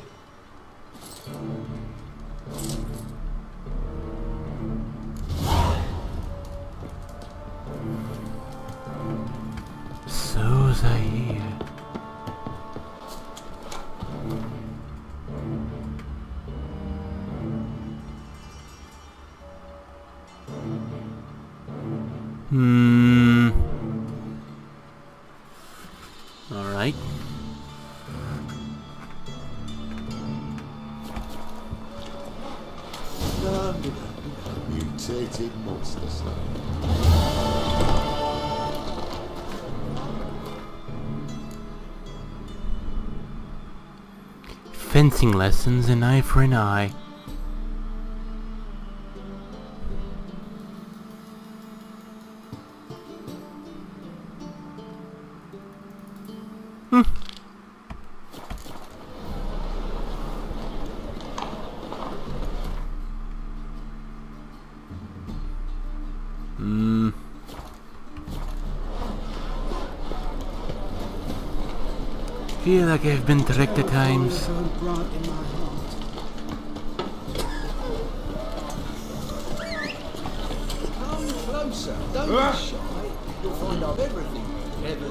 Fencing lessons, an eye for an eye. I feel like I've been tricked at times. Come closer, don't be shy. You'll find out everything, Best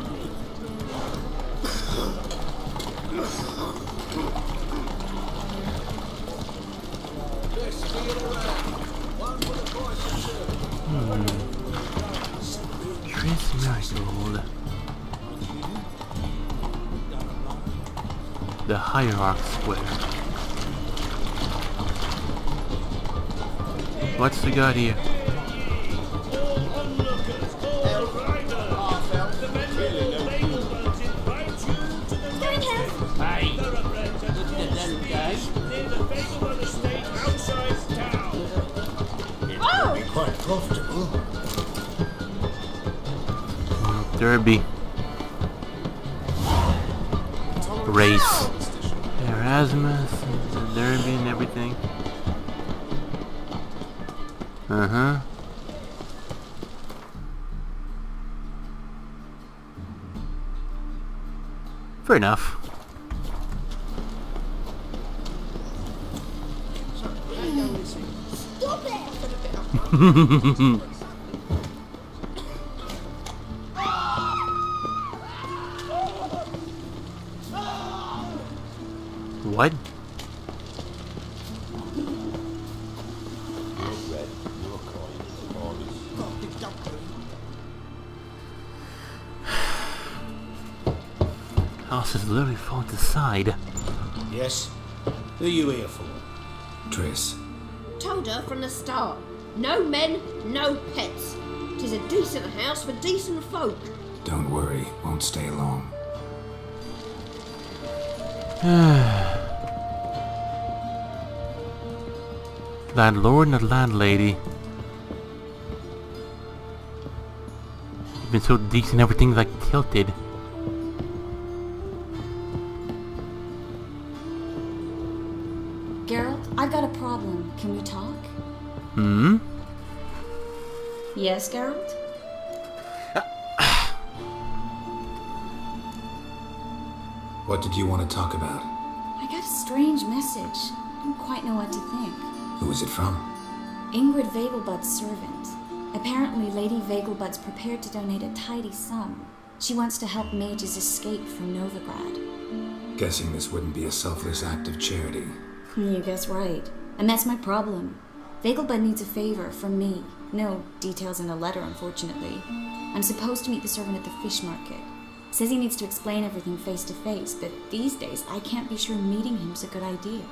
be in a round. One for the price of silver. Triss. The hierarch square. What's we got here? Oh! Derby. Race. Erasmus, the derby and everything. Uh-huh. Fair enough. Stop it! blood? House is very far to the side. Yes? Who are you here for? Triss. Told her from the start. No men, no pets. 'Tis a decent house for decent folk. Don't worry, won't stay long. Landlord and landlady. You've been so decent, everything's like tilted. Geralt, I've got a problem. Can we talk? Hmm? Yes, Geralt? What did you want to talk about? I got a strange message. I don't quite know what to think. Who is it from? Ingrid Vegelbud's servant. Apparently, Lady Vegelbud's prepared to donate a tidy sum. She wants to help mages escape from Novigrad. Guessing this wouldn't be a selfless act of charity. You guess right. And that's my problem. Vegelbud needs a favor from me. No details in the letter, unfortunately. I'm supposed to meet the servant at the fish market. Says he needs to explain everything face to face, but these days I can't be sure meeting him's a good idea.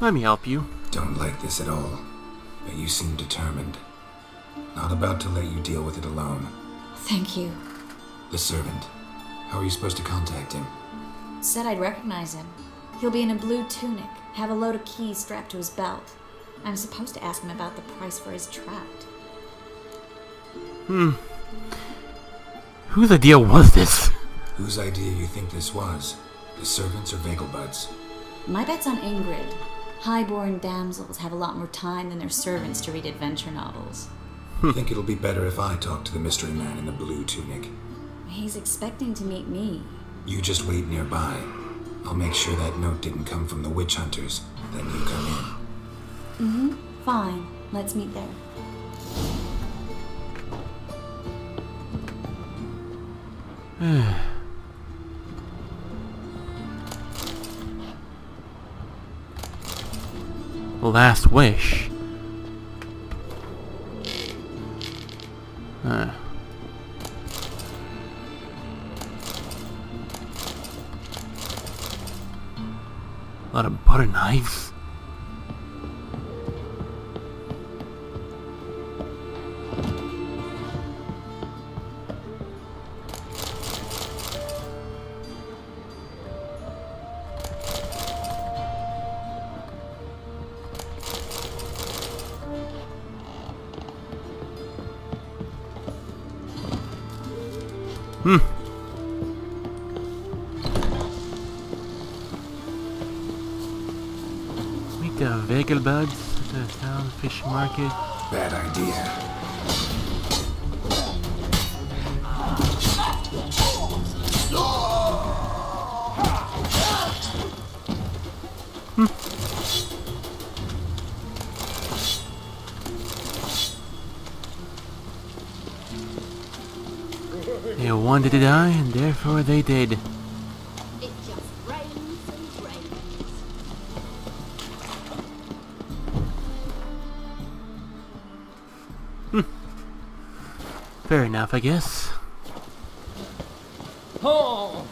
Let me help you. Don't like this at all, but you seem determined. Not about to let you deal with it alone. Thank you. The servant. How are you supposed to contact him? Said I'd recognize him. He'll be in a blue tunic, have a load of keys strapped to his belt. I'm supposed to ask him about the price for his tract. Whose idea was this? Whose idea you think this was? The servants or Vegelbud's? My bet's on Ingrid. Highborn damsels have a lot more time than their servants to read adventure novels. I think it'll be better if I talk to the mystery man in the blue tunic. He's expecting to meet me. You just wait nearby. I'll make sure that note didn't come from the witch hunters. Then you come in. Fine. Let's meet there. Last wish. A lot of butter knives. Vegelbud, the town fish market. Bad idea. They wanted to die, and therefore they did. Fair enough, I guess. Oh.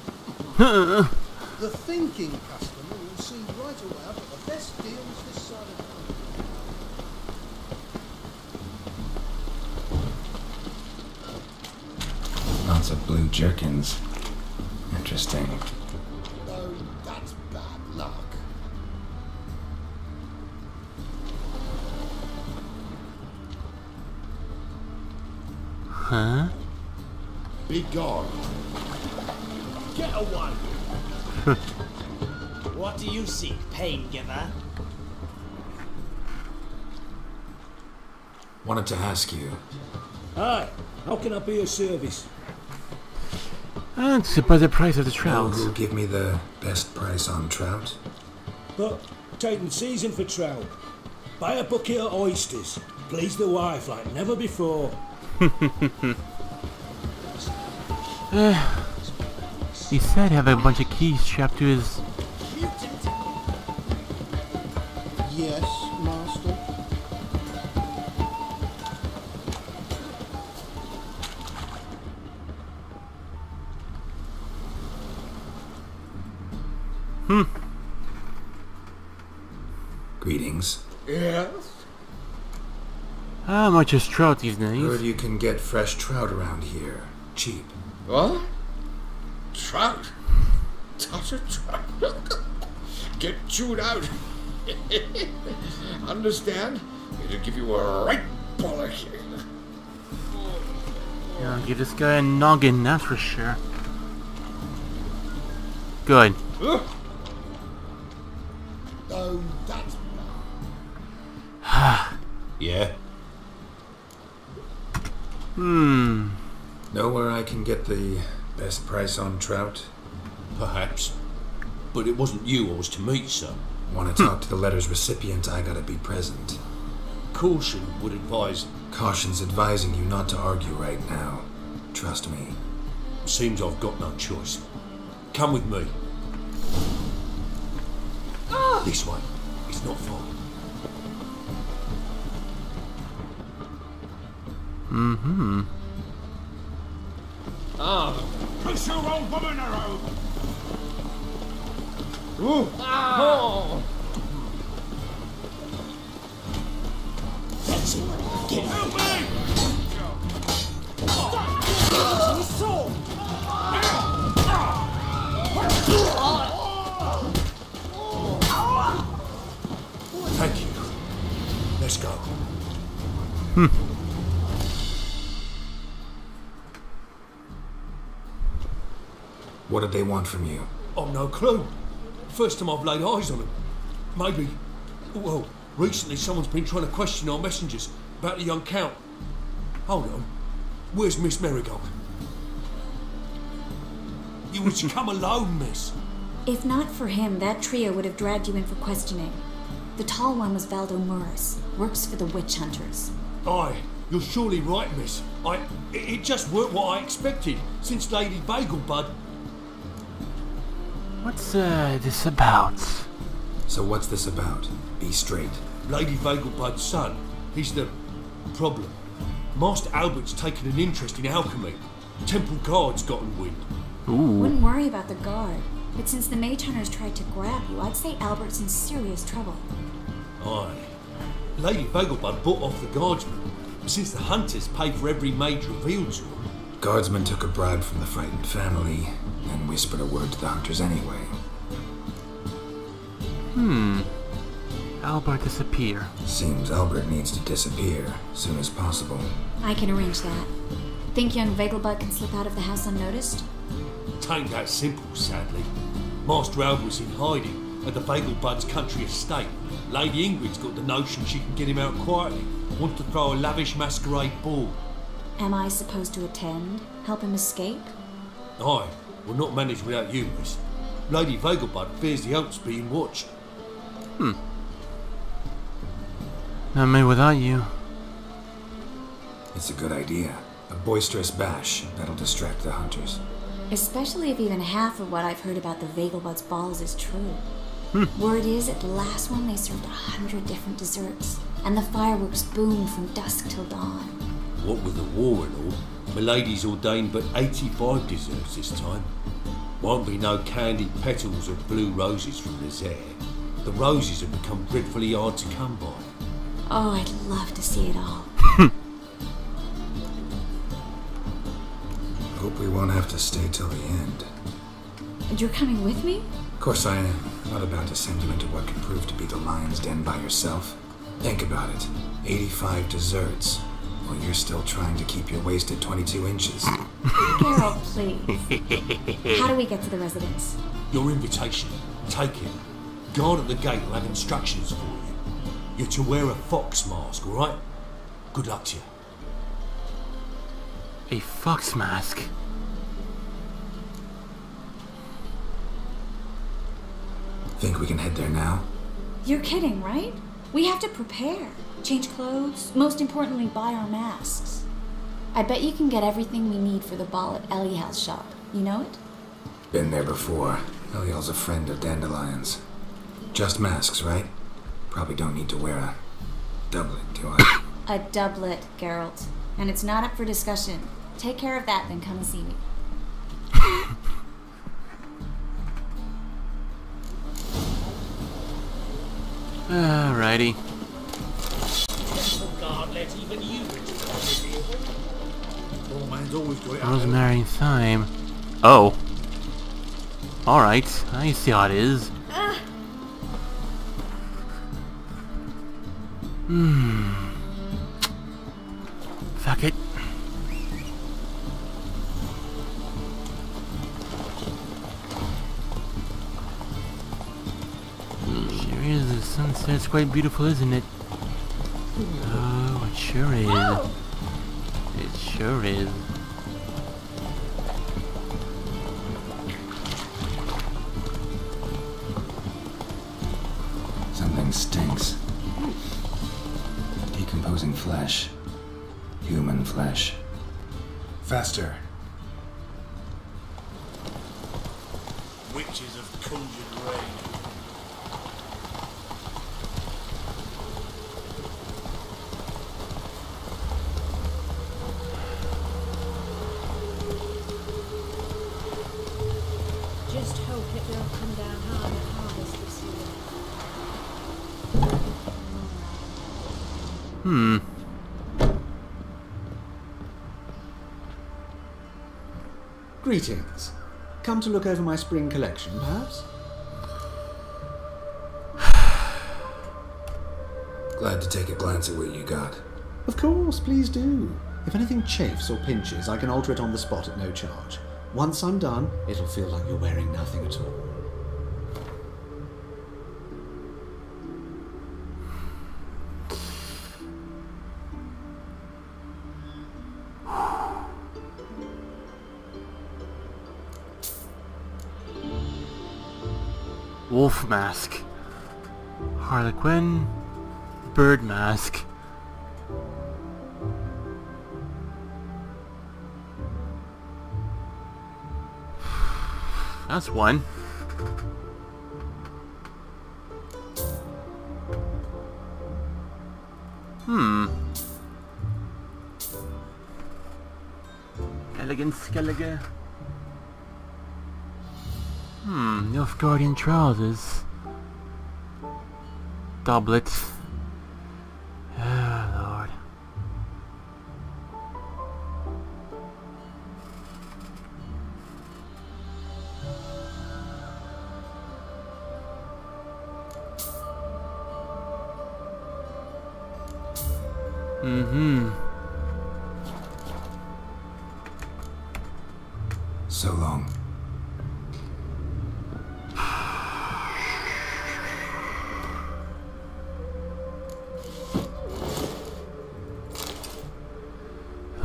The thinking customer will see right away I've got the best deals this side of the... Lots of blue jerkins. Interesting. Oh, that's bad luck. Huh? Be gone. Get away. What do you seek, pain giver? Wanted to ask you. Aye, how can I be of service? Answer by the price of the trout. Who'll give me the best price on trout? But, taking season for trout. Buy a bucket of oysters. Please the wife like never before. He said have a bunch of keys strapped to his... Yes, Master. Greetings. Yes? How much is trout these days? Heard you can get fresh trout around here. Cheap. What? Trout? Touch a trout? Get chewed out. Understand? It'll give you a right bollock. Yeah, give this guy a noggin, that's for sure. Good. Oh, that's... Yeah? Know where I can get the best price on trout? Perhaps. But it wasn't you I was to meet, sir. Want to talk to the letter's recipient, I gotta be present. Caution would advise... Caution's advising you not to argue right now. Trust me. Seems I've got no choice. Come with me. Ah. This way. It's not far. Mm-hmm. Ah. Push your old woman around! Ooh. Ah. Oh. That's it. Get out of me! Thank you. Let's go. What did they want from you? Oh, no clue. First time I've laid eyes on him. Maybe, well, recently someone's been trying to question our messengers about the young count. Hold on, where's Miss Marigold? You was to come alone, miss. If not for him, that trio would have dragged you in for questioning. The tall one was Valdo Morris, works for the witch hunters. Aye, you're surely right, miss. It just weren't what I expected, since Lady Vegelbud. What's this about? So what's this about? Be straight. Lady Vegelbud's son, he's the problem. Master Albert's taken an interest in alchemy. Temple Guard's gotten wind. Ooh. Wouldn't worry about the guard, but since the mage hunters tried to grab you, I'd say Albert's in serious trouble. Aye. Lady Vegelbud bought off the guardsman, since the hunters paid for every mage revealed to him. Guardsman took a bribe from the frightened family and whispered a word to the hunters anyway. Albert disappear. Seems Albert needs to disappear as soon as possible. I can arrange that. Think young Vegelbud can slip out of the house unnoticed? Tain't that simple, sadly. Master Albert's in hiding at the Vegelbud's country estate. Lady Ingrid's got the notion she can get him out quietly. Wants to throw a lavish masquerade ball. Am I supposed to attend? Help him escape? Aye, will not manage without you, miss. Lady Vegelbud fears the Alp's being watched. Not me without you. It's a good idea. A boisterous bash that'll distract the hunters. Especially if even half of what I've heard about the Vegelbud's balls is true. Word is, at the last one they served 100 different desserts, and the fireworks boomed from dusk till dawn. What with the war and all, Milady's ordained but 85 desserts this time. Won't be no candy petals or blue roses from this air. The roses have become dreadfully hard to come by. Oh, I'd love to see it all. Hope we won't have to stay till the end. And you're coming with me? Of course I am. I'm not about to send you into what could prove to be the lion's den by yourself. Think about it. 85 desserts. Well, you're still trying to keep your waist at 22 inches. Geralt, please. How do we get to the residence? Your invitation. Take it. Guard at the gate will have instructions for you. You're to wear a fox mask, all right? Good luck to you. A fox mask? Think we can head there now? You're kidding, right? We have to prepare. Change clothes, most importantly, buy our masks. I bet you can get everything we need for the ball at Elihal's shop. You know it? Been there before. Eliel's a friend of Dandelion's. Just masks, right? Probably don't need to wear a doublet, do I? A doublet, Geralt. And it's not up for discussion. Take care of that, then come and see me. Alrighty. Rosemary and thyme. Oh. Alright, I see how it is. Fuck it. Sure is. The sunset's quite beautiful, isn't it? Oh, it sure is. Whoa. It sure is. Something stinks. Decomposing flesh. Human flesh. Faster. Witches of conjured rain. Just hope it will come down hard at harvest this year. Greetings. Come to look over my spring collection, perhaps? Glad to take a glance at what you got. Of course, please do. If anything chafes or pinches, I can alter it on the spot at no charge. Once I'm done, it'll feel like you're wearing nothing at all. Wolf mask, Harlequin, bird mask. That's one. Elegant Skellige. Northgardian trousers. Doublet. Oh, Lord. So long.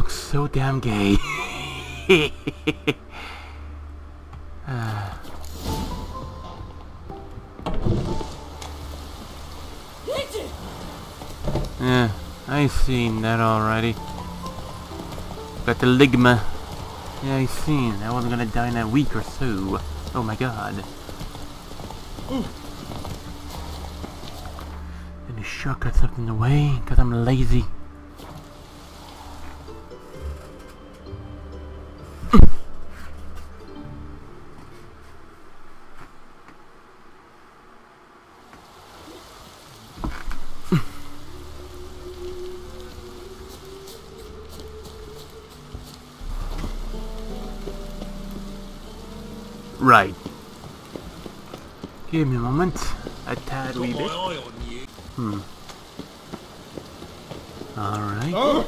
So damn gay. Yeah, I seen that already. Got the ligma. Yeah, I seen. That one's gonna die in a week or so. Oh my god. Let me shortcut something away, cause I'm lazy. Right. Give me a moment. A tad wee bit. Alright. Oh.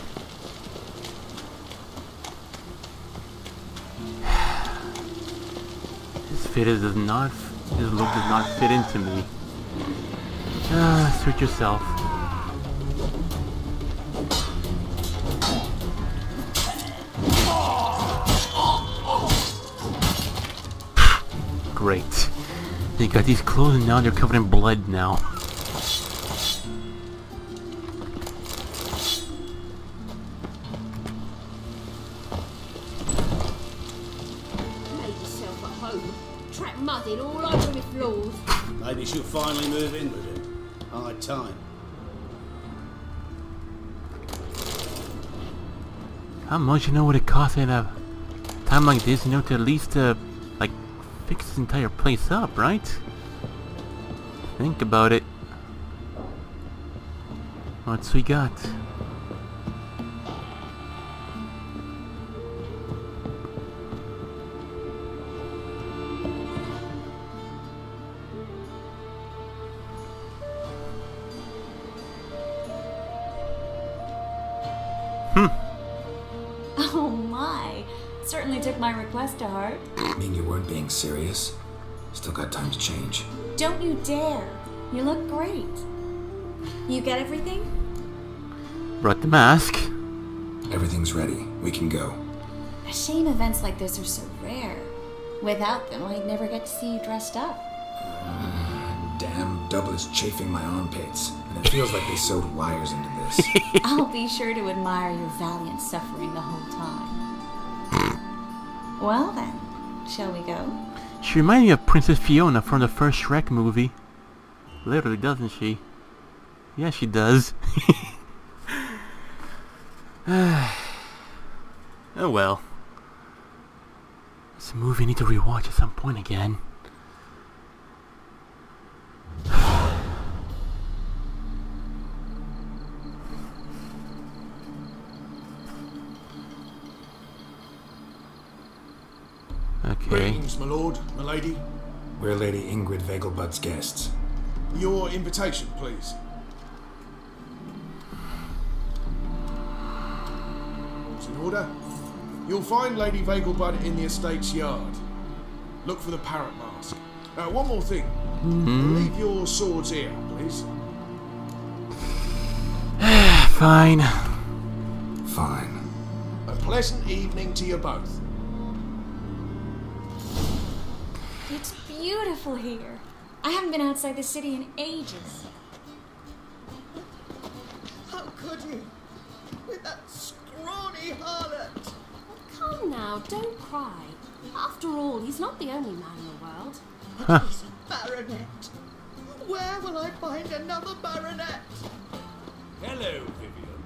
This look does not fit into me. Suit yourself. Great. They got these clothes and now they're covered in blood now. Made yourself at home. should finally move in with him. High time. How much you know what it costs at a time like this, you know, to at least, like, fix this entire place up, right? Think about it. What's we got? My request to heart. You mean you weren't being serious? Still got time to change. Don't you dare. You look great. You got everything? Brought the mask. Everything's ready. We can go. A shame events like this are so rare. Without them, I'd never get to see you dressed up. Damn double is chafing my armpits. And it feels like they sewed wires into this. I'll be sure to admire your valiant suffering the whole time. Well then, shall we go? She reminds me of Princess Fiona from the first Shrek movie. Literally, doesn't she? Yeah, she does. Oh well. It's a movie I need to rewatch at some point again. Okay. Greetings, my lord, my lady. We're Lady Ingrid Vegelbud's guests. Your invitation, please. It's in order. You'll find Lady Vegelbud in the estate's yard. Look for the parrot mask. One more thing. Leave your swords here, please. Fine. Fine. A pleasant evening to you both. It's beautiful here. I haven't been outside the city in ages. How could you? With that scrawny harlot! Come now, don't cry. After all, he's not the only man in the world. He's a baronet. Where will I find another baronet? Hello, Vivian.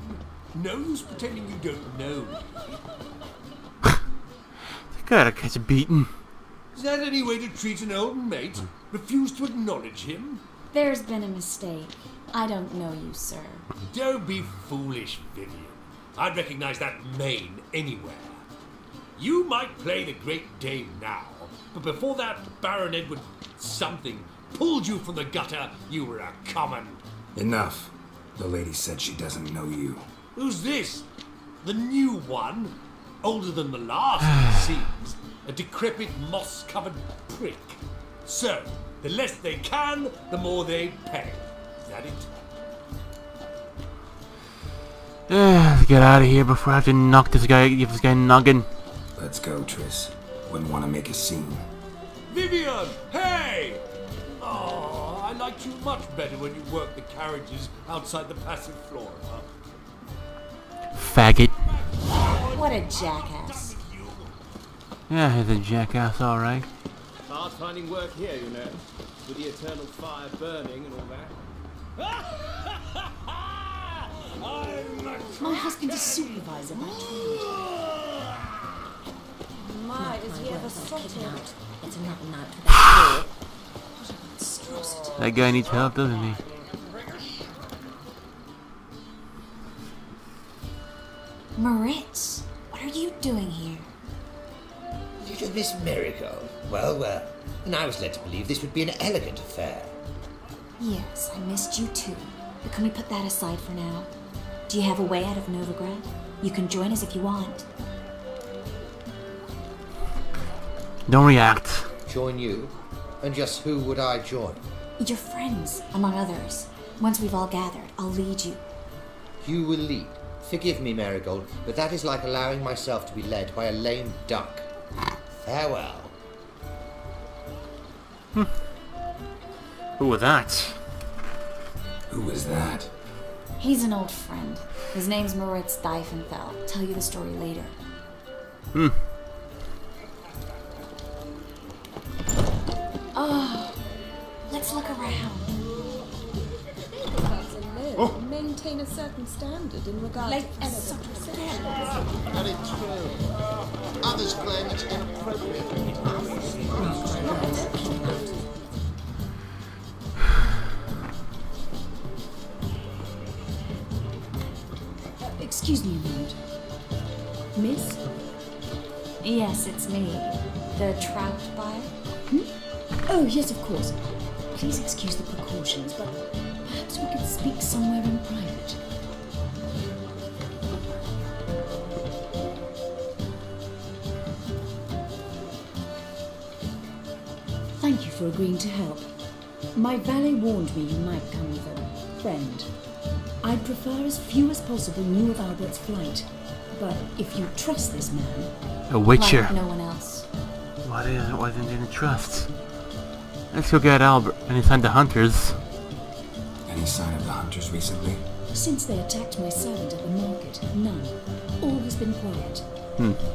No use pretending you don't know me. You gotta catch a beating. Is that any way to treat an old mate? Refuse to acknowledge him? There's been a mistake. I don't know you, sir. Don't be foolish, Vivian. I'd recognize that mane anywhere. You might play the great dame now, but before that Baron Edward something pulled you from the gutter, you were a common. Enough. The lady said she doesn't know you. Who's this? The new one? Older than the last, it seems. A decrepit, moss-covered prick. So, the less they can, the more they pay. Is that it? Let's get out of here before I have to knock this guy, give this guy a noggin. Let's go, Triss. Wouldn't want to make a scene. Vivian, hey! Oh, I liked you much better when you worked the carriages outside the passive floor. Faggot. What a jackass. Yeah, he's a jackass, all right. Hard finding work here, you know, with the eternal fire burning and all that. My husband is supervisor. My, does he ever sort it out? It's a nut nut. What a monstrosity. That guy needs help, doesn't he? Moritz, what are you doing here? Little Miss Marigold. Well, well. And I was led to believe this would be an elegant affair. Yes, I missed you too. But can we put that aside for now? Do you have a way out of Novigrad? You can join us if you want. Don't react. Join you? And just who would I join? Your friends, among others. Once we've all gathered, I'll lead you. You will lead? Forgive me, Marigold, but that is like allowing myself to be led by a lame duck. Farewell. Who was that? Who was that? He's an old friend. His name's Moritz Diefenfeld. Tell you the story later. Oh, let's look around. Oh. Maintain a certain standard in regard to perception. Very true. Others claim it's inappropriate. Excuse me a moment. Miss? Yes, it's me. The trout buyer? Hmm? Oh, yes, of course. Please excuse the precautions, but... perhaps we could speak somewhere in private. Thank you for agreeing to help. My valet warned me you might come with a friend. I'd prefer as few as possible knew of Albert's flight, but if you trust this man... A witcher. Like no one else. Why didn't they trust? Let's go get Albert. And he's on the hunters. Any sign of the hunters recently? Since they attacked my servant at the market, none. All has been quiet.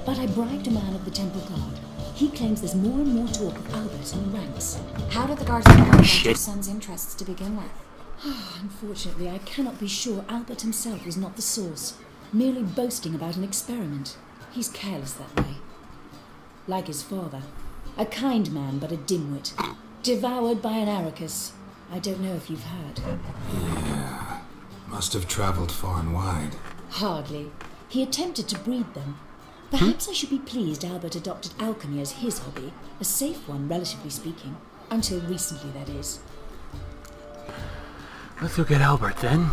But I bribed a man of the temple guard. He claims there's more and more talk of Albert in the ranks. How did the guards manage your son's interests to begin with? Oh, unfortunately, I cannot be sure Albert himself was not the source. Merely boasting about an experiment. He's careless that way. Like his father. A kind man, but a dimwit. Devoured by an Arrakis. I don't know if you've heard. Yeah, must have traveled far and wide. Hardly. He attempted to breed them. Perhaps I should be pleased Albert adopted alchemy as his hobby. A safe one, relatively speaking. Until recently, that is. Let's go get Albert, then.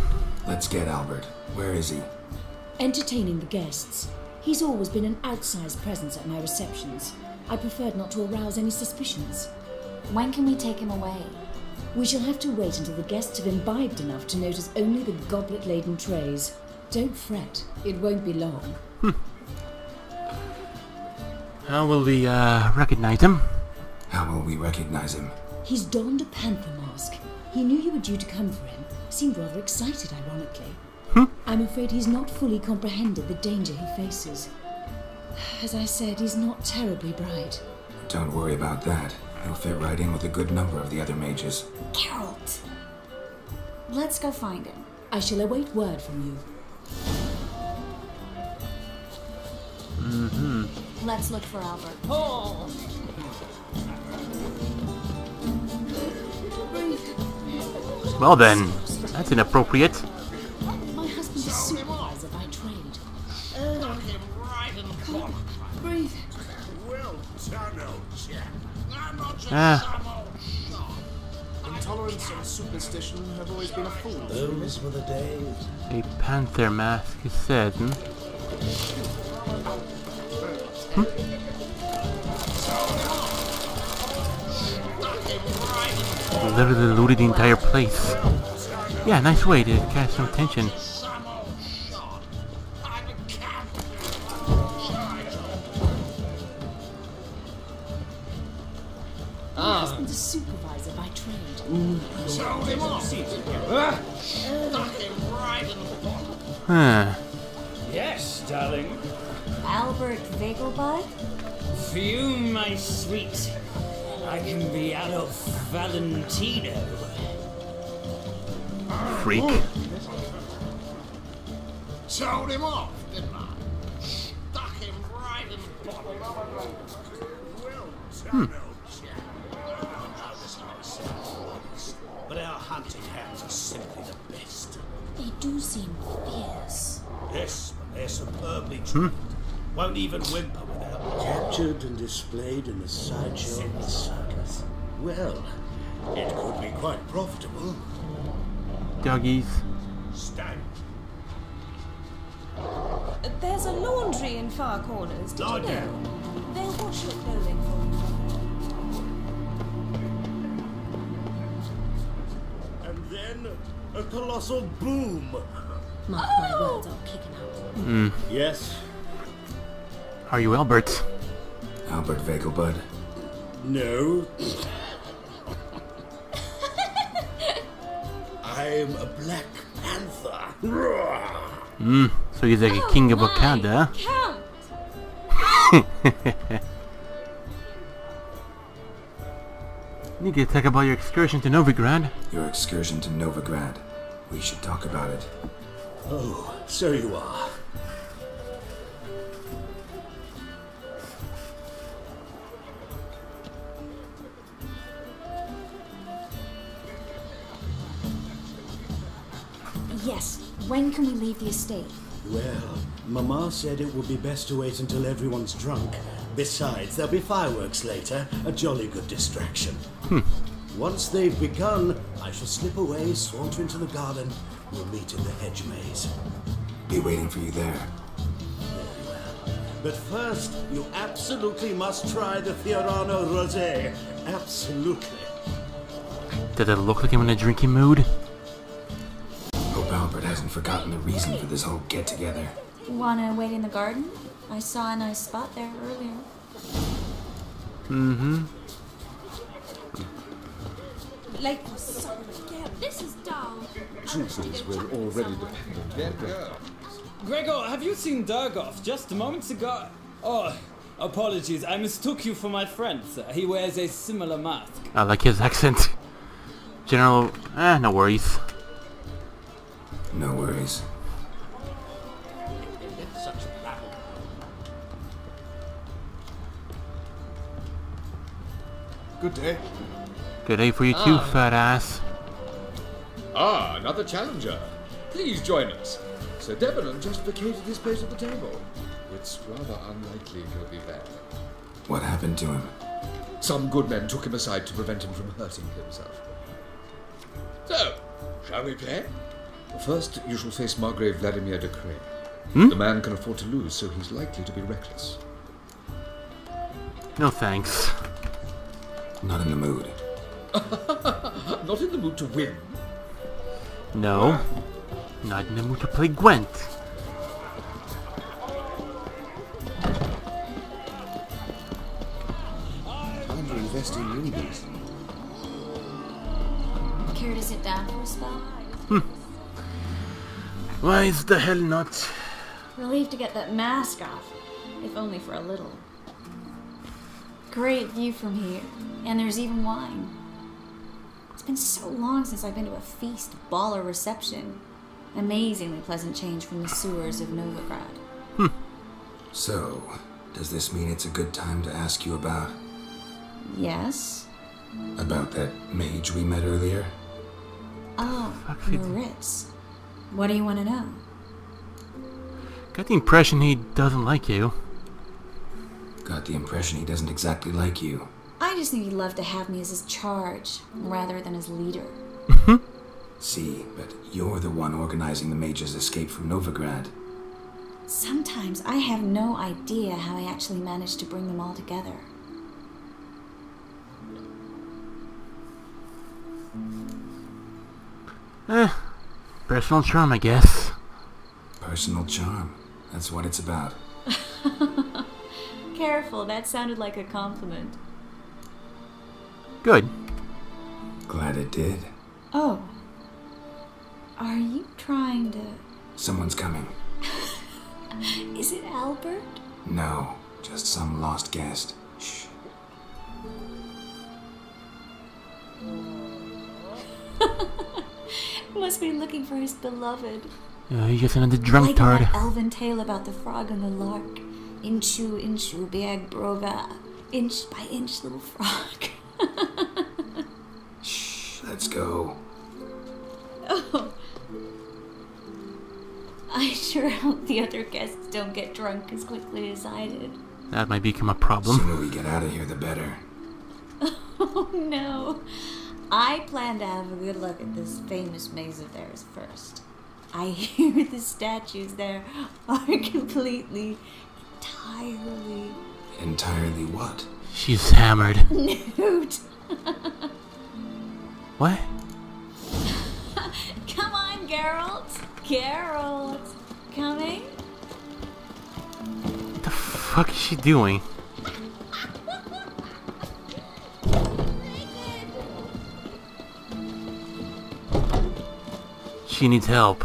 Let's get Albert. Where is he? Entertaining the guests. He's always been an outsized presence at my receptions. I preferred not to arouse any suspicions. When can we take him away? We shall have to wait until the guests have imbibed enough to notice only the goblet-laden trays. Don't fret, it won't be long. How will we, recognize him? How will we recognize him? He's donned a panther mask. He knew you were due to come for him. Seemed rather excited, ironically. I'm afraid he's not fully comprehended the danger he faces. As I said, he's not terribly bright. Don't worry about that. He'll fit right in with a good number of the other mages. Geralt! Let's go find him. I shall await word from you. Let's look for Albert. Oh. Well then, that's inappropriate. My husband is supervisor by trade. Can't breathe. Intolerance and superstition have always been a fool. Those were the days. A panther mask, he said. Literally looted the entire place. Yeah, nice way to catch some attention. Supervisor by trade. Yes, darling. Albert Vegelbud? Fume, my sweet. I can be out of Valentino. Freak. Sold him off, didn't I? Stuck him right in the bottom. But our hunting hounds are simply the best. They do seem fierce. Yes, but they're superbly trained. Won't even whimper without them. Captured and displayed in the sideshow of the circus. Well, it could be quite profitable. Doggies. Stand. There's a laundry in far corners, did you know? They'll wash your clothing for you. A colossal boom. Mark my words, I'll kick him out. Yes. Are you Albert? Albert Vegelbud? No. I'm a black panther. So he's like a king of Wakanda. You need to talk about your excursion to Novigrad. Your excursion to Novigrad. We should talk about it. Oh, so you are. Yes, when can we leave the estate? Well, Mama said it would be best to wait until everyone's drunk. Besides, there'll be fireworks later, a jolly good distraction. Once they've begun, I shall slip away, saunter into the garden. We'll meet in the hedge maze. Be waiting for you there. Very well. But first, you absolutely must try the Fiorano Rosé. Absolutely. Did it look like I'm in a drinking mood? Hope Albert hasn't forgotten the reason for this whole get-together. Wanna wait in the garden? I saw a nice spot there earlier. Like, sorry, yeah, this is dull. Truces were already dependent. Gregor, have you seen Durgoff? Just moments ago. Oh, apologies. I mistook you for my friend, sir. He wears a similar mask. I like his accent. General, no worries. No worries. Good day. Good day for you too, fat ass. Ah, another challenger. Please join us. Sir Debenham just vacated his place at the table. It's rather unlikely he'll be back. What happened to him? Some good men took him aside to prevent him from hurting himself. So, shall we play? First, you shall face Margrave Vladimir de Craye. The man can afford to lose, so he's likely to be reckless. No thanks. Not in the mood. Not in the mood to win. No. Not in the mood to play Gwent. Time to invest in universe. Care to sit down for a spell? Why is the hell not? Relieved to get that mask off, if only for a little. Great view from here, and there's even wine. It's been so long since I've been to a feast, ball, or reception. Amazingly pleasant change from the sewers of Novigrad. So, does this mean it's a good time to ask you about? Yes. About that mage we met earlier? Oh, Moritz. What do you want to know? Got the impression he doesn't like you. Got the impression he doesn't exactly like you. I just think he'd love to have me as his charge, rather than his leader. See, but you're the one organizing the mage's escape from Novigrad. Sometimes I have no idea how I actually managed to bring them all together. Personal charm, I guess. Personal charm. That's what it's about. Careful, that sounded like a compliment. Good. Glad it did. Oh. Are you trying to... Someone's coming. Is it Albert? No, just some lost guest. Shh. Must be looking for his beloved. He just another drunk tard. Like that elven tale about the frog and the lark. Inchu, inchu, big broga. Inch by inch, little frog. Shh, let's go. Oh. I sure hope the other guests don't get drunk as quickly as I did. That might become a problem. The sooner we get out of here, the better. Oh, no. I plan to have a good look at this famous maze of theirs first. I hear the statues there are completely, entirely... Entirely what? She's hammered. Nude. What? Come on, Geralt. Geralt. Coming? What the fuck is she doing? She needs help.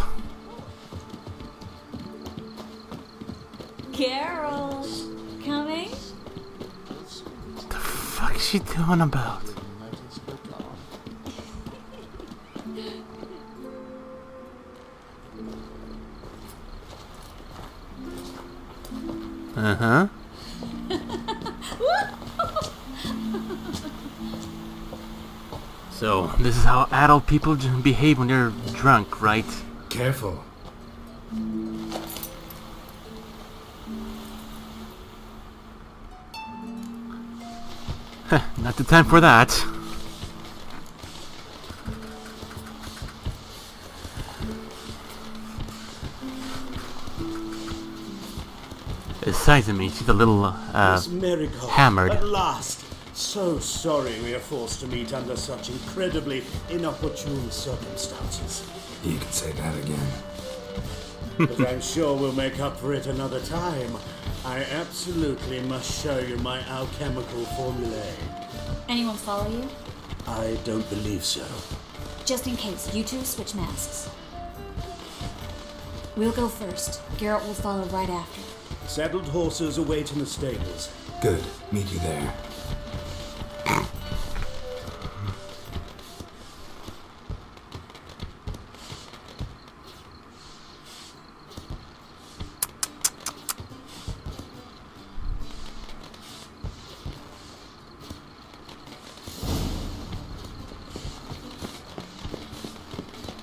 Geralt. Coming? What the fuck is she doing about? Uh-huh. So, this is how adult people behave when they're drunk, right? Careful. Not the time for that. Besides me, she's a little hammered. At last. So sorry we are forced to meet under such incredibly inopportune circumstances. You can say that again. But I'm sure we'll make up for it another time. I absolutely must show you my alchemical formulae. Anyone follow you? I don't believe so. Just in case, you two switch masks. We'll go first. Geralt will follow right after. Saddled horses await in the stables. Good. Meet you there.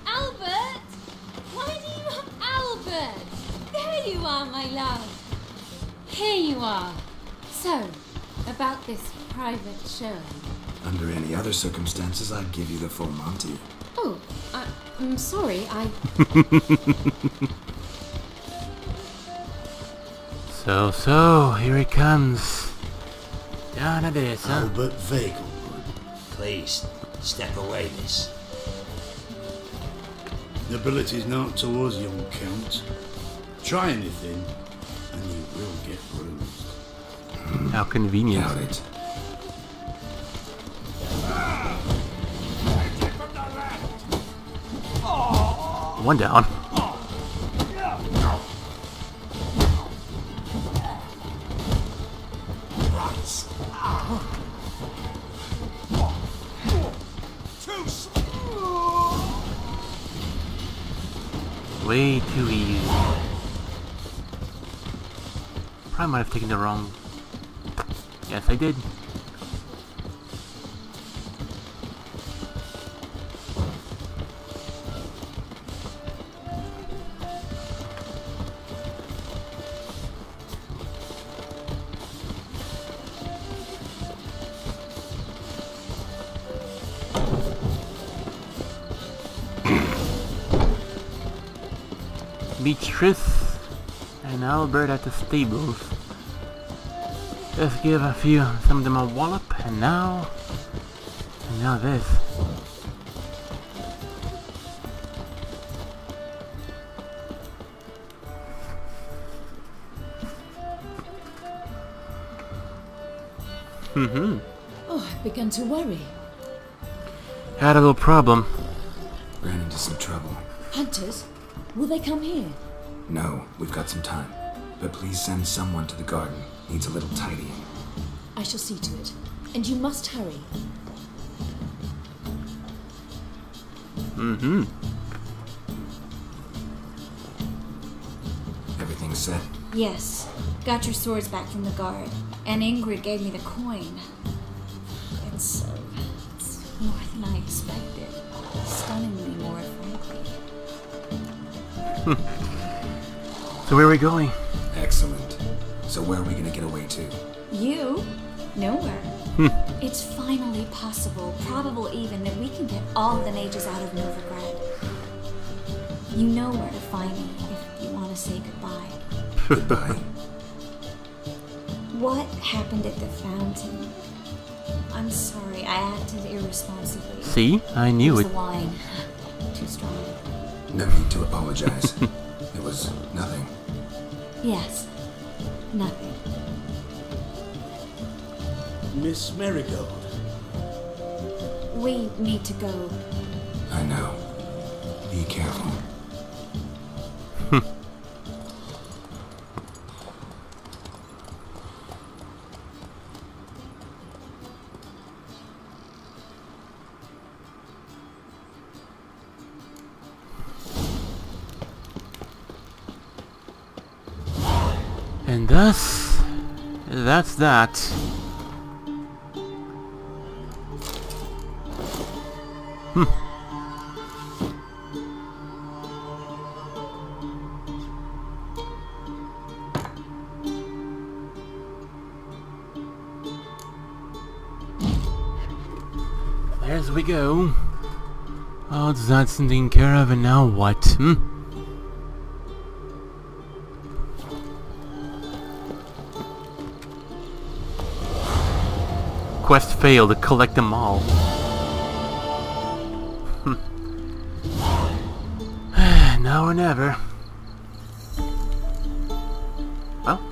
Albert! Why do you have Albert? There you are, my love. Here you are. So, about this private show. Under any other circumstances, I'd give you the full Monty. Oh, I'm sorry, I... So, here he comes. Down it is, huh? Albert Vegelbud, please, step away, miss. Nobility's not towards young count. Try anything, and you will get bruised. How convenient. Got it. One down. Way too easy. Probably might have taken the wrong... Yes, I did. Meet Triss and Albert at the stables. Let's give some of them a wallop, and now this. Mm-hmm. Oh, I've begun to worry. Had a little problem. Ran into some trouble. Hunters? Will they come here? No, we've got some time. But please send someone to the garden. Needs a little tidying. I shall see to it. And you must hurry. Mm-hmm. Everything set? Yes. Got your swords back from the guard. And Ingrid gave me the coin. And so, it's more than I expected. Stunningly more, frankly. So where are we going? Excellent. So where are we going to get away to? You? Nowhere. It's finally possible, probable even, that we can get all the mages out of Novigrad. You know where to find me if you want to say goodbye. Goodbye. What happened at the fountain? I'm sorry, I acted irresponsibly. See? I knew it. The wine. Too strong. No need to apologize. It was nothing. Yes, nothing. Miss Marigold. We need to go. I know. Be careful. And thus, that's that. There's we go. Oh, that's taken care of, and now what? Quest failed to collect them all. Now or never. Well.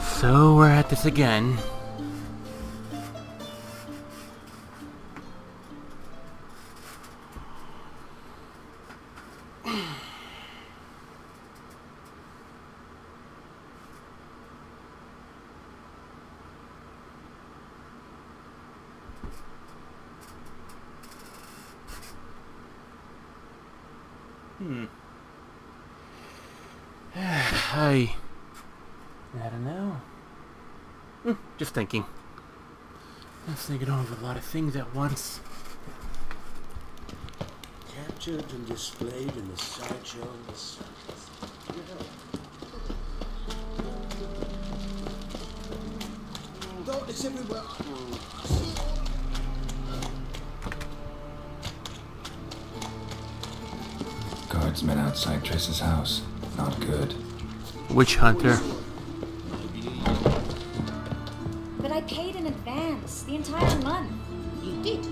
So we're at this again. I don't know. Just thinking. I was thinking over a lot of things at once. Captured and displayed in the sideshow of the sun. No, it's everywhere. Guardsmen outside Triss's house. Not good. Witch hunter. But I paid in advance the entire month. You did,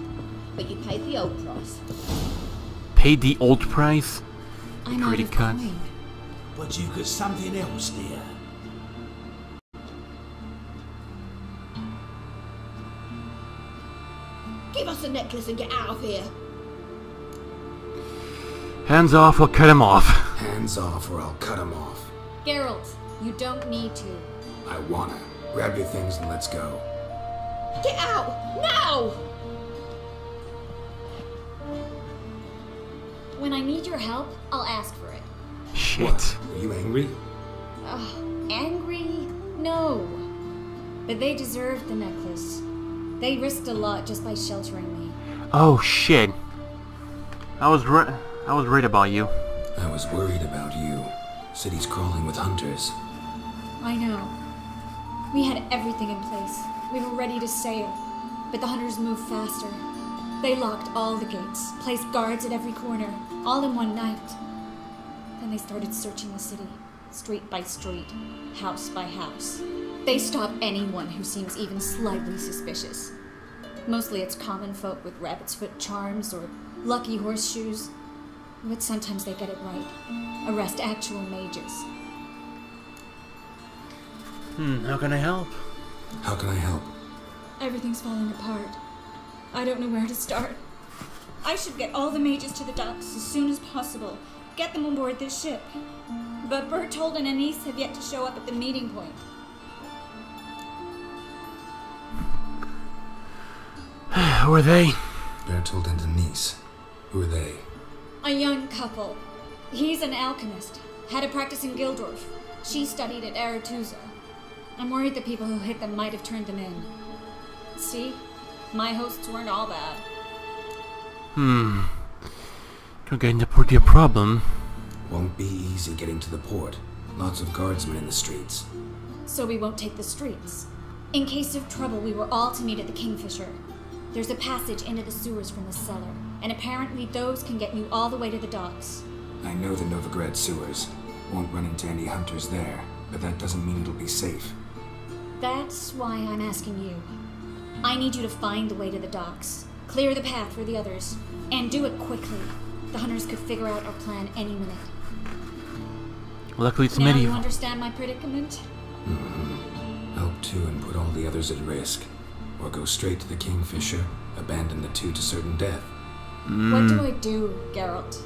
but you paid the old price. Paid the old price? I might have coming. But you got something else, dear. Give us a necklace and get out of here. Hands off or cut him off. Hands off or I'll cut him off. Geralt, you don't need to. I wanna. Grab your things and let's go. Get out! Now! When I need your help, I'll ask for it. Shit. What? Are you angry? Angry? No. But they deserved the necklace. They risked a lot just by sheltering me. Oh, shit. I was right about you. I was worried about you. City's crawling with hunters. I know. We had everything in place. We were ready to sail. But the hunters moved faster. They locked all the gates, placed guards at every corner, all in one night. Then they started searching the city, street by street, house by house. They stop anyone who seems even slightly suspicious. Mostly it's common folk with rabbit's foot charms or lucky horseshoes. But sometimes they get it right. Arrest actual mages. How can I help? How can I help? Everything's falling apart. I don't know where to start. I should get all the mages to the docks as soon as possible. Get them on board this ship. But Berthold and Anise have yet to show up at the meeting point. Who are they? Berthold and Anise. Who are they? A young couple. He's an alchemist. Had a practice in Gildorf. She studied at Aretusa. I'm worried the people who hit them might have turned them in. See? My hosts weren't all bad. Don't get into port your problem. Won't be easy getting to the port. Lots of guardsmen in the streets. So we won't take the streets. In case of trouble, we were all to meet at the Kingfisher. There's a passage into the sewers from the cellar, and apparently those can get you all the way to the docks. I know the Novigrad sewers. Won't run into any hunters there, but that doesn't mean it'll be safe. That's why I'm asking you. I need you to find the way to the docks, clear the path for the others, and do it quickly. The hunters could figure out our plan any minute. Luckily it's medieval. Now you understand my predicament? Help two and put all the others at risk. Or go straight to the Kingfisher, abandon the two to certain death. What do I do, Geralt?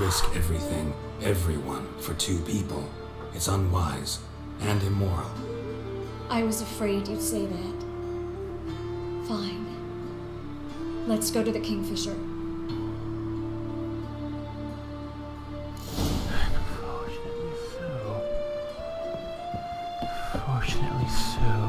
risk everything, everyone, for two people. It's unwise and immoral. I was afraid you'd say that. Fine. Let's go to the Kingfisher. Unfortunately so.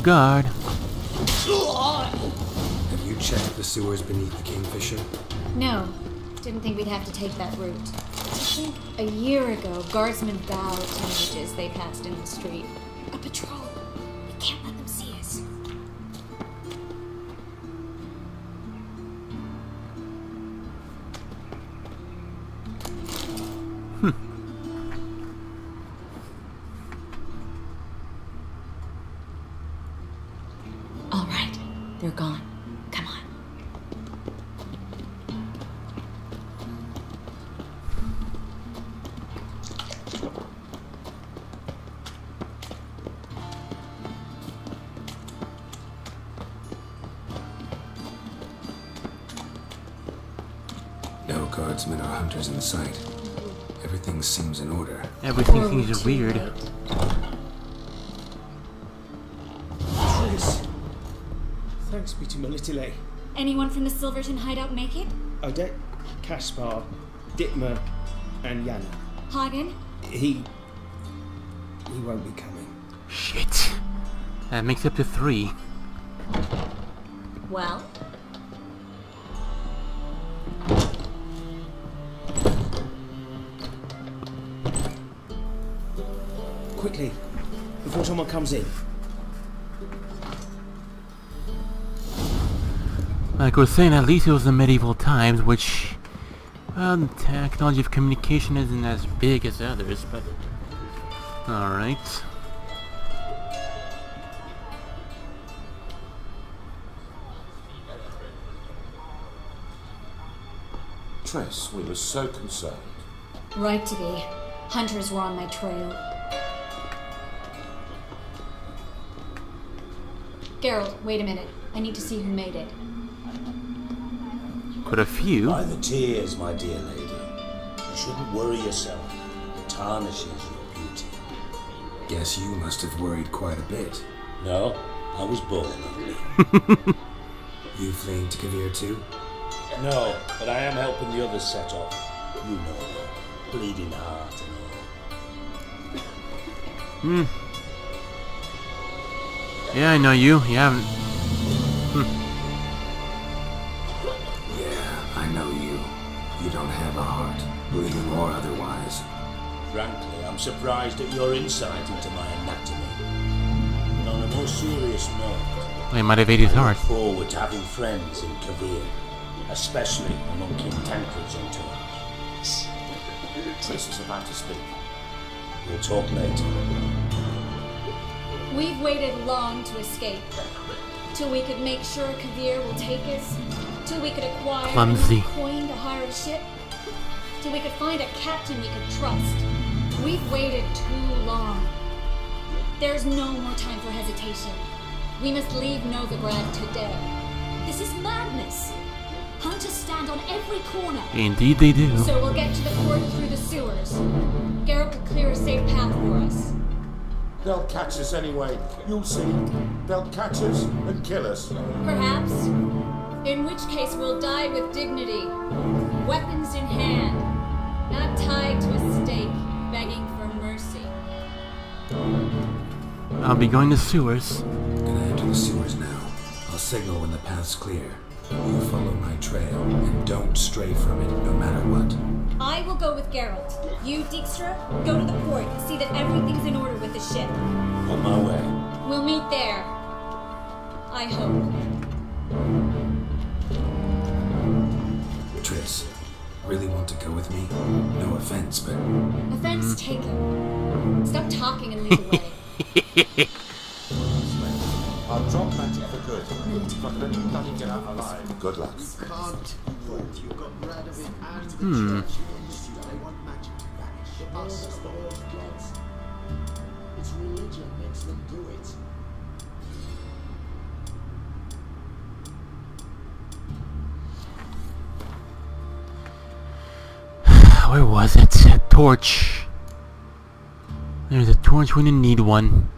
Guard. Have you checked the sewers beneath the Kingfisher? No. Didn't think we'd have to take that route. I think a year ago, guardsmen bowed to images they passed in the street. A patrol. We can't let them see us. They're gone. Come on. No guardsmen or hunters in sight. Everything seems in order. Everything seems weird. Be to Militile. Anyone from the Silverton hideout make it? Odette, Kaspar, Dittmer, and Yana. Hagen? He won't be coming. Shit. That makes up to three. Well? Quickly, before someone comes in. Like we're saying, at least it was the medieval times, which, well, the technology of communication isn't as big as others, but... Alright. Triss, we were so concerned. Right to be. Hunters were on my trail. Geralt, wait a minute. I need to see who made it. But a few... By the tears, my dear lady. You shouldn't worry yourself. It tarnishes your beauty. Guess you must have worried quite a bit. No, I was born ugly. You fleeing to Kovir too? No, but I am helping the others set off. You know them. Bleeding heart and all. Yeah, I know you. You haven't... You don't have a heart, bleeding or otherwise. Frankly, I'm surprised at your insight into my anatomy. But on a more serious note, I look forward to having friends in Kovir, especially among King Tancred's entourage. Triss is about to speak. We'll talk later. We've waited long to escape, till we could make sure Kovir will take us. Till we could acquire a coin to hire a ship. Till we could find a captain we could trust. We've waited too long. There's no more time for hesitation. We must leave Novigrad today. This is madness. Hunters stand on every corner. Indeed they do. So we'll get to the port through the sewers. Garrett will clear a safe path for us. They'll catch us anyway. You'll see. They'll catch us and kill us. Perhaps. In which case we'll die with dignity, weapons in hand, not tied to a stake, begging for mercy. I'll be going to sewers. Gonna enter the sewers now. I'll signal when the path's clear. You follow my trail, and don't stray from it, no matter what. I will go with Geralt. You, Dijkstra, go to the port, see that everything's in order with the ship. On my way. We'll meet there. I hope. Triss, really want to go with me? No offense, but... Offense taken. Stop talking and lead the way. I'll good luck. Hmm. It's religion makes them do it. Where was it? That torch. There's a torch when you need one.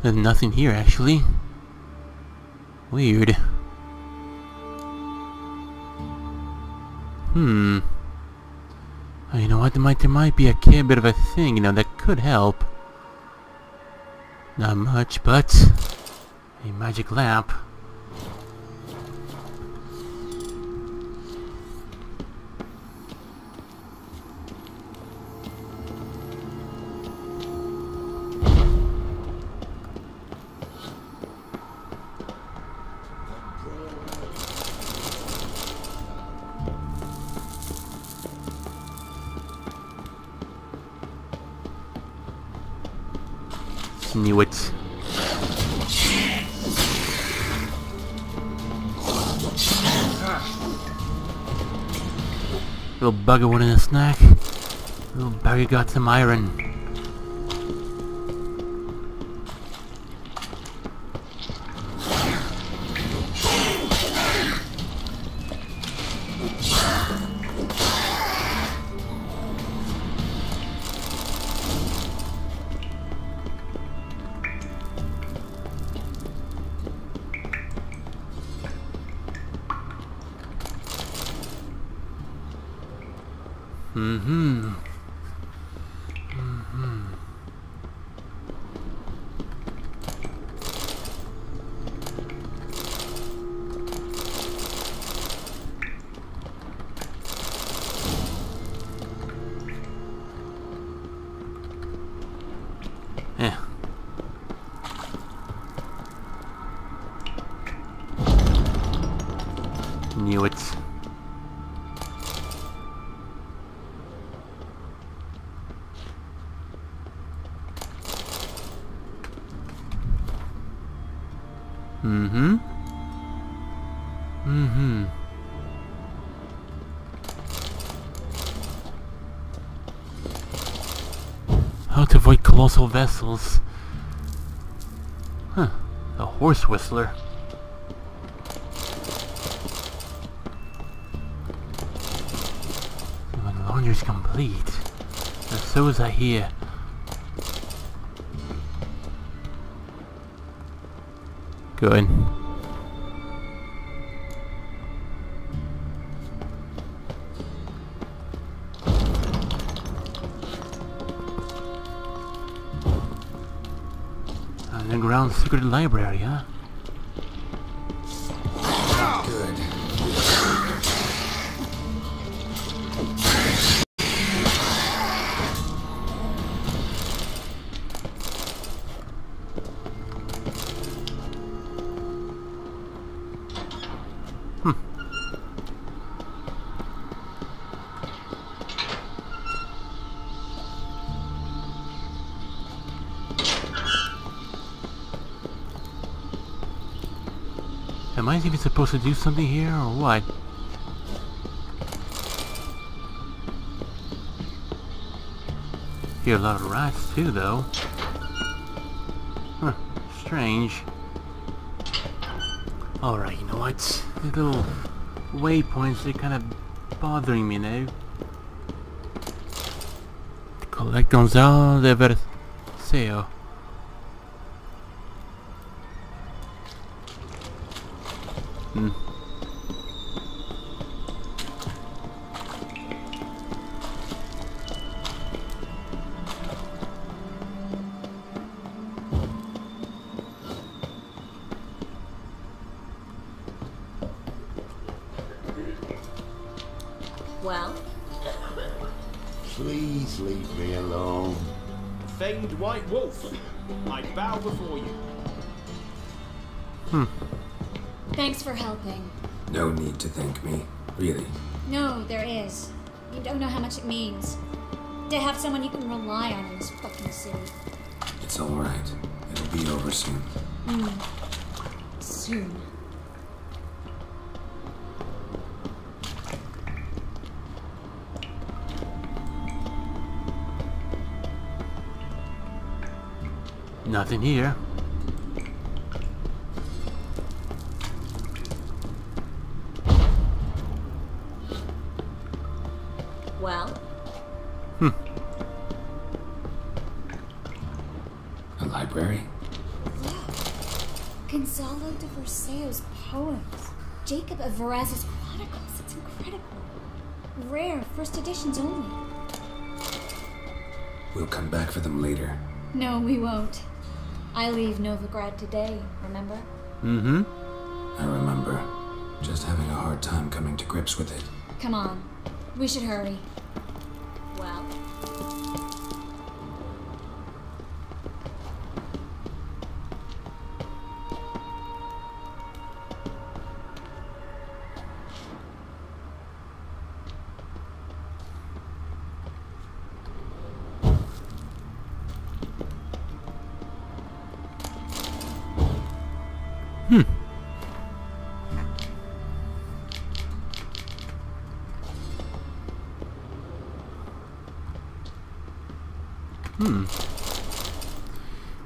There's nothing here actually. Weird. Oh, you know what? There might be a bit of a thing, you know, that could help. Not much, but a magic lamp. Knew it. Little bugger wanted a snack. Little bugger got some iron. Knew it. How to avoid colossal vessels. Huh. A horse whistler. Laundry's complete. And so is I hear. Good. Underground secret library, huh? Am I even supposed to do something here, or what? Hear a lot of rats too, though. Huh, strange. Alright, you know what? These little waypoints, they're kind of bothering me now. The collectons are the Verseo. Well? Please leave me alone. Famed white wolf. I bow before you. Thanks for helping. No need to thank me, really. No, there is. You don't know how much it means to have someone you can rely on in this fucking city. It's all right. It'll be over soon. Soon. Nothing here. Well. A library? Yeah. Gonzalo de Verseo's poems. Jacob of Verraz's Chronicles. It's incredible. Rare, first editions only. We'll come back for them later. No, we won't. I leave Novigrad today, remember? Mm-hmm. I remember. Just having a hard time coming to grips with it. Come on. We should hurry. Well.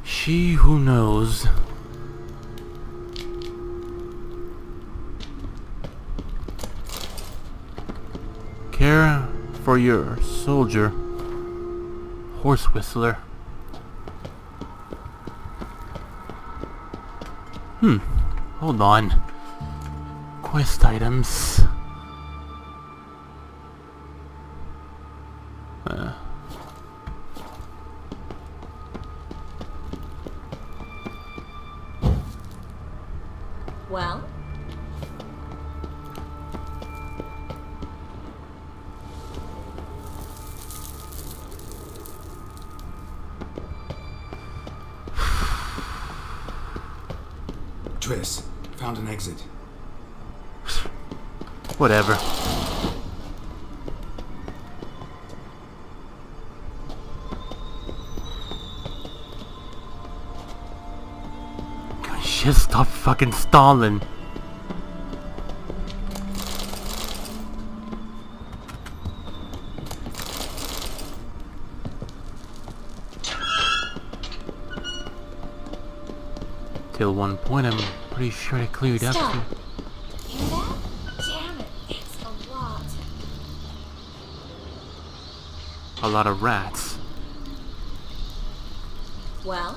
She who knows. Care for your soldier, horse whistler. Hold on. Quest items. Triss, found an exit. Whatever. God, shit, stop fucking stalling. Till one point, I'm pretty sure I cleared up. Stop. Hear that? Damn it, that's a lot. A lot of rats. Well.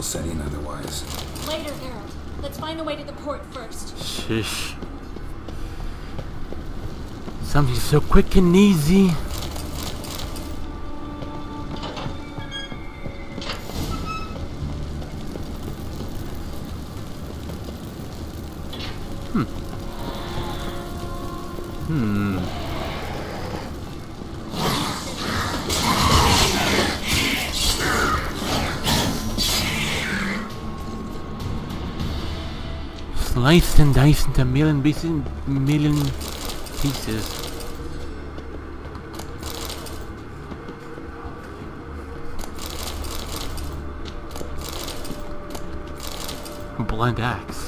Setting otherwise. Later, Geralt. Let's find a way to the port first. Shish. Something so quick and easy. Sliced and diced into million pieces. Blunt axe.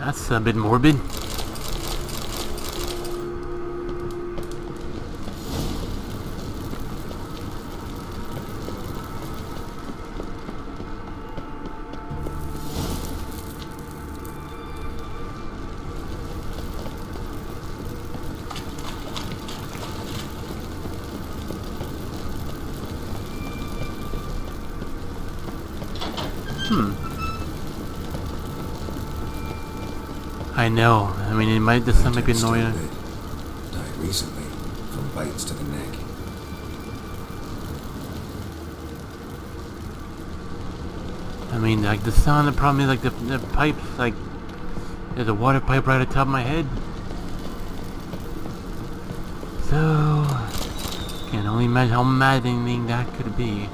That's a bit morbid. I know. I mean, it might. This might be annoying. Died recently from bites to the neck. I mean, like the sound. The problem is like the pipes. Like there's a water pipe right atop my head. So can only imagine how maddening that could be.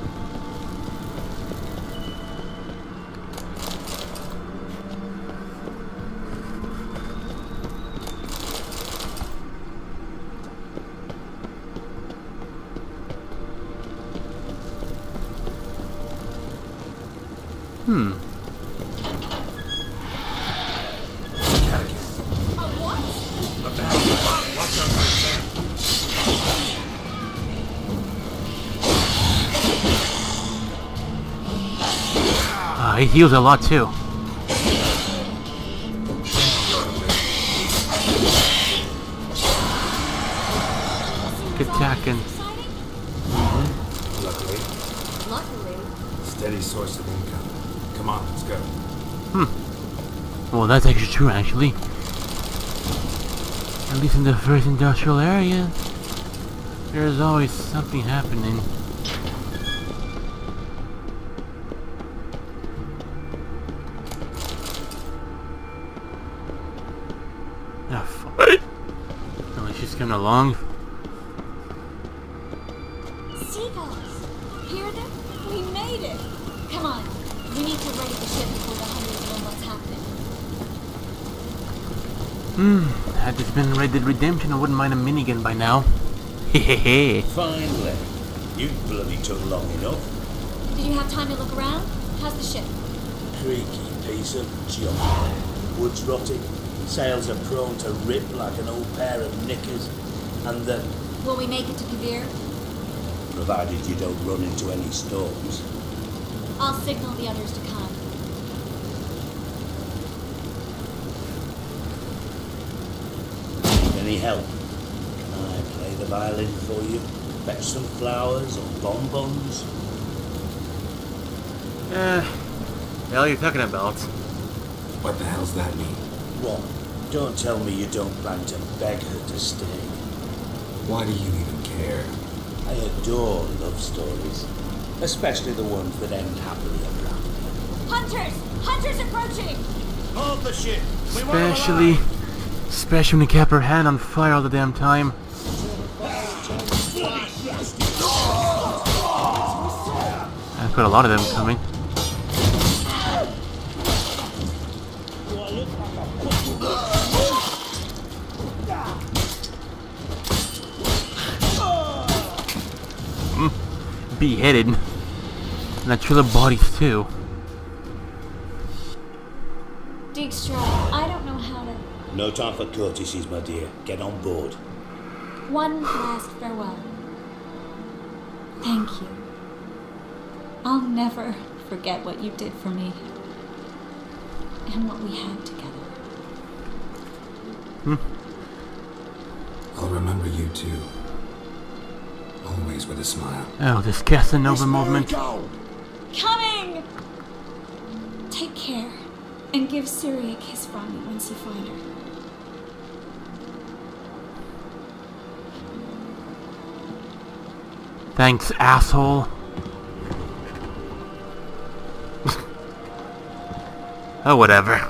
He heals a lot too. Good attacking. Luckily, steady source of income. Come on, let's go. Well, that's actually true, actually. At least in the first industrial area, there's always something happening. Along. Seagulls, hear them? We made it. Come on, we need to raise the ship before the hunters know what's happening. Had this been Red Dead Redemption, I wouldn't mind a minigun by now. Hehehe. Finally, you bloody took long enough. Did you have time to look around? How's the ship? Creaky piece of junk. Wood's rotting. Sails are prone to rip like an old pair of knickers, and the... Will we make it to Kovir? Provided you don't run into any storms. I'll signal the others to come. Any help? Can I play the violin for you? Fetch some flowers or bonbons? The hell are you talking about? What the hell's that mean? What? Don't tell me you don't plan to beg her to stay. Why do you even care? I adore love stories. Especially the ones that end happily ever after. Hunters! Hunters approaching! Hold the ship! Especially when you kept her hand on fire all the damn time. I've got a lot of them coming. Beheaded, and natural bodies too. Dijkstra, I don't know how to... No time for courtesies, my dear. Get on board. One last farewell. Thank you. I'll never forget what you did for me and what we had together. I'll remember you too. Always with a smile. Oh, this Casanova movement. Coming! Take care, and give Ciri a kiss from me once you find her. Thanks, asshole. Oh, whatever.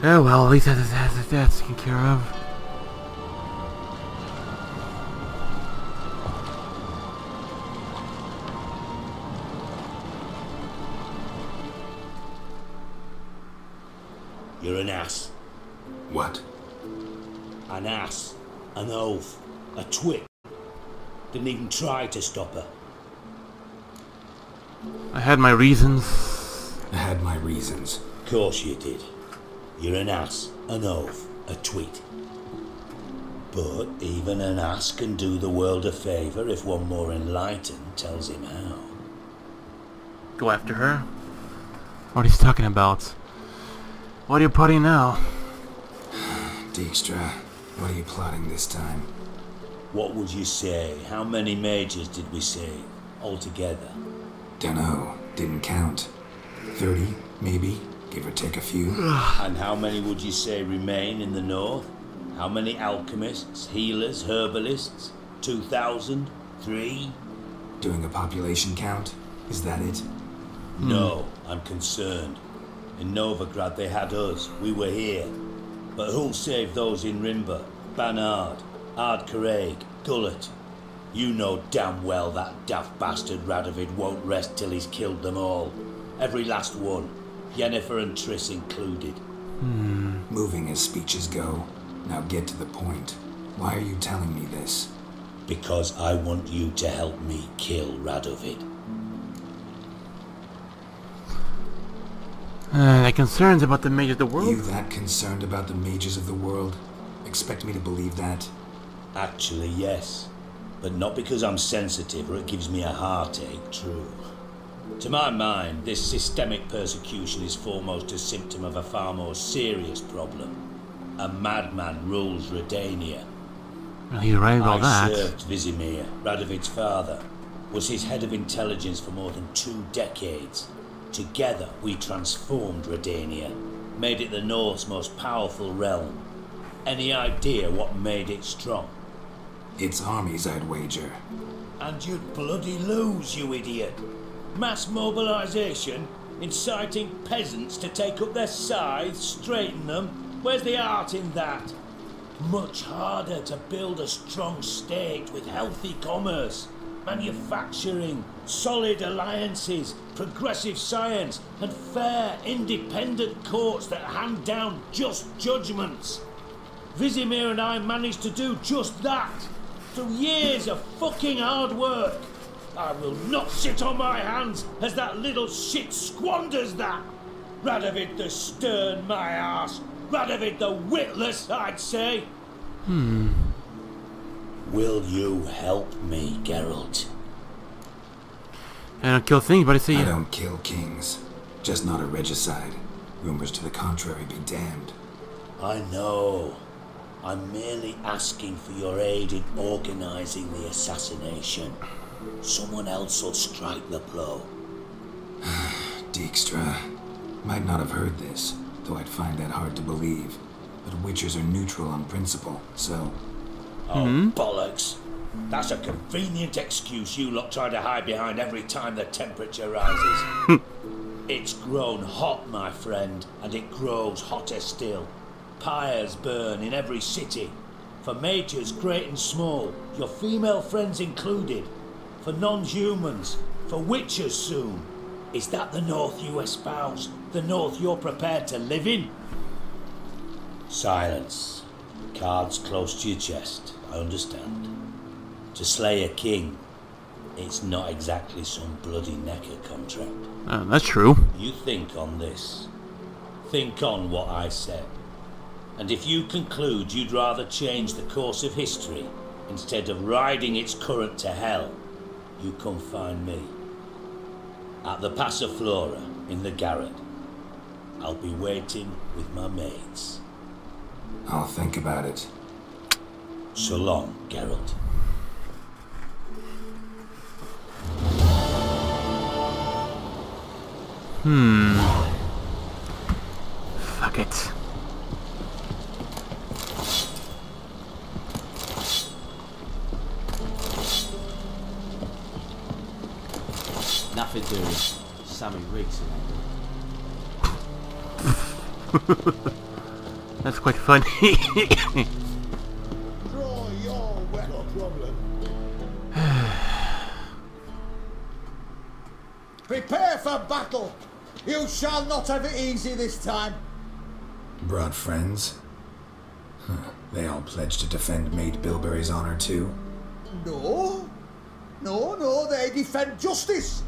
Oh well, at least that's taken care of. You're an ass. What? An ass. An oaf. A twit. Didn't even try to stop her. I had my reasons. I had my reasons. Of course you did. You're an ass, an oaf, a twit. But even an ass can do the world a favour if one more enlightened tells him how. Go after her? What he's talking about? What are you plotting now? Dijkstra, what are you plotting this time? What would you say? How many mages did we save altogether? Dunno. Didn't count. 30, maybe. Give or take a few. And how many would you say remain in the north? How many alchemists, healers, herbalists? 2,000? 3? Doing a population count? Is that it? No, I'm concerned. In Novigrad they had us. We were here. But who'll save those in Rimba? Banard, Ardcarraig, Gullet. You know damn well that daft bastard Radovid won't rest till he's killed them all. Every last one. Yennefer and Triss included. Moving as speeches go. Now get to the point. Why are you telling me this? Because I want you to help me kill Radovid. That concerns about the mages of the world? You that concerned about the mages of the world? Expect me to believe that? Actually, yes. But not because I'm sensitive or it gives me a heartache, true. To my mind, this systemic persecution is foremost a symptom of a far more serious problem. A madman rules Redania. Well, he's right about that. I served Vizimir, Radovid's father, was his head of intelligence for more than 2 decades. Together, we transformed Redania, made it the North's most powerful realm. Any idea what made it strong? Its armies, I'd wager. And you'd bloody lose, you idiot. Mass mobilization, inciting peasants to take up their scythes, straighten them. Where's the art in that? Much harder to build a strong state with healthy commerce, manufacturing, solid alliances, progressive science, and fair, independent courts that hand down just judgments. Vizimir and I managed to do just that. Through years of fucking hard work. I will not sit on my hands as that little shit squanders that. Radovid the stern, my ass. Radovid the witless, I'd say. Will you help me, Geralt? I don't kill things, but I see you. I don't kill kings. Just not a regicide. Rumors to the contrary be damned. I know. I'm merely asking for your aid in organizing the assassination. Someone else will strike the blow. Dijkstra, might not have heard this, though I'd find that hard to believe. But witchers are neutral on principle, so... Oh, bollocks. That's a convenient excuse you lot try to hide behind every time the temperature rises. It's grown hot, my friend, and it grows hotter still. Pyres burn in every city. For mages great and small, your female friends included. For non-humans, for witches soon. Is that the North you espouse? The North you're prepared to live in? Silence. Cards close to your chest, I understand. To slay a king, it's not exactly some bloody necker contract. That's true. You think on this. Think on what I said. And if you conclude you'd rather change the course of history instead of riding its current to hell, you come find me. At the Passiflora in the garret. I'll be waiting with my maids. I'll think about it. So long, Geralt. Fuck it. Nothing doing. Sammy Riggs in there. That's quite funny. Draw your weather problem. Prepare for battle. You shall not have it easy this time. Brought friends? Huh. They all pledged to defend Maid Bilberry's honor too. No. No, no, they defend justice.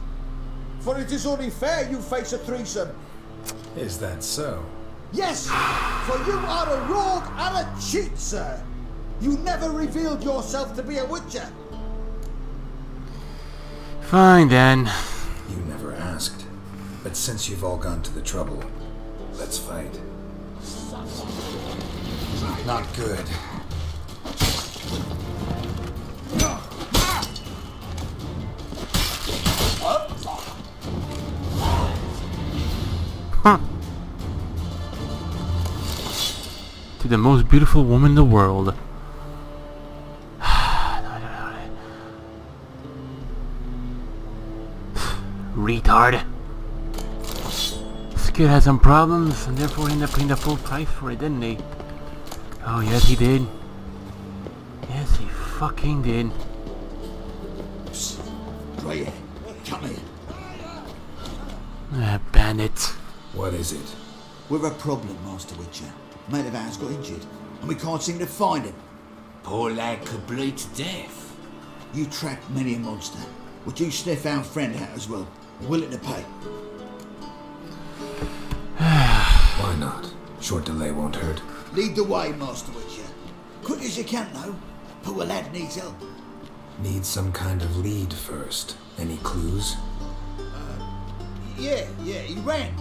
for it is only fair you face a threesome. Is that so? Yes, for you are a rogue and a cheat, sir. You never revealed yourself to be a witcher. Fine, then. You never asked. But since you've all gone to the trouble, let's fight. Not good. Huh. To the most beautiful woman in the world. Retard. This kid had some problems and therefore ended up paying the full price for it, didn't he? Oh yes he did. Yes he fucking did. Psst. Right here. Come here. Bandits. What is it? We're a problem, Master Witcher. A mate of ours got injured, and we can't seem to find him. Poor lad could bleed to death. You tracked many a monster. Would you sniff our friend out as well? Willing to pay? Why not? Short delay won't hurt. Lead the way, Master Witcher. Quick as you can, though. Poor lad needs help. Needs some kind of lead first. Any clues? Yeah, he ran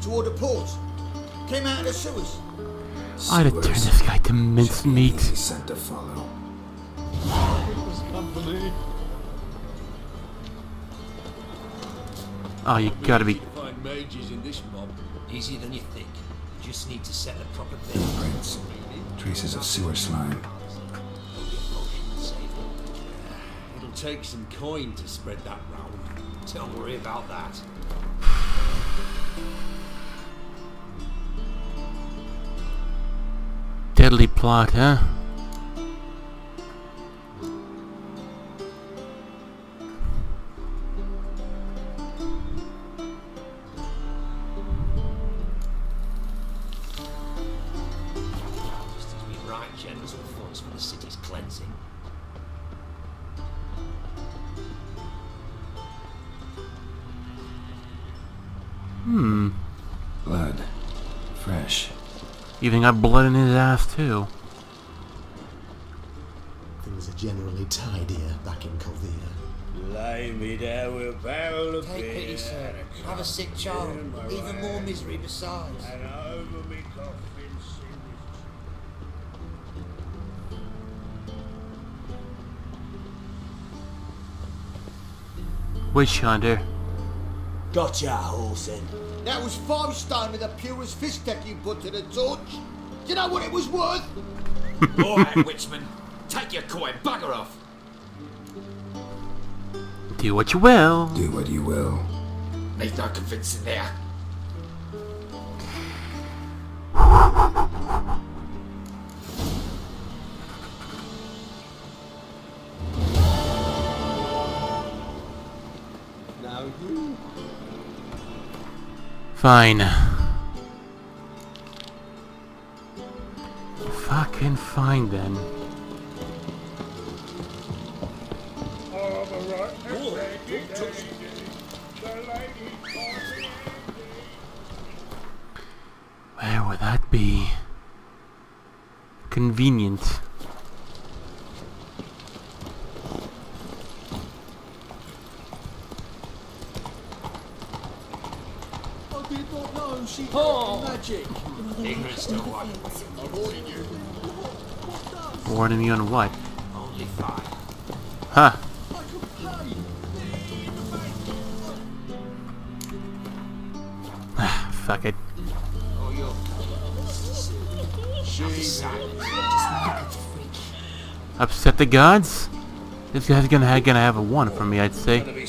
toward the port. Came out of the sewers. I'd have turned this guy to mincemeat. He's sent to follow. Oh, you gotta be. Find mages in this mob easier than you think. You just need to set the proper fingerprints, traces of sewer slime. It'll take some coin to spread that round. Don't worry about that. Deadly plot, huh? Just as we right generous with funds for the city's cleansing. Blood. Fresh. Even got blood in his ass, too. Things are generally tidier back in Kovir. Lie me there with a barrel of beer. Take pity, sir. Have a sick child. Even more misery besides. And over me coffin, sin. Witch hunter. Gotcha, Horsen. That was 5 stone with the purest fist tech you put to the torch. Do you know what it was worth? Alright, Witchman. Take your coin, bugger off. Do what you will. Do what you will. Make no convincing there. Now you... Fine. Fucking fine then. Where would that be? Convenient. Oh, magic! Ingrid's still one. I'm warning you. Warning me on what? Only 5. Huh. Fuck it. Oh, yo. Upset the gods? This guy's gonna have a 1 from me, I'd say.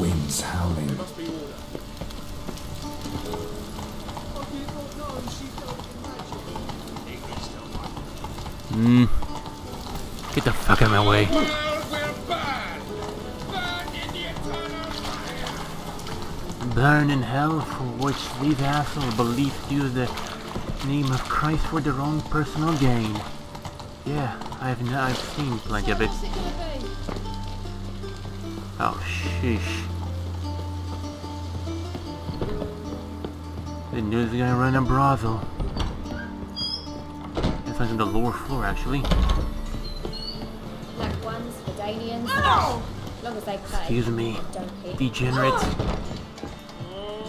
Winds howling. Get the fuck out of my way. burn in hell, for which these assholes believe to use the name of Christ for their own personal gain. Yeah, I've seen plenty of it. Oh, sheesh. The news is gonna run a brothel. It's on the lower floor, actually. Black ones, Vidanians. No! Excuse me, degenerate.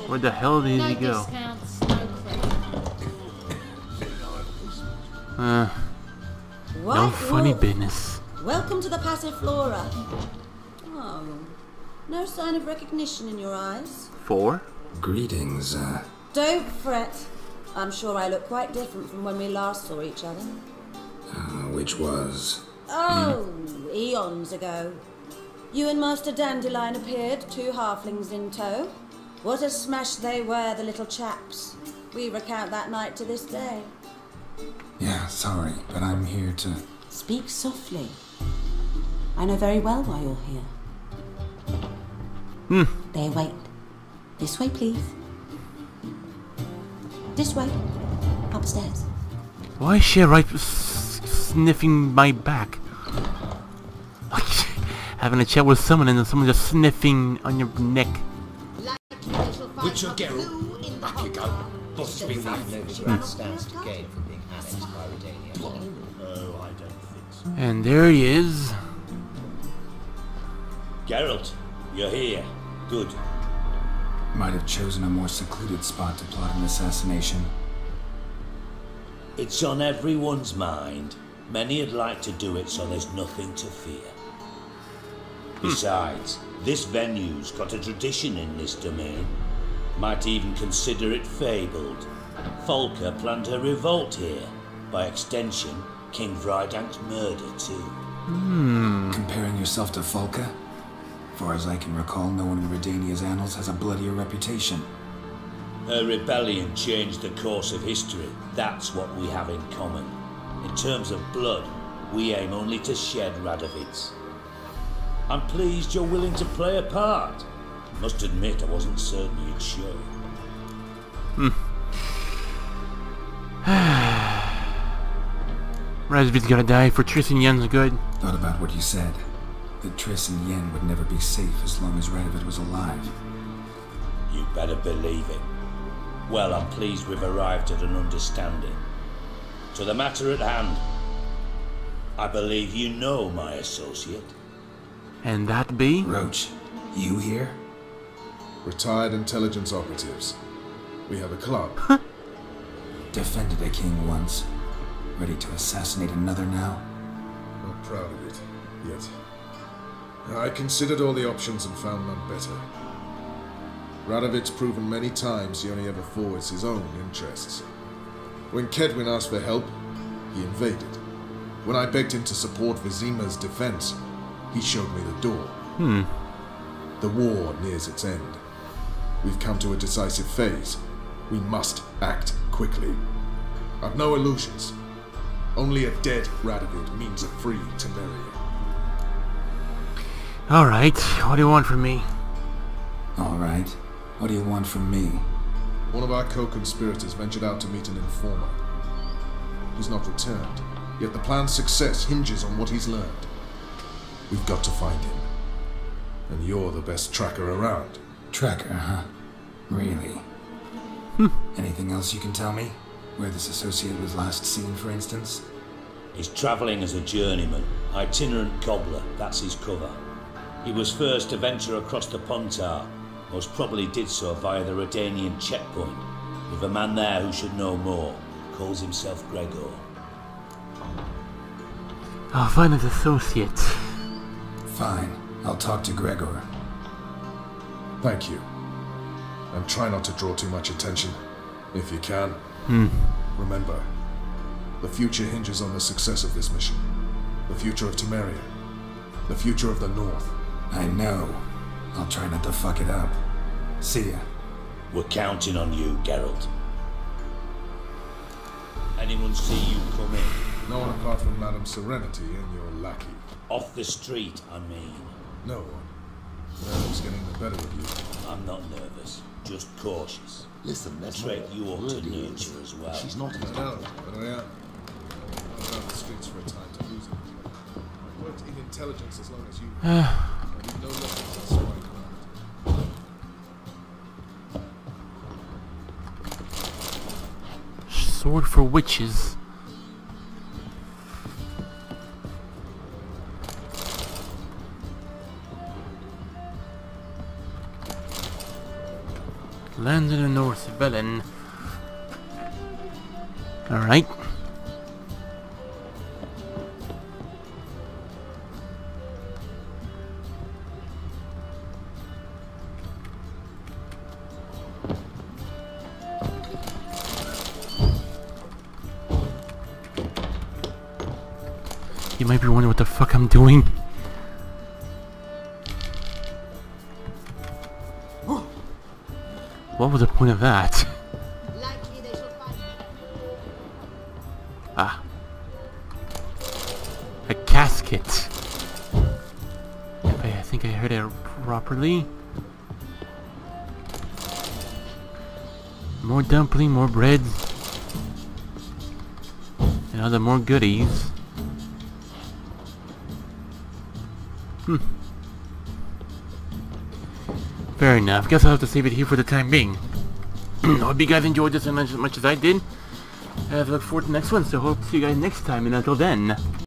Where the hell did he go? No funny business. Welcome to the Passiflora. Oh, no sign of recognition in your eyes. Four? Greetings, Don't fret. I'm sure I look quite different from when we last saw each other. Which was? Oh, eons ago. You and Master Dandelion appeared, two halflings in tow. What a smash they were, the little chaps. We recount that night to this day. Yeah, sorry, but I'm here to... Speak softly. I know very well why you're here. Hmm. There, wait. This way, please. This way. Upstairs. Why is she right sniffing my back? Having a chat with someone and then someone just sniffing on your neck. Witcher Geralt, back you go. Bustering that nose rat stands to gain from being annexed by Redania. Oh, I don't think so. And there he is. Geralt, you're here. Good. Might have chosen a more secluded spot to plot an assassination. It's on everyone's mind. Many'd like to do it, so there's nothing to fear. Besides, this venue's got a tradition in this domain. Might even consider it fabled. Folker planned her revolt here. By extension, King Vrydank's murder too. Comparing yourself to Folker? Far as I can recall, no one in Redania's annals has a bloodier reputation. Her rebellion changed the course of history. That's what we have in common. In terms of blood, we aim only to shed Radovid's. I'm pleased you're willing to play a part. Must admit, I wasn't certain you'd show. Radovid's gonna die for Triss and Yen's good. Thought about what you said. That Triss and Yen would never be safe as long as Radovid was alive. You better believe it. Well, I'm pleased we've arrived at an understanding. To the matter at hand. I believe you know my associate. And that be? Roach, you here? Retired intelligence operatives. We have a club. Defended a king once. Ready to assassinate another now? Not proud of it, yet. I considered all the options and found none better. Radovid's proven many times he only ever forwards his own interests. When Kedwin asked for help, he invaded. When I begged him to support Vizima's defense, he showed me the door. The war nears its end. We've come to a decisive phase. We must act quickly. I've no illusions. Only a dead Radovid means a free Temeria. Alright, what do you want from me? Alright, what do you want from me? One of our co-conspirators ventured out to meet an informer. He's not returned, yet the plan's success hinges on what he's learned. We've got to find him. And you're the best tracker around. Tracker, huh? Really? Anything else you can tell me? Where this associate was last seen, for instance? He's traveling as a journeyman. Itinerant cobbler, that's his cover. He was first to venture across the Pontar. Most probably did so via the Redanian checkpoint. With a man there who should know more. Calls himself Gregor. I'll find his associate. Fine. I'll talk to Gregor. Thank you. And try not to draw too much attention, if you can. Remember, the future hinges on the success of this mission. The future of Temeria. The future of the North. I know. I'll try not to fuck it up. See ya. We're counting on you, Geralt. Anyone see you come in? No one apart from Madame Serenity and your lackey. Off the street, I mean. No one. Nerves getting the better of you. I'm not nervous, just cautious. Listen, that's right. You ought to nurture as well. She's not in hell, but I am. I've been on the streets for a time to lose it. I've worked in intelligence as long as you have. I need no lessons on swine. Sword for witches. Land in the north, Velen. Alright. You might be wondering what the fuck I'm doing. What was the point of that? Ah. A casket. If I think I heard it properly. More dumpling, more bread. And other more goodies. Hmm. Fair enough. Guess I'll have to save it here for the time being. Hope you guys enjoyed this as much as I did. I look forward to the next one, so hope to see you guys next time, and until then...